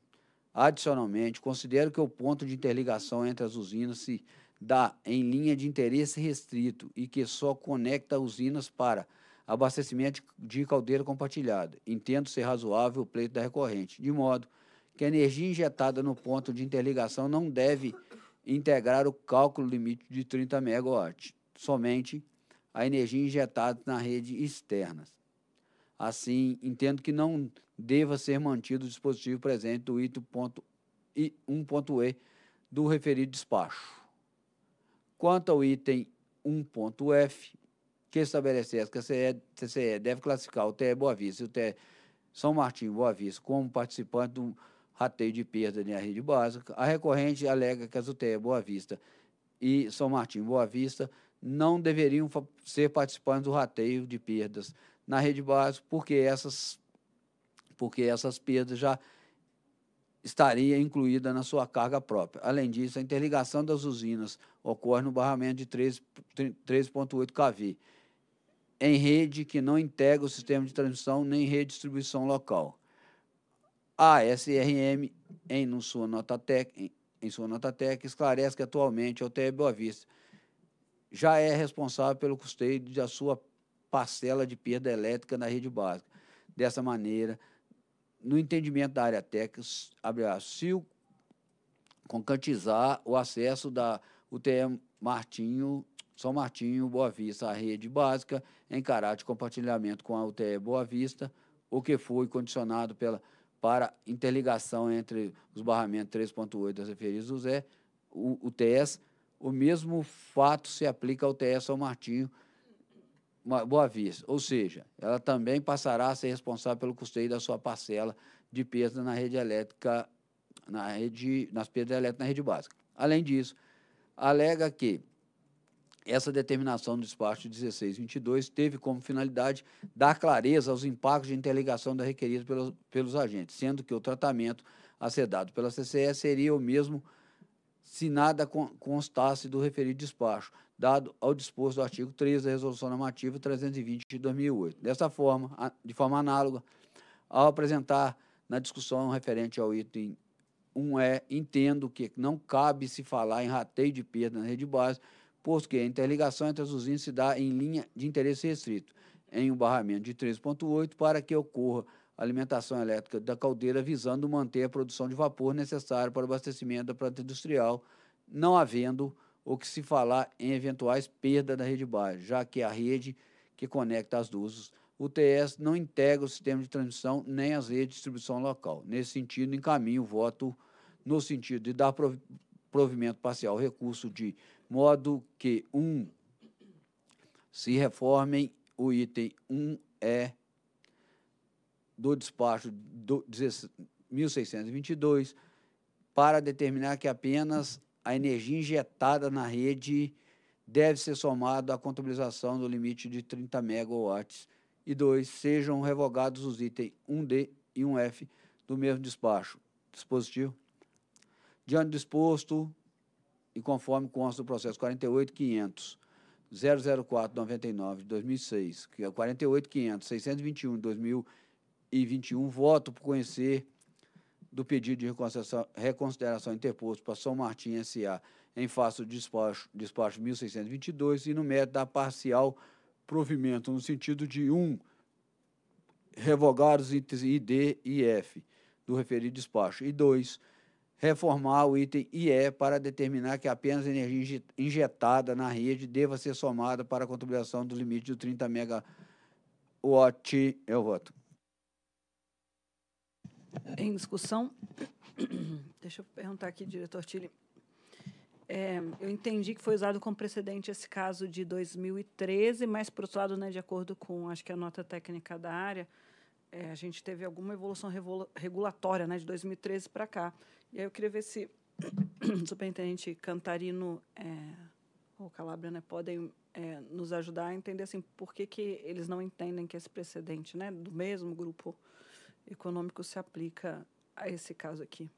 Adicionalmente, considero que o ponto de interligação entre as usinas se dá em linha de interesse restrito e que só conecta usinas para abastecimento de caldeira compartilhada. Entendo ser razoável o pleito da recorrente, de modo que a energia injetada no ponto de interligação não deve integrar o cálculo limite de trinta megawatt, somente a energia injetada na rede externa. Assim, entendo que não deva ser mantido o dispositivo presente do item um ponto E do referido despacho. Quanto ao item um ponto F, que estabelece que a C C E deve classificar o U T E Boa Vista e o U T E São Martinho Boa Vista como participantes do rateio de perda na rede básica, a recorrente alega que as U T E Boa Vista e São Martinho Boa Vista não deveriam ser participantes do rateio de perdas na rede básica, porque essas, porque essas perdas já estariam incluídas na sua carga própria. Além disso, a interligação das usinas ocorre no barramento de três vírgula oito quilovolts em rede que não integra o sistema de transmissão nem redistribuição local. A S R M, em sua nota técnica, em sua nota técnica, esclarece que atualmente a U T E Boa Vista já é responsável pelo custeio da sua parcela de perda elétrica na rede básica. Dessa maneira, no entendimento da área técnica, se concretizar o acesso da U T E Martinho, São Martinho Boa Vista à rede básica em caráter de compartilhamento com a U T E Boa Vista, o que foi condicionado pela, para interligação entre os barramentos três ponto oito das referidas U T Es, o mesmo fato se aplica ao U T E São Martinho Boa Vista, ou seja, ela também passará a ser responsável pelo custeio da sua parcela de perda na rede elétrica, na rede, nas perdas elétricas na rede básica. Além disso, alega que essa determinação do despacho dezesseis vinte e dois teve como finalidade dar clareza aos impactos de interligação da requerida pelos, pelos agentes, sendo que o tratamento a ser dado pela C C E seria o mesmo se nada constasse do referido despacho, dado ao disposto do artigo três da Resolução Normativa trezentos e vinte de dois mil e oito. Dessa forma, de forma análoga, ao apresentar na discussão referente ao item um E, entendo que não cabe se falar em rateio de perda na rede base, posto que a interligação entre as usinas se dá em linha de interesse restrito, em um barramento de três ponto oito, para que ocorra a alimentação elétrica da caldeira visando manter a produção de vapor necessária para o abastecimento da planta industrial, não havendo o que se falar em eventuais perdas da rede base, já que a rede que conecta as duas U T Es não integra o sistema de transmissão nem as redes de distribuição local. Nesse sentido, encaminho o voto no sentido de dar provimento parcial ao recurso de modo que, um, se reformem o item um E do despacho do mil seiscentos e vinte e dois para determinar que apenas a energia injetada na rede deve ser somada à contabilização do limite de trinta megawatt. E dois, sejam revogados os itens um D e um F do mesmo despacho. Dispositivo. Diante do exposto, e conforme consta do processo quarenta e oito ponto quinhentos ponto zero zero quatro ponto noventa e nove de dois mil e seis, que é quarenta e oito ponto quinhentos ponto seiscentos e vinte e um de dois mil e vinte e um, voto por conhecer do pedido de reconsideração, reconsideração interposto para São Martinho S A em face do despacho, despacho mil seiscentos e vinte e dois e no mérito da parcial provimento, no sentido de um Um, revogar os itens I D e F do referido despacho e dois reformar o item I E para determinar que apenas a energia injetada na rede deva ser somada para a contabilização do limite de trinta megawatt. Eu voto. Em discussão, deixa eu perguntar aqui, diretor Tili. É, eu entendi que foi usado como precedente esse caso de dois mil e treze, mas, por outro lado, né, de acordo com, acho que a nota técnica da área, é, a gente teve alguma evolução regulatória, né, de dois mil e treze para cá. E aí eu queria ver se o superintendente Cantarino é, ou Calabria, né, podem é, nos ajudar a entender assim, por que, que eles não entendem que esse precedente, né, do mesmo grupo econômico se aplica a esse caso aqui.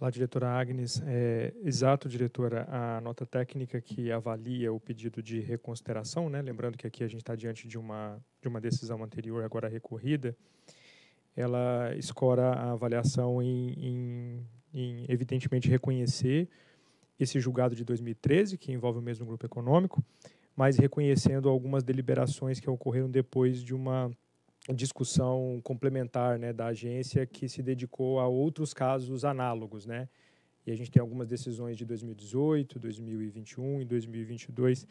Olá, diretora Agnes. É, exato, diretora, a nota técnica que avalia o pedido de reconsideração, né? Lembrando que aqui a gente está diante de uma, de uma decisão anterior, agora recorrida, ela escora a avaliação em, em, em evidentemente, reconhecer esse julgado de dois mil e treze, que envolve o mesmo grupo econômico, mas reconhecendo algumas deliberações que ocorreram depois de uma discussão complementar, né, da agência, que se dedicou a outros casos análogos, né? E a gente tem algumas decisões de dois mil e dezoito, dois mil e vinte e um e dois mil e vinte e dois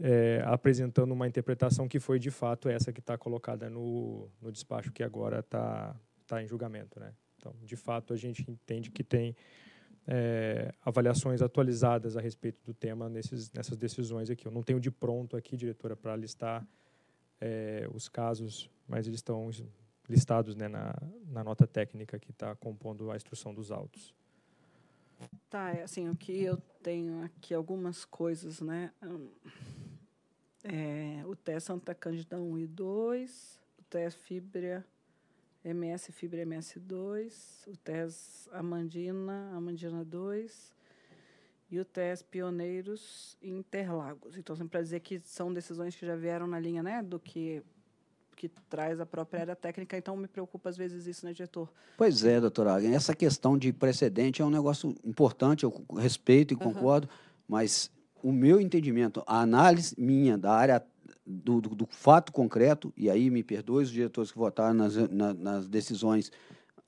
é, apresentando uma interpretação que foi, de fato, essa que está colocada no, no despacho que agora está tá em julgamento, né? Então, de fato, a gente entende que tem é, avaliações atualizadas a respeito do tema nesses, nessas decisões aqui. Eu não tenho de pronto aqui, diretora, para listar É, os casos, mas eles estão listados, né, na, na nota técnica que está compondo a instrução dos autos. Tá, assim, o que eu tenho aqui, algumas coisas, né? É, o T E Santa Cândida um e dois, o T E Fibra, M S Fibra M S dois, o T E S Amandina, Amandina dois, e o T E S Pioneiros Interlagos. Então, sempre para dizer que são decisões que já vieram na linha, né, do que, que traz a própria área técnica, então me preocupa às vezes isso, né, diretor? Pois é, doutora Agnes, essa questão de precedente é um negócio importante, eu respeito e concordo, uhum. Mas o meu entendimento, a análise minha da área do, do, do fato concreto, e aí me perdoe os diretores que votaram nas, na, nas decisões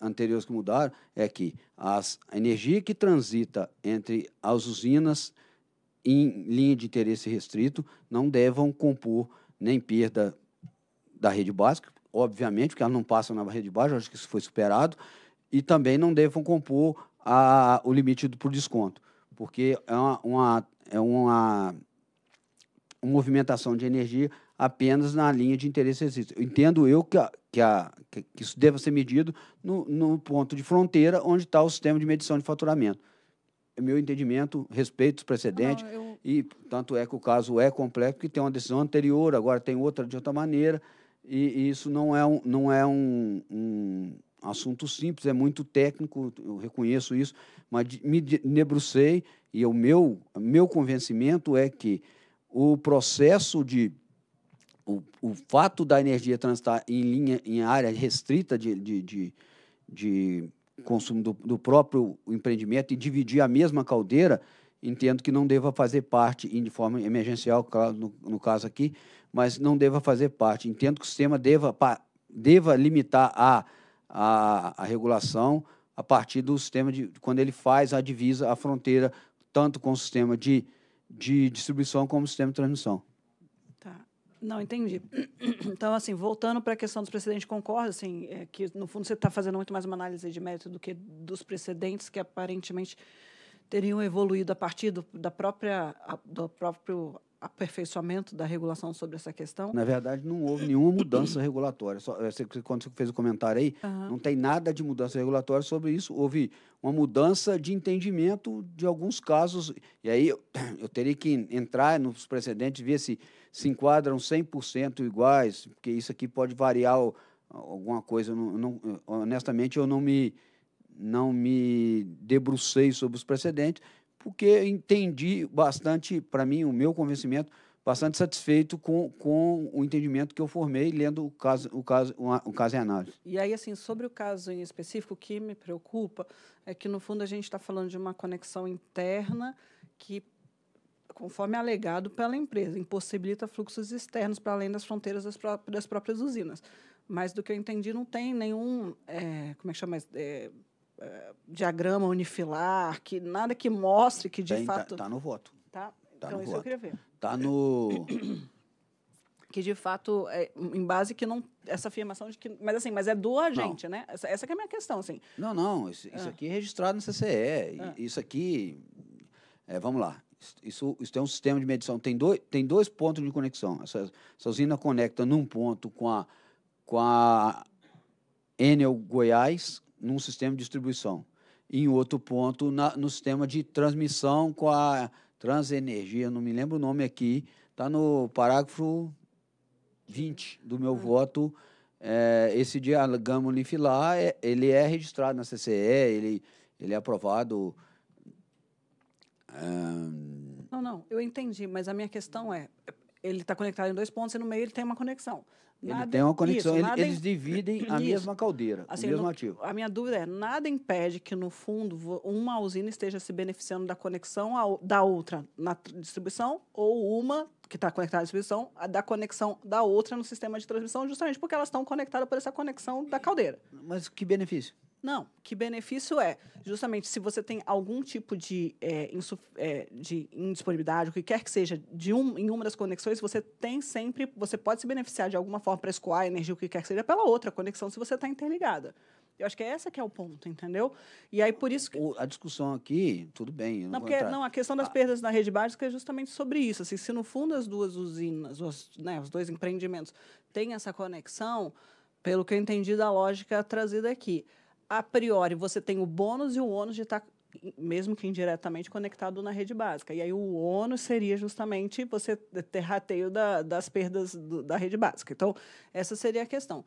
anteriores que mudaram, é que as, a energia que transita entre as usinas em linha de interesse restrito não devam compor nem perda da rede básica, obviamente, porque elas não passam na rede básica, acho que isso foi superado, e também não devam compor a, o limite do, por desconto, porque é uma, uma, é uma, uma movimentação de energia apenas na linha de interesse restrito. Eu entendo eu que, a, que, a, que isso deva ser medido no, no ponto de fronteira onde está o sistema de medição de faturamento. É meu entendimento, respeito os precedentes, não, eu... e tanto é que o caso é complexo, que tem uma decisão anterior, agora tem outra de outra maneira, e, e isso não é, um, não é um, um assunto simples, é muito técnico, eu reconheço isso, mas me debrucei, e o meu, meu convencimento é que o processo de O, o fato da energia transitar em linha, em área restrita de, de, de, de consumo do, do próprio empreendimento e dividir a mesma caldeira, entendo que não deva fazer parte, de forma emergencial, claro, no, no caso aqui, mas não deva fazer parte. Entendo que o sistema deva, pa, deva limitar a, a, a regulação a partir do sistema de, quando ele faz a divisa, a fronteira, tanto com o sistema de, de distribuição como o sistema de transmissão. Não, entendi. Então, assim, voltando para a questão dos precedentes, concordo, assim, é que, no fundo, você está fazendo muito mais uma análise de mérito do que dos precedentes que, aparentemente, teriam evoluído a partir do, da própria, a, do próprio aperfeiçoamento da regulação sobre essa questão. Na verdade, não houve nenhuma mudança regulatória. Só, você, quando você fez o comentário aí, uhum. Não tem nada de mudança regulatória sobre isso. Houve uma mudança de entendimento de alguns casos. E aí, eu, eu teria que entrar nos precedentes e ver se... se enquadram cem por cento iguais, porque isso aqui pode variar alguma coisa. Eu não, honestamente, eu não me, não me debrucei sobre os precedentes, porque eu entendi bastante, para mim, o meu convencimento, bastante satisfeito com, com o entendimento que eu formei, lendo o caso, o caso, o caso em análise. E aí, assim, sobre o caso em específico, o que me preocupa é que, no fundo, a gente está falando de uma conexão interna que, conforme alegado pela empresa, impossibilita fluxos externos para além das fronteiras das, pró das próprias usinas. Mas, do que eu entendi, não tem nenhum é, como é que chama, é, é, diagrama unifilar, que, nada que mostre que, de tem, fato... Está tá no voto. Tá? Tá então, no isso voto. Eu queria ver. Está no... Que, de fato, é, em base que não... Essa afirmação de que... Mas, assim, mas é do agente, não. Né? Essa, essa que é a minha questão, assim. Não, não. Isso, isso ah. aqui é registrado no C C E. Ah. Isso aqui... É, vamos lá. Isso, isso tem um sistema de medição, tem dois, tem dois pontos de conexão. Essa, essa usina conecta num ponto com a, com a ANEEL Goiás, num sistema de distribuição, e em outro ponto na, no sistema de transmissão com a Transenergia, não me lembro o nome aqui, está no parágrafo vinte do meu voto. É, esse diagrama unifilar, é, ele é registrado na C C E, ele... Ele é aprovado... Um... Não, não, eu entendi, mas a minha questão é, ele está conectado em dois pontos e no meio ele tem uma conexão. Nada, ele tem uma conexão, isso, ele, eles em, dividem a isso. mesma caldeira, assim, o mesmo no, ativo. A minha dúvida é, nada impede que, no fundo, uma usina esteja se beneficiando da conexão ao, da outra na distribuição, ou uma que está conectada à distribuição, a, da conexão da outra no sistema de transmissão, justamente porque elas estão conectadas por essa conexão da caldeira. Mas que benefício? Não, que benefício é? Justamente, se você tem algum tipo de, é, é, de indisponibilidade, o que quer que seja, de um, em uma das conexões, você tem sempre, você pode se beneficiar de alguma forma para escoar a energia, o que quer que seja, pela outra conexão, se você está interligada. Eu acho que é essa que é o ponto, entendeu? E aí, por isso... Que... A discussão aqui, tudo bem. Não, não, porque, não, a questão das ah. perdas na rede básica é justamente sobre isso. Assim, se no fundo as duas usinas, os, né, os dois empreendimentos, têm essa conexão, pelo que eu entendi da lógica trazida aqui, a priori, você tem o bônus e o ônus de estar, mesmo que indiretamente, conectado na rede básica. E aí o ônus seria justamente você ter rateio da, das perdas do, da rede básica. Então, essa seria a questão.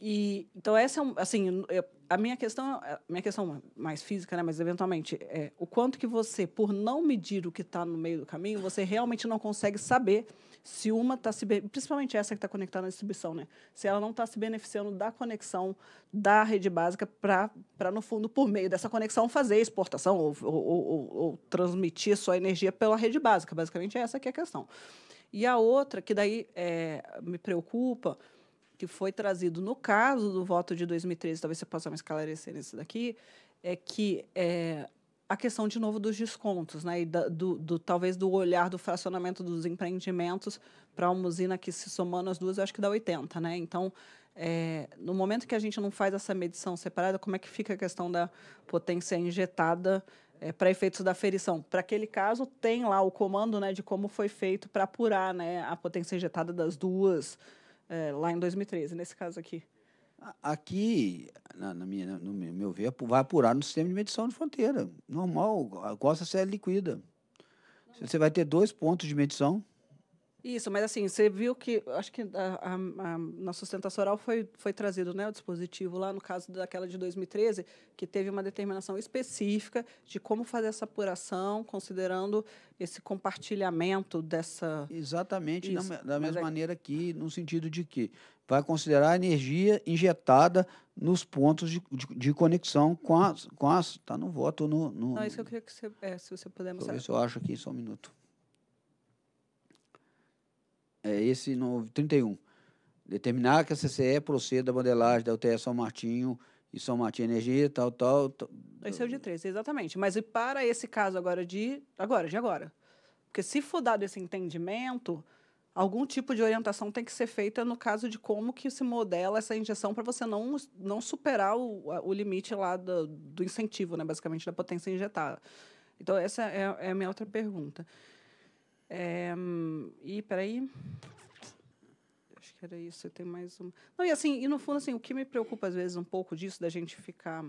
E, então, essa é um, assim, a minha questão, a minha questão mais física, né, mas eventualmente, é o quanto que você, por não medir o que está no meio do caminho, você realmente não consegue saber se uma está se... Principalmente essa que está conectada na distribuição, né? Se ela não está se beneficiando da conexão da rede básica para, no fundo, por meio dessa conexão, fazer exportação ou, ou, ou, ou transmitir sua energia pela rede básica. Basicamente, essa que é a questão. E a outra, que daí é, me preocupa, que foi trazido no caso do voto de dois mil e treze, talvez você possa me esclarecer nisso daqui, é que... É, a questão, de novo, dos descontos, né? E da, do, do, talvez do olhar do fracionamento dos empreendimentos para uma usina que, se somando as duas, eu acho que dá oitenta. Né? Então, é, no momento que a gente não faz essa medição separada, como é que fica a questão da potência injetada é, para efeitos da aferição? Para aquele caso, tem lá o comando, né, de como foi feito para apurar, né, a potência injetada das duas é, lá em dois mil e treze, nesse caso aqui. Aqui, na, na minha, no meu ver, vai apurar no sistema de medição de fronteira. Normal, a costa se liquida. Você vai ter dois pontos de medição. Isso, mas assim, você viu que, acho que a, a, a, na sustentação oral foi, foi trazido, né, o dispositivo lá, no caso daquela de dois mil e treze, que teve uma determinação específica de como fazer essa apuração, considerando esse compartilhamento dessa... Exatamente, da, da mesma é... maneira que, no sentido de que vai considerar a energia injetada nos pontos de, de, de conexão com as... Com as está no voto, no... no... Não, isso eu queria que você... É, se você puder mostrar. Deixa eu ver se eu acho aqui, só um minuto. É esse no trinta e um. Determinar que a C C E proceda da modelagem da U T E São Martinho e São Martinho Energia, tal, tal, tal. Esse é o de treze, exatamente. Mas e para esse caso agora de... Agora, de agora. Porque se for dado esse entendimento, algum tipo de orientação tem que ser feita no caso de como que se modela essa injeção para você não, não superar o, o limite lá do, do incentivo, né, basicamente, da potência injetada. Então, essa é, é a minha outra pergunta. É, e, peraí, acho que era isso, tem mais um... Não, e assim, e no fundo, assim, o que me preocupa às vezes um pouco disso, da gente ficar,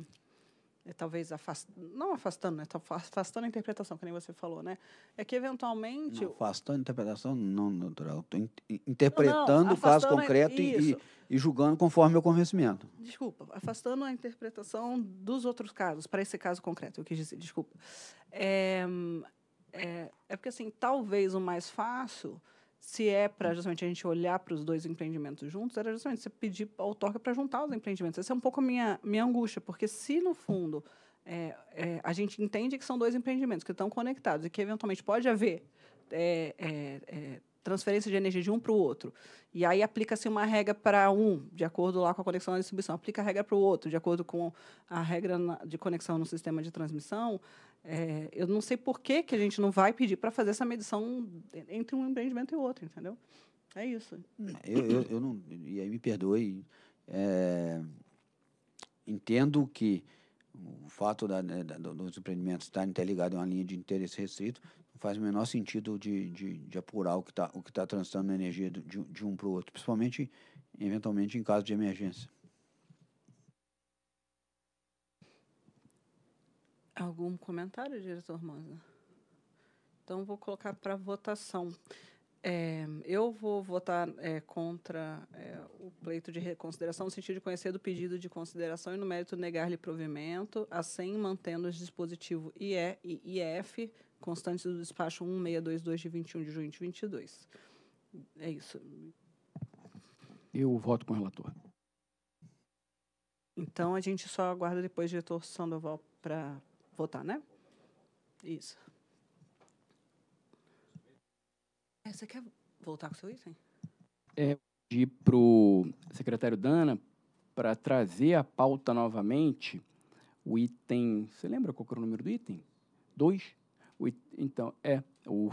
é, talvez, afast... não afastando, né? Afastando a interpretação, que nem você falou, né? É que, eventualmente... Não, afastando a interpretação, não, doutora. Estou in interpretando não, não, o caso concreto é e, e julgando conforme o meu convencimento. Desculpa, afastando a interpretação dos outros casos, para esse caso concreto, eu quis dizer, desculpa. É... É, é porque, assim, talvez o mais fácil, se é para justamente a gente olhar para os dois empreendimentos juntos, era justamente você pedir outorga para juntar os empreendimentos. Essa é um pouco a minha, minha angústia, porque se, no fundo, é, é, a gente entende que são dois empreendimentos que estão conectados e que, eventualmente, pode haver é, é, é, transferência de energia de um para o outro, e aí aplica-se uma regra para um, de acordo lá com a conexão na distribuição, aplica a regra para o outro, de acordo com a regra na, de conexão no sistema de transmissão. É, eu não sei por que, que a gente não vai pedir para fazer essa medição entre um empreendimento e outro, entendeu? É isso. Eu, eu, eu não, e aí me perdoe, é, entendo que o fato da, da, dos empreendimentos estar interligado em uma linha de interesse restrito não faz o menor sentido de, de, de apurar o que está o que tá transitando na energia de, de um para o outro, principalmente, eventualmente, em caso de emergência. Algum comentário, diretor Mosna? Então, vou colocar para votação. É, eu vou votar é, contra é, o pleito de reconsideração, no sentido de conhecer do pedido de consideração e, no mérito, negar-lhe provimento, assim mantendo os dispositivos I E e I F constantes do despacho um seis dois dois de vinte e um de junho de vinte e dois. É isso. Eu voto com o relator. Então, a gente só aguarda depois o diretor Sandoval para votar, né? Isso. Você quer voltar com o seu item? É, eu pedi para o secretário Dana para trazer a pauta novamente o item... Você lembra qual era o número do item? Dois? O it, então, é o,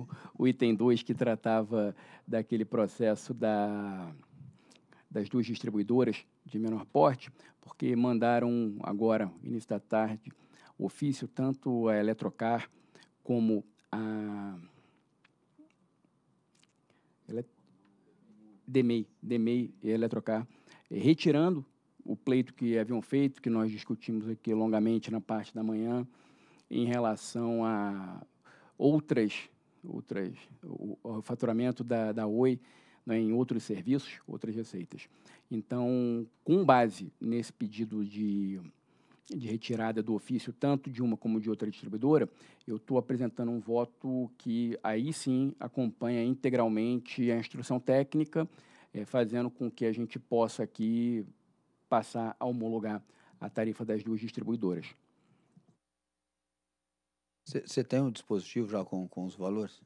o, o item dois, que tratava daquele processo da, das duas distribuidoras de menor porte, porque mandaram agora, início da tarde, o ofício, tanto a Eletrocar como a... D M E I, D M E I e Eletrocar, retirando o pleito que haviam feito, que nós discutimos aqui longamente na parte da manhã, em relação a outras, outras o, o faturamento da, da Oi, né, em outros serviços, outras receitas. Então, com base nesse pedido de, de retirada do ofício, tanto de uma como de outra distribuidora, eu estou apresentando um voto que aí sim acompanha integralmente a instrução técnica, é, fazendo com que a gente possa aqui passar a homologar a tarifa das duas distribuidoras. Você tem um dispositivo já com, com os valores?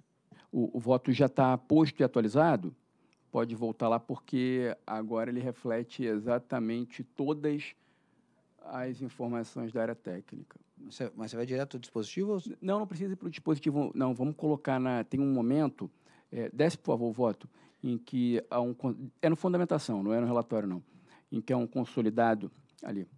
O, o voto já está posto e atualizado, pode voltar lá, porque agora ele reflete exatamente todas as informações da área técnica. Você, mas você vai direto ao dispositivo? Ou... Não, não precisa ir para o dispositivo, não. Vamos colocar na... Tem um momento, é, desce, por favor, o voto, em que há um... É no fundamentação, não é no relatório, não. Em que há um consolidado ali.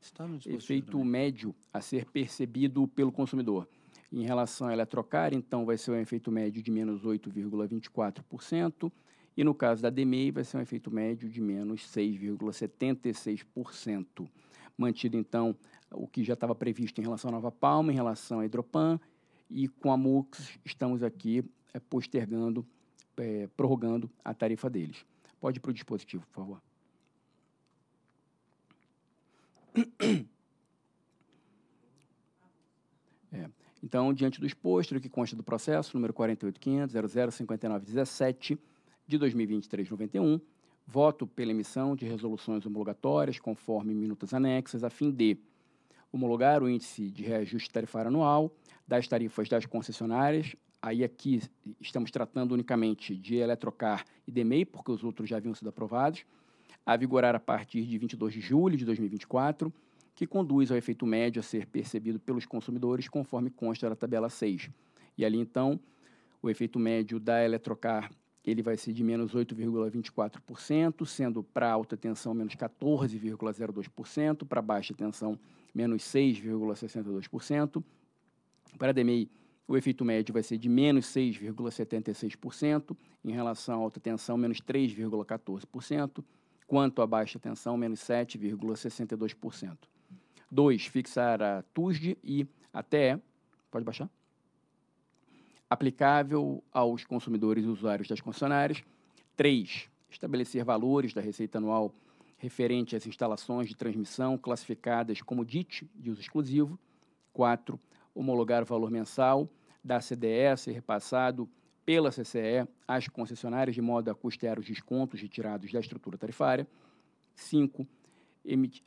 Está no dispositivo. Efeito também. Médio a ser percebido pelo consumidor. Em relação à Eletrocar, então, vai ser um efeito médio de menos oito vírgula vinte e quatro por cento. E, no caso da D M E I, vai ser um efeito médio de menos seis vírgula setenta e seis por cento. Mantido, então, o que já estava previsto em relação à Nova Palma, em relação à Hidropan, e com a M U X estamos aqui é, postergando, é, prorrogando a tarifa deles. Pode ir para o dispositivo, por favor. É. Então, diante do exposto, o que consta do processo, número quarenta e oito ponto quinhentos ponto zero zero cinco nove um sete de dois mil e vinte e três, noventa e um, voto pela emissão de resoluções homologatórias conforme minutas anexas, a fim de homologar o índice de reajuste tarifário anual das tarifas das concessionárias. Aí aqui estamos tratando unicamente de Eletrocar e D M E I, porque os outros já haviam sido aprovados, a vigorar a partir de vinte e dois de julho de dois mil e vinte e quatro, que conduz ao efeito médio a ser percebido pelos consumidores conforme consta da tabela seis. E ali, então, o efeito médio da Eletrocar ele vai ser de menos oito vírgula vinte e quatro por cento, sendo para alta tensão menos quatorze vírgula zero dois por cento, para baixa tensão menos seis vírgula sessenta e dois por cento. Para a D M E I, o efeito médio vai ser de menos seis vírgula setenta e seis por cento, em relação à alta tensão menos três vírgula quatorze por cento, quanto à baixa tensão menos sete vírgula sessenta e dois por cento. dois. Fixar a T U S D e a T E, pode baixar, aplicável aos consumidores e usuários das concessionárias. três. Estabelecer valores da receita anual referente às instalações de transmissão classificadas como D I T, de uso exclusivo. quatro. Homologar o valor mensal da C D E a ser repassado pela C C E às concessionárias, de modo a custear os descontos retirados da estrutura tarifária. cinco.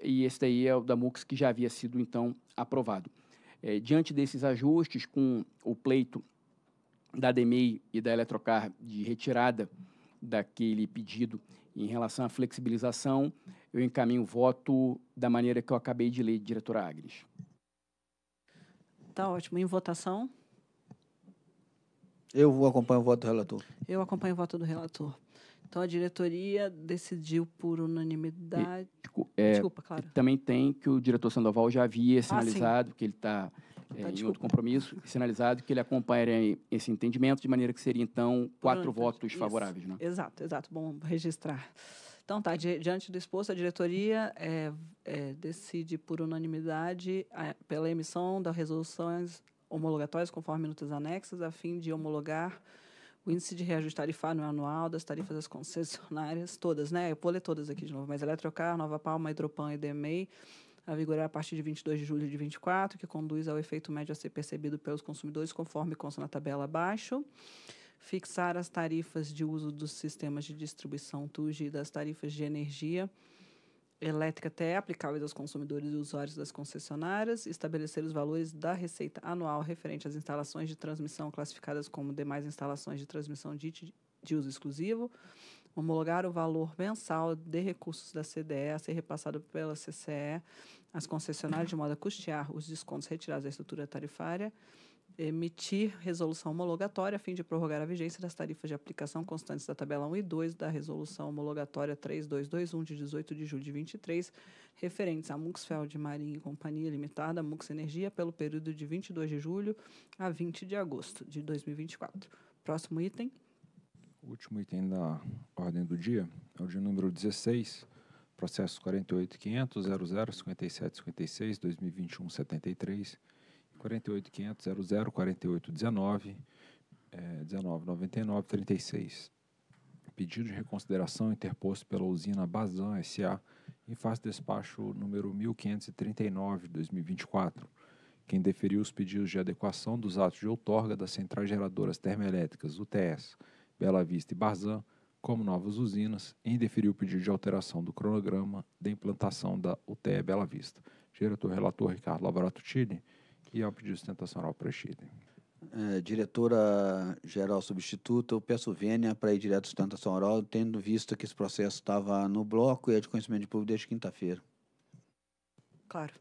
E esse daí é o da M U X, que já havia sido, então, aprovado. É, diante desses ajustes, com o pleito da D M E I e da Eletrocar de retirada daquele pedido em relação à flexibilização, eu encaminho o voto da maneira que eu acabei de ler, diretora Agnes. Tá ótimo. Em votação? Eu vou acompanhar o voto do relator. Eu acompanho o voto do relator. Então, a diretoria decidiu por unanimidade... Desculpa, é, desculpa, claro. Também tem que o diretor Sandoval já havia sinalizado ah, que ele está... É, tá, em outro compromisso, sinalizado que ele acompanharia esse entendimento, de maneira que seria, então, quatro Pronto, votos isso. favoráveis. Né? Exato, exato. Bom registrar. Então, tá, di diante do exposto, a diretoria é, é, decide por unanimidade a, pela emissão das resoluções homologatórias, conforme minutas anexas, a fim de homologar O índice de reajuste tarifário anual das tarifas das concessionárias, todas, né? Eu pulei todas aqui de novo, mas Eletrocar, Nova Palma, Hidropan e D M E I, a vigorar a partir de vinte e dois de julho de vinte e quatro, que conduz ao efeito médio a ser percebido pelos consumidores, conforme consta na tabela abaixo. Fixar as tarifas de uso dos sistemas de distribuição T U S D e das tarifas de energia elétrica até aplicáveis aos consumidores e usuários das concessionárias, estabelecer os valores da receita anual referente às instalações de transmissão classificadas como demais instalações de transmissão de, de uso exclusivo, homologar o valor mensal de recursos da C D E a ser repassado pela C C E às concessionárias de modo a custear os descontos retirados da estrutura tarifária, emitir resolução homologatória a fim de prorrogar a vigência das tarifas de aplicação constantes da tabela um e dois da resolução homologatória três mil duzentos e vinte e um de dezoito de julho de vinte e três, referentes a Muxfeld Marinho e Companhia Limitada, Mux Energia, pelo período de vinte e dois de julho a vinte de agosto de dois mil e vinte e quatro. Próximo item. O último item da ordem do dia é o de número dezesseis, processo quarenta e oito ponto quinhentos ponto zero zero cinco sete cinco seis barra dois mil e vinte e um barra setenta e três. quarenta e oito ponto quinhentos ponto zero zero quarenta e oito ponto dezenove, dezenove ponto noventa e nove ponto trinta e seis. Pedido de reconsideração interposto pela usina Bazan S A em face do despacho número mil quinhentos e trinta e nove de dois mil e vinte e quatro, quem deferiu os pedidos de adequação dos atos de outorga das centrais geradoras termoelétricas U T S, Bela Vista e Bazan, como novas usinas, em deferiu o pedido de alteração do cronograma da implantação da U T E Bela Vista. Diretor-relator Ricardo Lavorato Tili. E ao pedido de sustentação oral preenchida. É, Diretora-geral substituta, eu peço vênia para ir direto à sustentação oral, tendo visto que esse processo estava no bloco e é de conhecimento de público desde quinta-feira. Claro.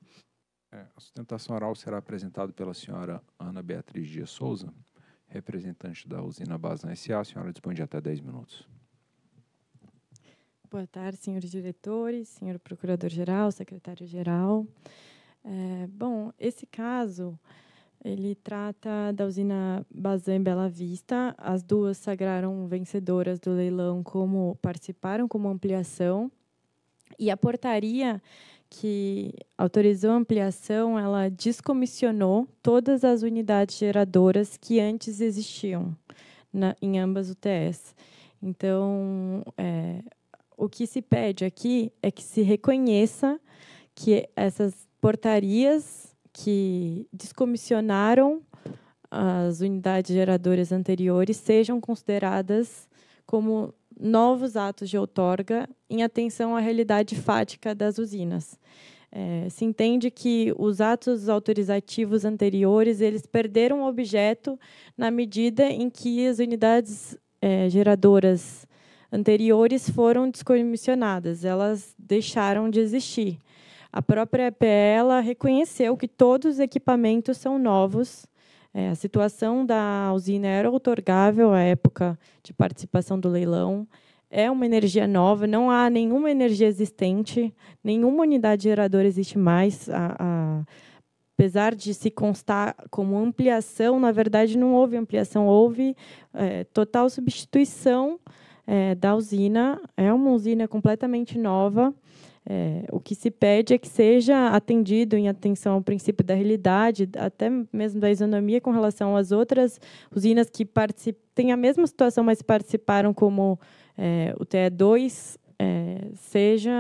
É, a sustentação oral será apresentada pela senhora Ana Beatriz Dias Souza, representante da usina Bazan S A. A senhora dispõe de até dez minutos. Boa tarde, senhores diretores, senhor procurador-geral, secretário-geral. É, bom, esse caso, ele trata da usina Bazan em Bela Vista. As duas sagraram vencedoras do leilão, como participaram como ampliação. E a portaria que autorizou a ampliação, ela descomissionou todas as unidades geradoras que antes existiam na, em ambas U T Es. Então, é, o que se pede aqui é que se reconheça que essas portarias que descomissionaram as unidades geradoras anteriores sejam consideradas como novos atos de outorga em atenção à realidade fática das usinas. É, se entende que os atos autorizativos anteriores eles perderam o objeto na medida em que as unidades é, geradoras anteriores foram descomissionadas, elas deixaram de existir. A própria E P E ela reconheceu que todos os equipamentos são novos. É, a situação da usina era outorgável à época de participação do leilão. É uma energia nova, não há nenhuma energia existente, nenhuma unidade geradora existe mais. A, a, apesar de se constar como ampliação, na verdade, não houve ampliação, houve é, total substituição é, da usina. É uma usina completamente nova. É, o que se pede é que seja atendido em atenção ao princípio da realidade, até mesmo da isonomia com relação às outras usinas que têm a mesma situação, mas participaram como é, o T E dois, é, seja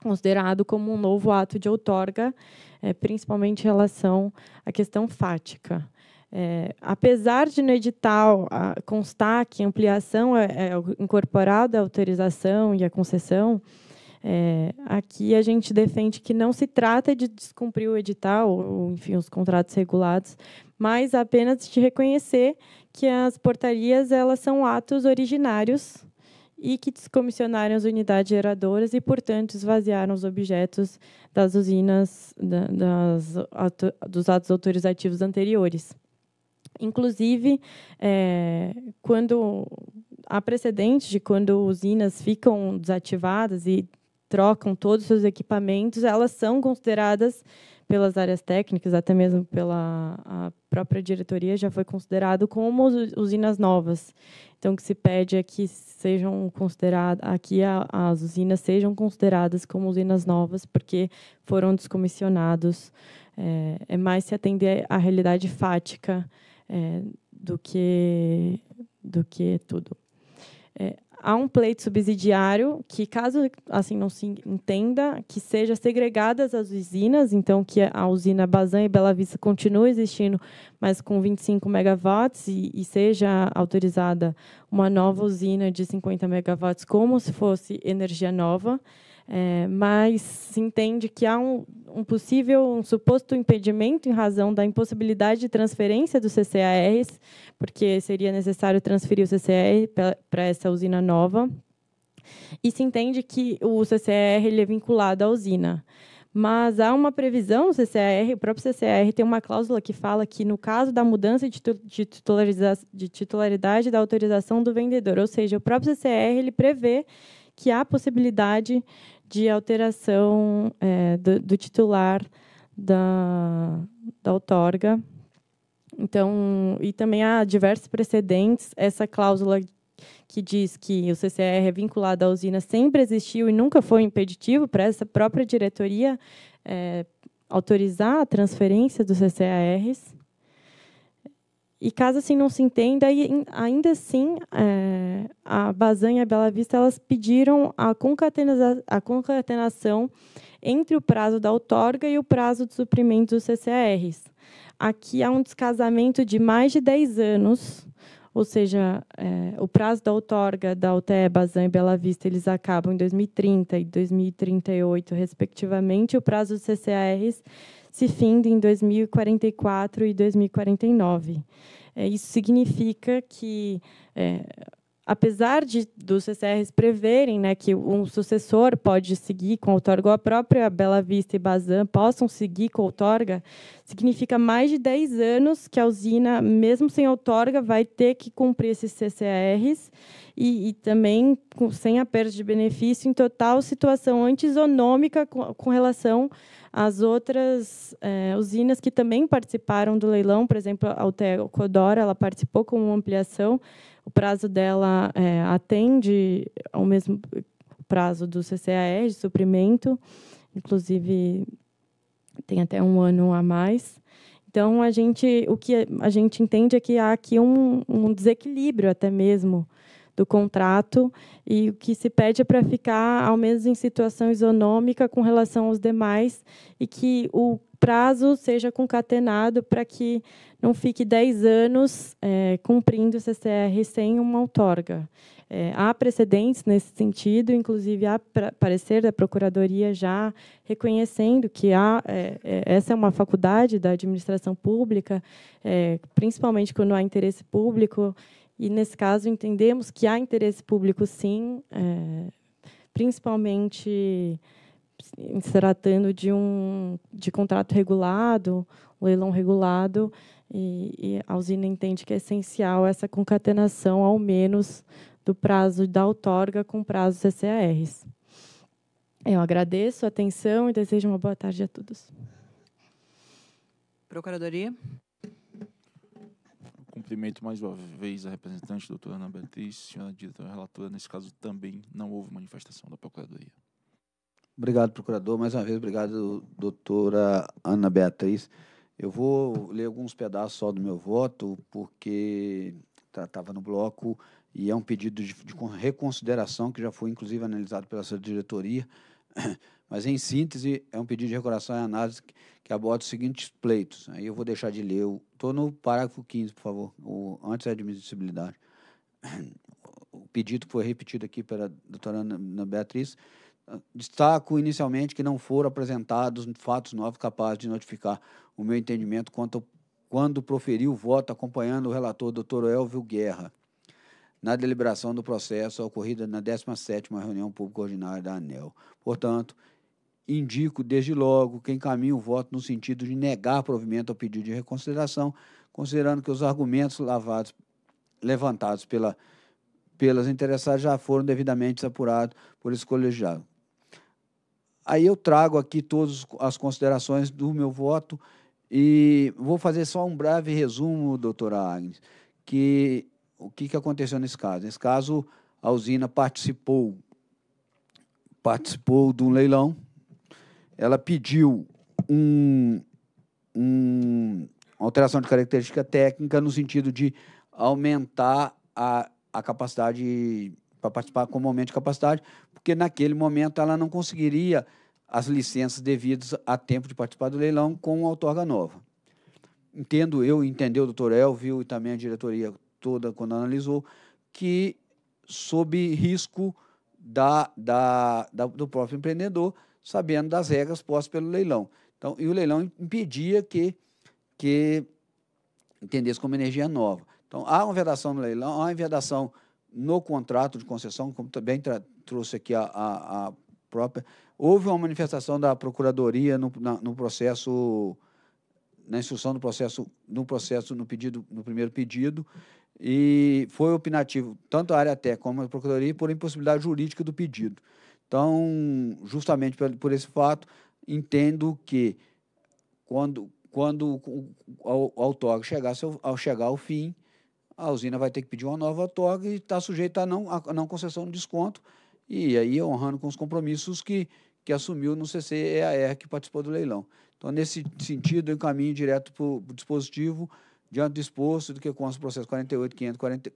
considerado como um novo ato de outorga, é, principalmente em relação à questão fática. É, apesar de no edital a, constar que a ampliação é, é incorporada à autorização e à concessão, É, aqui a gente defende que não se trata de descumprir o edital, ou, enfim, os contratos regulados, mas apenas de reconhecer que as portarias elas são atos originários e que descomissionaram as unidades geradoras e, portanto, esvaziaram os objetos das usinas, das, dos atos autorizativos anteriores. Inclusive, é, quando há precedente de quando usinas ficam desativadas e trocam todos os seus equipamentos, elas são consideradas pelas áreas técnicas, até mesmo pela a própria diretoria, já foi considerado como usinas novas. Então, o que se pede é que sejam consideradas, aqui a, as usinas sejam consideradas como usinas novas, porque foram descomissionados. É, é mais se atender à realidade fática é, do que do que tudo. É, há um pleito subsidiário que, caso assim não se entenda, que seja segregadas as usinas, então que a usina Bazan e Bela Vista continue existindo, mas com vinte e cinco megawatts, e, e seja autorizada uma nova usina de cinquenta megawatts, como se fosse energia nova. É, mas se entende que há um, um possível, um suposto impedimento em razão da impossibilidade de transferência dos C C A Rs, porque seria necessário transferir o C C R para essa usina nova, e se entende que o C C R ele é vinculado à usina. Mas há uma previsão, o C C R, o próprio C C R tem uma cláusula que fala que, no caso da mudança de, titulariza de titularidade da autorização do vendedor, ou seja, o próprio C C R ele prevê que há possibilidade de alteração é, do, do titular da, da outorga. Então, e também há diversos precedentes. Essa cláusula que diz que o C C R é vinculado à usina sempre existiu e nunca foi impeditivo para essa própria diretoria é, autorizar a transferência dos C C A Rs. E, caso assim não se entenda, ainda assim, é, a Bazan e a Bela Vista elas pediram a, concatena a concatenação entre o prazo da outorga e o prazo de suprimento dos C C A Rs. Aqui há um descasamento de mais de dez anos, ou seja, é, o prazo da outorga da U T E Bazan e Bela Vista eles acabam em dois mil e trinta e dois mil e trinta e oito, respectivamente, e o prazo dos C C A Rs se finda em dois mil e quarenta e quatro e dois mil e quarenta e nove. É, isso significa que, é, apesar de, dos C C Rs preverem, né, que um sucessor pode seguir com a outorga, ou a própria Bela Vista e Bazan possam seguir com a outorga, significa mais de dez anos que a usina, mesmo sem outorga, vai ter que cumprir esses C C A Rs e, e também com, sem a perda de benefício, em total situação antisonômica com, com relação as outras eh, usinas que também participaram do leilão. Por exemplo, a U T E Codora, ela participou com uma ampliação, o prazo dela eh, atende ao mesmo prazo do C C A R, de suprimento, inclusive tem até um ano a mais. Então, a gente, o que a gente entende é que há aqui um, um desequilíbrio até mesmo do contrato, e o que se pede é para ficar, ao menos em situação isonômica, com relação aos demais, e que o prazo seja concatenado para que não fique dez anos é, cumprindo o C C R sem uma outorga. É, há precedentes nesse sentido, inclusive há parecer da Procuradoria já reconhecendo que há, é, é, essa é uma faculdade da administração pública, é, principalmente quando há interesse público. E, nesse caso, entendemos que há interesse público, sim, é, principalmente se tratando de um de contrato regulado, um leilão regulado, e, e a usina entende que é essencial essa concatenação, ao menos, do prazo da outorga com prazo C C A Rs. Eu agradeço a atenção e desejo uma boa tarde a todos. Procuradoria. Cumprimento mais uma vez a representante, doutora Ana Beatriz, senhora diretora relatora. Nesse caso, também não houve manifestação da Procuradoria. Obrigado, procurador. Mais uma vez, obrigado, doutora Ana Beatriz. Eu vou ler alguns pedaços só do meu voto, porque estava no bloco e é um pedido de, de reconsideração que já foi, inclusive, analisado pela sua diretoria. Mas, em síntese, é um pedido de recordação e análise que, que aborda os seguintes pleitos. Aí eu vou deixar de ler. Estou no parágrafo quinze, por favor, o, antes da admissibilidade. O pedido que foi repetido aqui pela doutora Ana Beatriz. Destaco inicialmente que não foram apresentados fatos novos capazes de notificar o meu entendimento quanto, quando proferi o voto acompanhando o relator doutor Elvio Guerra na deliberação do processo ocorrida na décima sétima reunião pública ordinária da ANEEL. Portanto, indico desde logo que encaminho o voto no sentido de negar provimento ao pedido de reconsideração, considerando que os argumentos lavados, levantados pela, pelas interessadas já foram devidamente apurados por esse colegiado. Aí eu trago aqui todas as considerações do meu voto e vou fazer só um breve resumo, doutora Agnes, que o que, que aconteceu nesse caso. Nesse caso, a usina participou, participou de um leilão. Ela pediu um, um, uma alteração de característica técnica no sentido de aumentar a, a capacidade, para participar como aumento de capacidade, porque naquele momento ela não conseguiria as licenças devidas a tempo de participar do leilão com a outorga nova. Entendo eu, entendeu o doutor Elvio e também a diretoria toda, quando analisou, que sob risco da, da, da, do próprio empreendedor, sabendo das regras postas pelo leilão. Então, e o leilão impedia que, que entendesse como energia nova. Então, há uma vedação no leilão, há uma vedação no contrato de concessão, como também trouxe aqui a, a, a própria... Houve uma manifestação da Procuradoria no, na, no processo, na instrução do processo, no processo, no pedido, no primeiro pedido, e foi opinativo, tanto a área técnica como a Procuradoria, por impossibilidade jurídica do pedido. Então, justamente por, por esse fato, entendo que quando, quando o outorga chegar, ao chegar ao fim, a usina vai ter que pedir uma nova outorga e está sujeita a não, a não concessão de desconto, e aí honrando com os compromissos que, que assumiu no C C E A R, que participou do leilão. Então, nesse sentido, eu encaminho direto para o dispositivo, diante do exposto do que consta o processo quarenta e oito mil quinhentos e quarenta e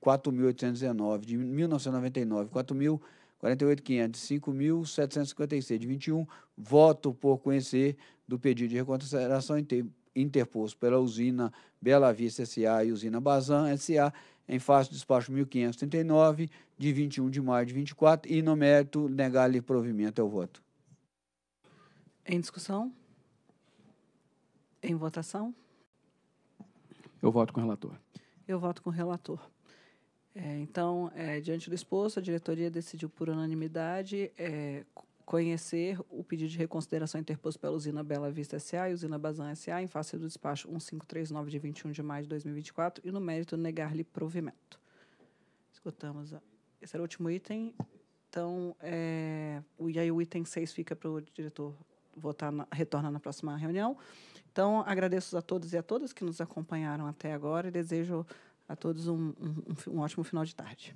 quatro mil oitocentos e dezenove, de mil novecentos e noventa e nove, quatro mil quarenta e oito mil quinhentos, cinco mil setecentos e cinquenta e seis, de vinte e um, voto por conhecer do pedido de reconsideração interposto pela usina Bela Vista S A e usina Bazan S A, em face do despacho mil quinhentos e trinta e nove, de vinte e um de maio de vinte e quatro, e no mérito, negar-lhe provimento ao voto. Em discussão? Em votação? Eu voto com o relator. Eu voto com o relator. É, então, é, diante do exposto, a diretoria decidiu por unanimidade é, conhecer o pedido de reconsideração interposto pela usina Bela Vista S A e usina Bazan S A em face do despacho mil quinhentos e trinta e nove de vinte e um de maio de dois mil e vinte e quatro e no mérito negar-lhe provimento. Escutamos. A... Esse era o último item. Então, é... e aí o item seis fica para o diretor votar, na... retornar na próxima reunião. Então, agradeço a todos e a todas que nos acompanharam até agora e desejo a todos um, um, um ótimo final de tarde.